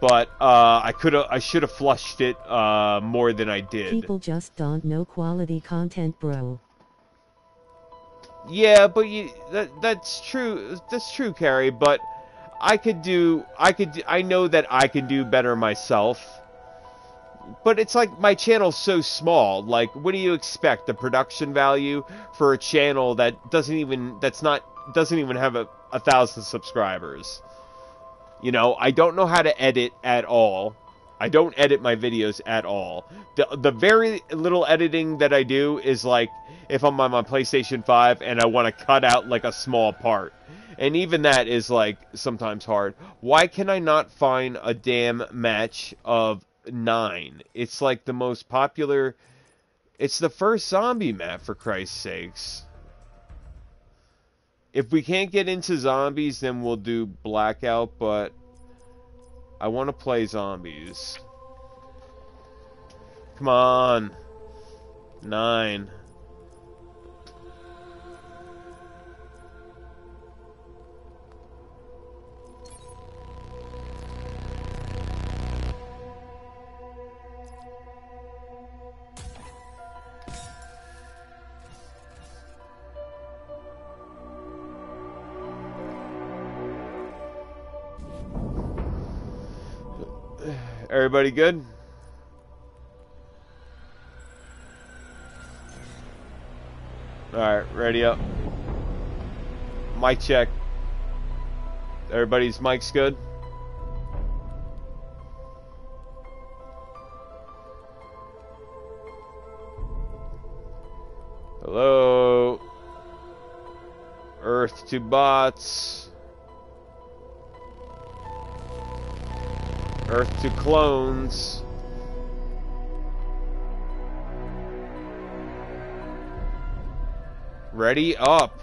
but I should have flushed it more than I did. People just don't know quality content, bro. Yeah, but that's true, Carrie. But I know that I can do better myself. But it's like, my channel's so small. Like, what do you expect? The production value for a channel that doesn't even have a 1,000 subscribers. You know, I don't know how to edit at all. I don't edit my videos at all. The very little editing that I do is like if I'm on my PlayStation 5 and I want to cut out like a small part. And even that is like sometimes hard. Why can I not find a damn match of Nine? It's like the most popular. It's the first zombie map, for Christ's sakes. If we can't get into zombies, then we'll do Blackout, but I want to play zombies. Come on. Nine. Everybody good? Alright, ready up. Mic check. Everybody's mic's good? Hello? Earth to bots. Earth to clones. Ready up.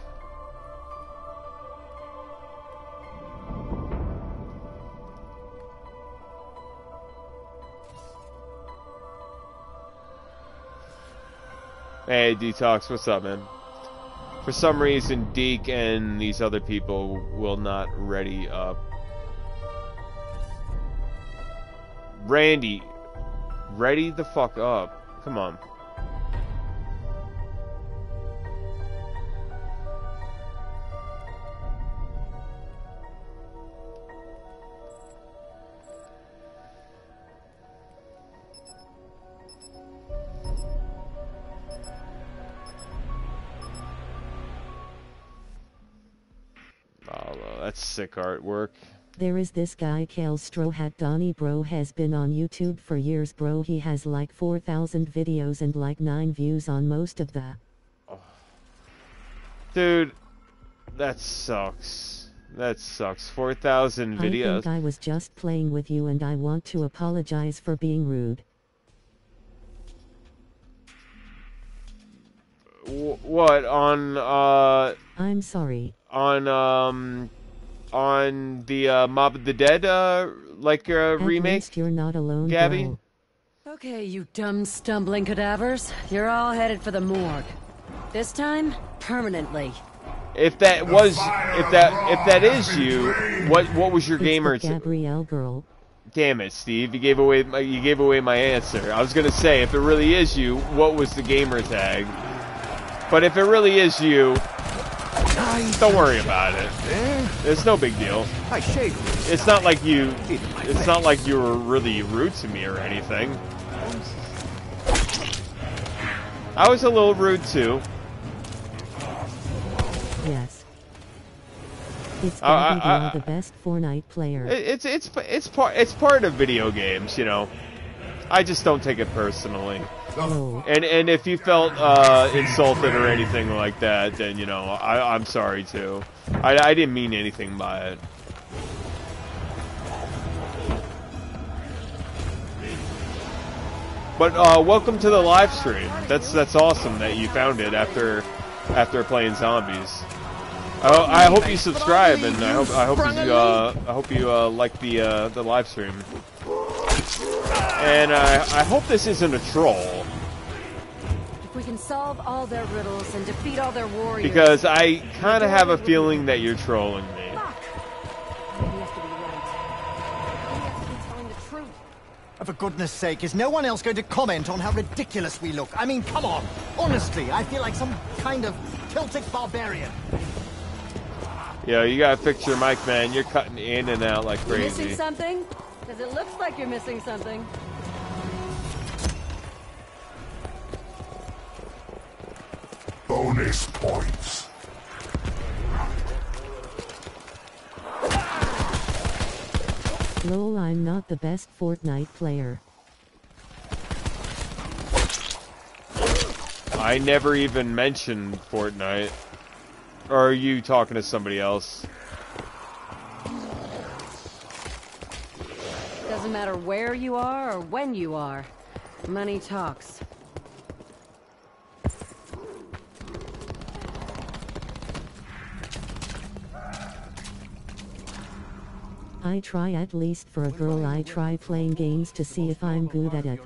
Hey, Detox, what's up, man? For some reason, Deke and these other people will not ready up. Randy, ready the fuck up. Come on. Sick artwork. There is this guy Kale Straw Hat Donnie, bro, has been on YouTube for years, bro. He has like 4,000 videos and like 9 views on most of the. Oh. Dude, that sucks. That sucks. 4,000 videos. I think I was just playing with you, and I want to apologize for being rude. What on? I'm sorry. On the Mob of the Dead, remake? At least you're not alone, Gabby? Bro. Okay, you dumb stumbling cadavers. You're all headed for the morgue. This time, permanently. If that is you, what was your gamer? Gabrielle girl. Damn it, Steve! You gave away my answer. I was gonna say, if it really is you, what was the gamer tag? But if it really is you, don't worry about it. It's no big deal. It's not like you were really rude to me or anything. I was a little rude too. Yes. It's gonna be the best Fortnite player. It's part of video games, you know. I just don't take it personally. Oh. And if you felt insulted or anything like that, then, you know, I'm sorry too. I didn't mean anything by it. But welcome to the live stream. That's awesome that you found it after playing Zombies. I hope you subscribe, and I hope you like the live stream. And I hope this isn't a troll. If we can solve all their riddles and defeat all their warriors, because I kind of have a feeling that you're trolling me. For goodness sake, is no one else going to comment on how ridiculous we look? I mean, come on. Honestly, I feel like some kind of Celtic barbarian. Yo, you gotta fix your mic, man. You're cutting in and out like crazy. Missing something? Because it looks like you're missing something. Bonus points. Lol, I'm not the best Fortnite player. I never even mentioned Fortnite. Or are you talking to somebody else? Doesn't matter where you are or when you are. Money talks. I try, at least for a girl. I try playing games to see if I'm good at it.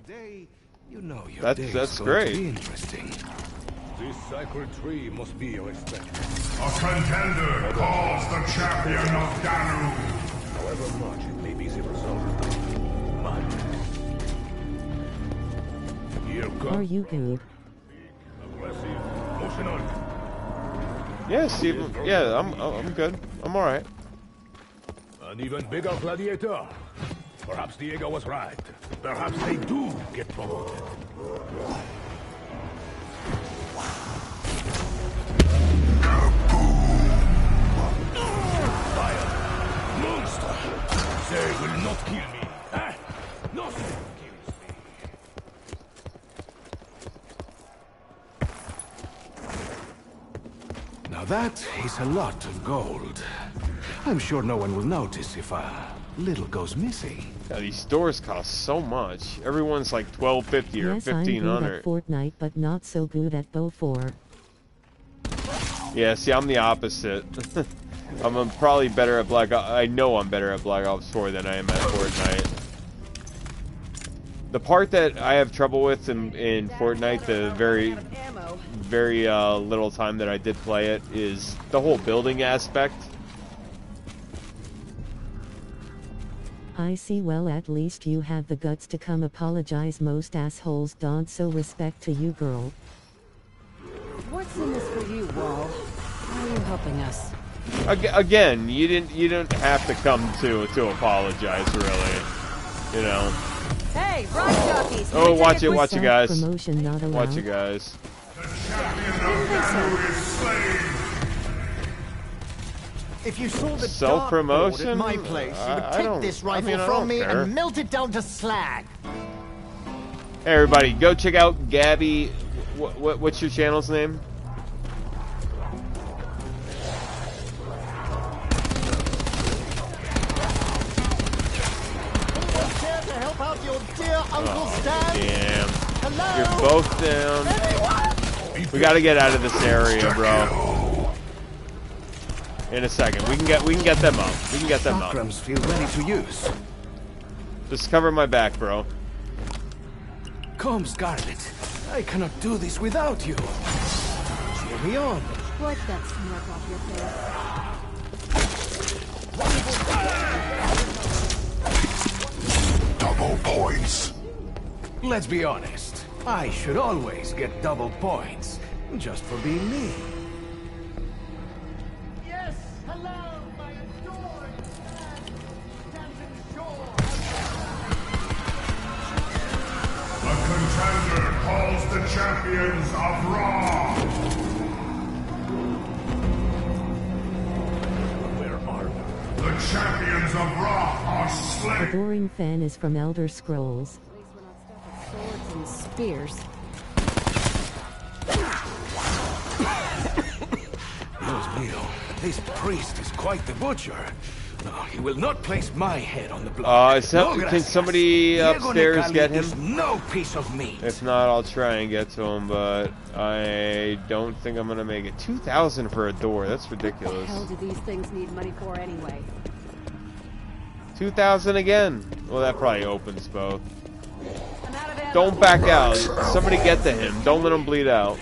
That's great. Interesting. This sacred tree must be your expectation. A contender calls the champion of Danube. However much it may be the result of mine. Are you good? Yes, yeah, I'm good. I'm all right. An even bigger gladiator. Perhaps Diego was right. Perhaps they do get promoted. Fire. Monster. They will not kill me. Huh? Nothing kills me. Now that is a lot of gold. I'm sure no one will notice if a little goes missing. God, these doors cost so much. Everyone's like $12.50 or $1500. Fortnite, but not so good at Bo4. Yeah, see, I'm the opposite. I'm probably better at Black Ops. I know I'm better at Black Ops 4 than I am at Fortnite. The part that I have trouble with in Fortnite, the very, very little time that I did play it, is the whole building aspect. I see. Well, at least you have the guts to come apologize. Most assholes don't, so respect to you, girl. What's in this for you, Wall? How are you helping us? Again, you don't have to come to apologize, really. You know. Hey, rock jockeys! Oh, watch it, guys! Watch it, guys! If you saw the self-promotion at my place, you would take this rifle from me and melt it down to slag. Hey, everybody, go check out Gabby. What's your channel's name? Damn. Hello? You're both down. Anyone? We gotta get out of this area, bro. In a second. We can get them up. We can get them up. Feel ready to use. Just cover my back, bro. Come, Scarlet. I cannot do this without you. Cheer me on. Wipe that smirk off your face. Double points. Let's be honest. I should always get double points just for being me. Yes, hello, my adored Captain Shore. The contender calls the champions of Raw. Where are we? The champions of Raw are slain. The boring fan is from Elder Scrolls. Swords and spears. Dios mío, this priest is quite the butcher. No, he will not place my head on the block. Can somebody upstairs get him? No piece of meat. If not, I'll try and get to him, but I don't think I'm gonna make it. 2,000 for a door. That's ridiculous. What the hell do these things need money for anyway? 2,000 again. Well, that probably opens both. Don't back out. Somebody get to him. Don't let him bleed out.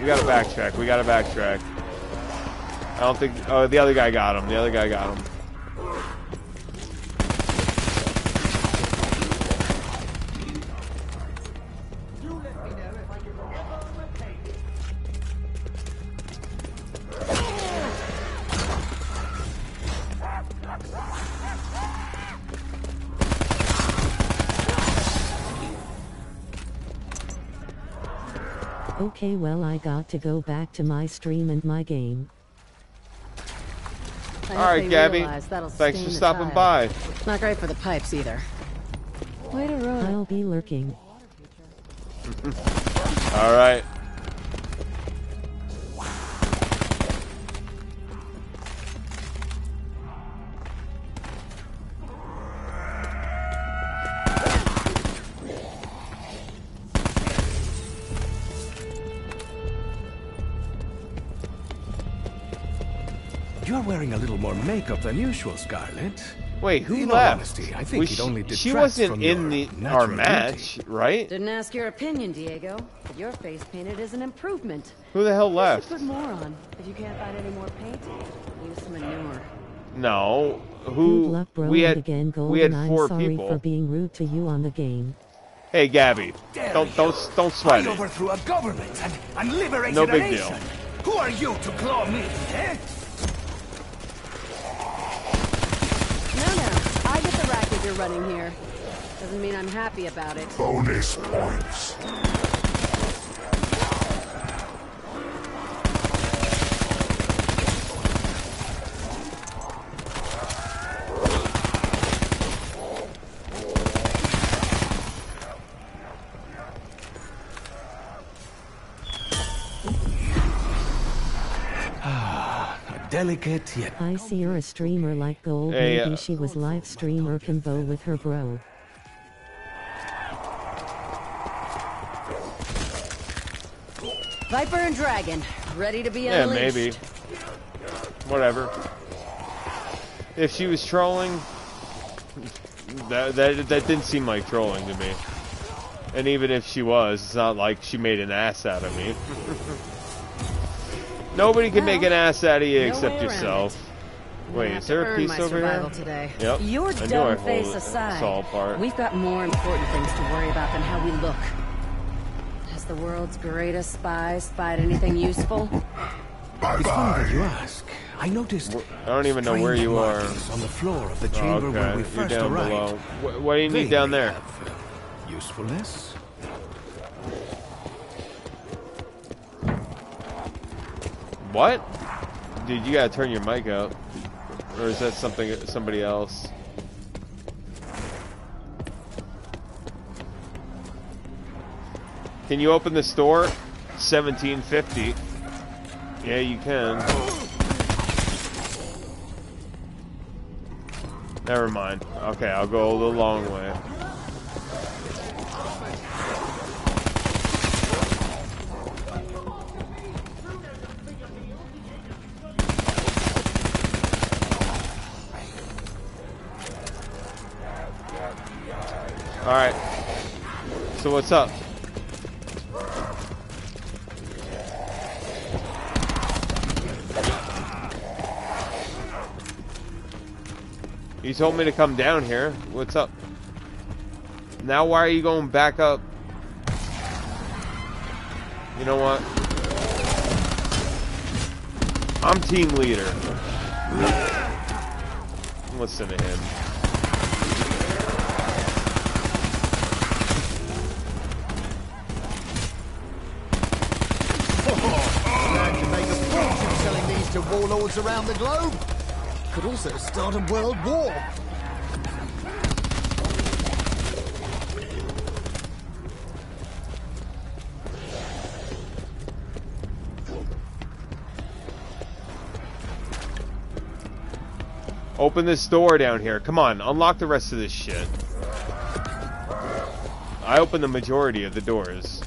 We gotta backtrack. We gotta backtrack. I don't think... Oh, the other guy got him. The other guy got him. Okay, well, I got to go back to my stream and my game. Alright, Gabby. Thanks for stopping by. Not great for the pipes either. Way to ruin. I'll be lurking. Alright. Wearing a little more makeup than usual, Scarlet. Wait, who left? Honesty, I think she wasn't in our match, right? Didn't ask your opinion, Diego. But your face painted is an improvement. Who the hell left? Put more on. If you can't find any more paint, use some manure. No, who? We had four people. For being rude to you on the game. Hey, Gabby, don't sweat it. I overthrew a government and liberated a nation. No big deal. Who are you to claw me? Eh? You're running here. Doesn't mean I'm happy about it. Bonus points. Delicate yet. I see you're a streamer like gold. Hey, maybe she was live streamer combo with her bro. Viper and Dragon, ready to be unleashed. Yeah, maybe. Whatever. If she was trolling, that didn't seem like trolling to me. And even if she was, it's not like she made an ass out of me. Nobody can make an ass out of you except yourself. Wait, is there a piece over here? Today. Yep. Your dumb face aside, we've got more important things to worry about than how we look. Has the world's greatest spy spied anything useful? It's funny that you ask. I noticed. I don't even know where you are. On the floor of the chamber when we first arrived. What do you need down there? Usefulness. What? Dude, you gotta turn your mic up. Or is that something somebody else? Can you open this door? 1750. Yeah, you can. Never mind. Okay, I'll go the long way. Alright, so what's up? You told me to come down here. What's up? Now why are you going back up? You know what? I'm team leader. Listen to him. Warlords around the globe could also start a world war. Open this door down here. Come on, unlock the rest of this shit. I opened the majority of the doors.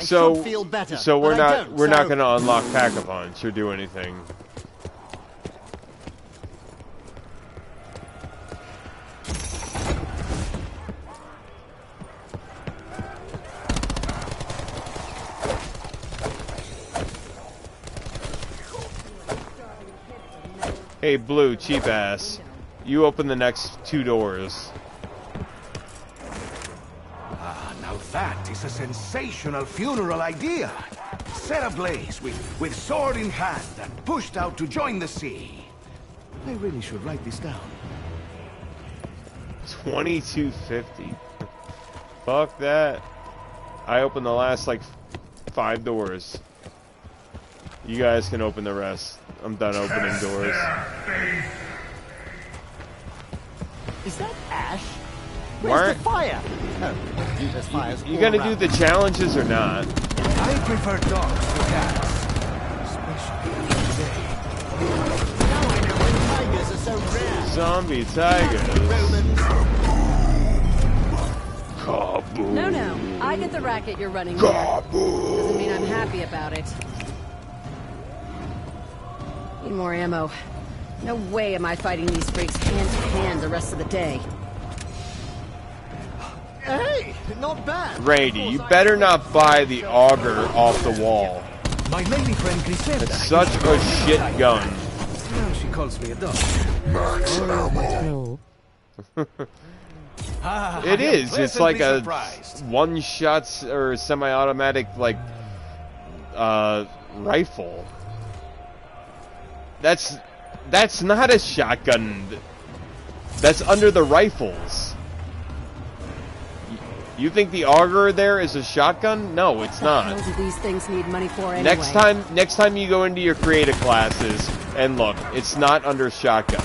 So, feel better, so we're not going to unlock pack-a-punch or do anything. Hey, Blue, cheap ass. You open the next two doors. That is a sensational funeral idea. Set ablaze with sword in hand and pushed out to join the sea. I really should write this down. 2250. Fuck that. I opened the last like 5 doors. You guys can open the rest. I'm done opening doors. Is that Ash? Where's the fire? You gonna do the challenges or not? I prefer dogs to cats. Especially now I know why tigers are so rare. Zombie tigers. Kaboom. No, I get the racket you're running. Kaboom. Doesn't mean I'm happy about it. Need more ammo. No way am I fighting these freaks hand to hand the rest of the day. Hey, not bad. Randy, you better not buy the Auger off the wall. My lady friend Griselda. It's such a shit gun. Now she calls me a dog. Max ammo. It is. It's like a one-shot or semi-automatic like rifle. That's not a shotgun. That's under the rifles. You think the auger there is a shotgun? No, it's not. What the hell do these things need money for anyway? Next time you go into your creative classes and look, it's not under shotguns.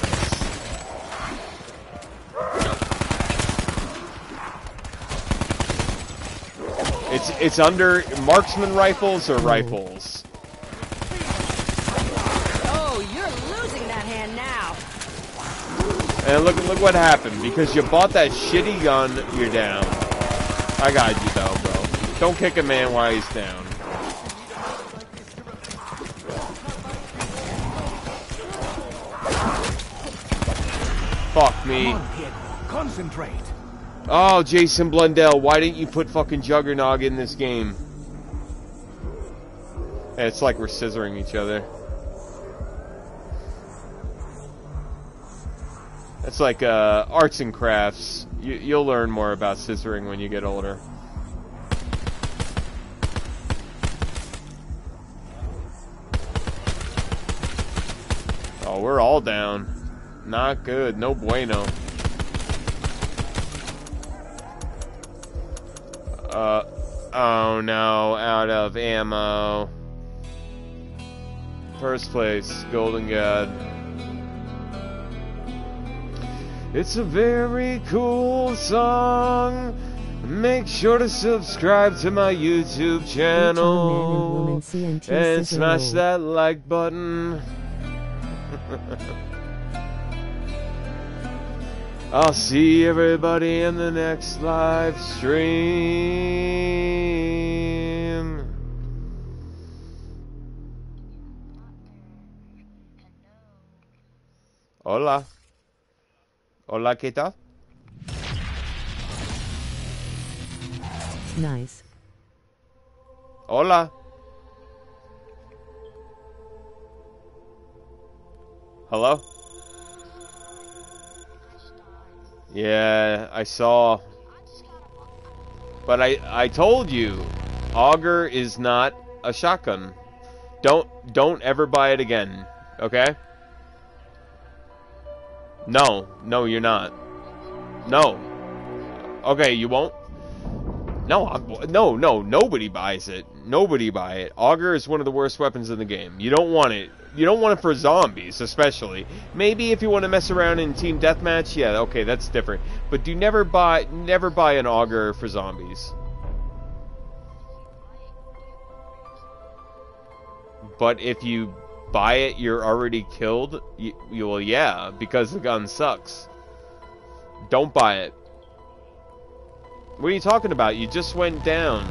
It's under marksman rifles or rifles. Oh, you're losing that hand now. And look what happened because you bought that shitty gun. You're down. I got you though, bro. Don't kick a man while he's down. Fuck me. Come on, kid. Concentrate. Oh, Jason Blundell, why didn't you put fucking Juggernog in this game? And it's like we're scissoring each other. That's like arts and crafts. You'll learn more about scissoring when you get older. Oh, we're all down. Not good. No bueno. Oh no, out of ammo. First place, Golden God. It's a very cool song. Make sure to subscribe to my YouTube channel and smash that like button. I'll see everybody in the next live stream. Hola. Hola, ¿qué tal? Nice. Hola. Hello? Yeah, I saw. But I told you, Auger is not a shotgun. Don't ever buy it again, okay? No, you're not. No. Okay, you won't? No, nobody buys it. Nobody buy it. Auger is one of the worst weapons in the game. You don't want it. You don't want it for zombies, especially. Maybe if you want to mess around in Team Deathmatch, yeah, okay, that's different. But do never buy an auger for zombies. But if you buy it, you're already killed. Well, yeah, because the gun sucks. Don't buy it. What are you talking about? You just went down.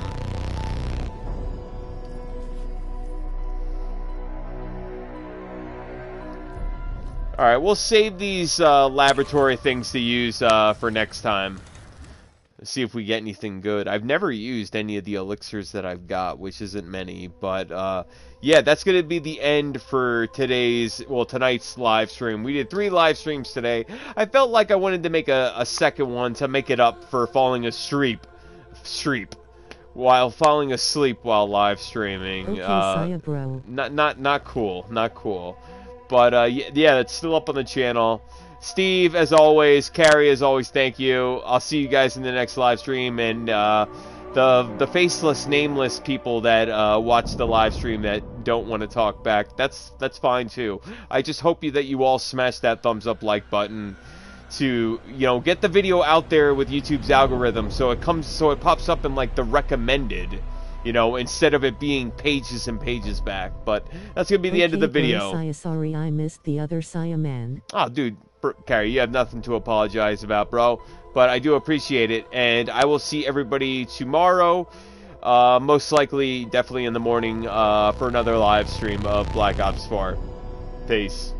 Alright, we'll save these laboratory things to use for next time. Let's see if we get anything good. I've never used any of the elixirs that I've got, which isn't many. But, yeah, that's going to be the end for tonight's live stream. We did 3 live streams today. I felt like I wanted to make a second one to make it up for falling asleep. While falling asleep while live streaming. Okay, sorry, bro. Not cool. Not cool. But, yeah, it's still up on the channel. Steve, as always, Carrie, as always, thank you. I'll see you guys in the next live stream. And the faceless, nameless people that watch the live stream that don't want to talk back, that's fine, too. I just hope that you all smash that thumbs up like button to, you know, get the video out there with YouTube's algorithm so it pops up in, like, the recommended. You know, instead of it being pages and pages back. But that's going to be the end of the video. Saya, sorry, I missed the other Saya man. Oh, dude, Carrie, you have nothing to apologize about, bro. But I do appreciate it. And I will see everybody tomorrow, most likely, definitely in the morning, for another live stream of Black Ops 4. Peace.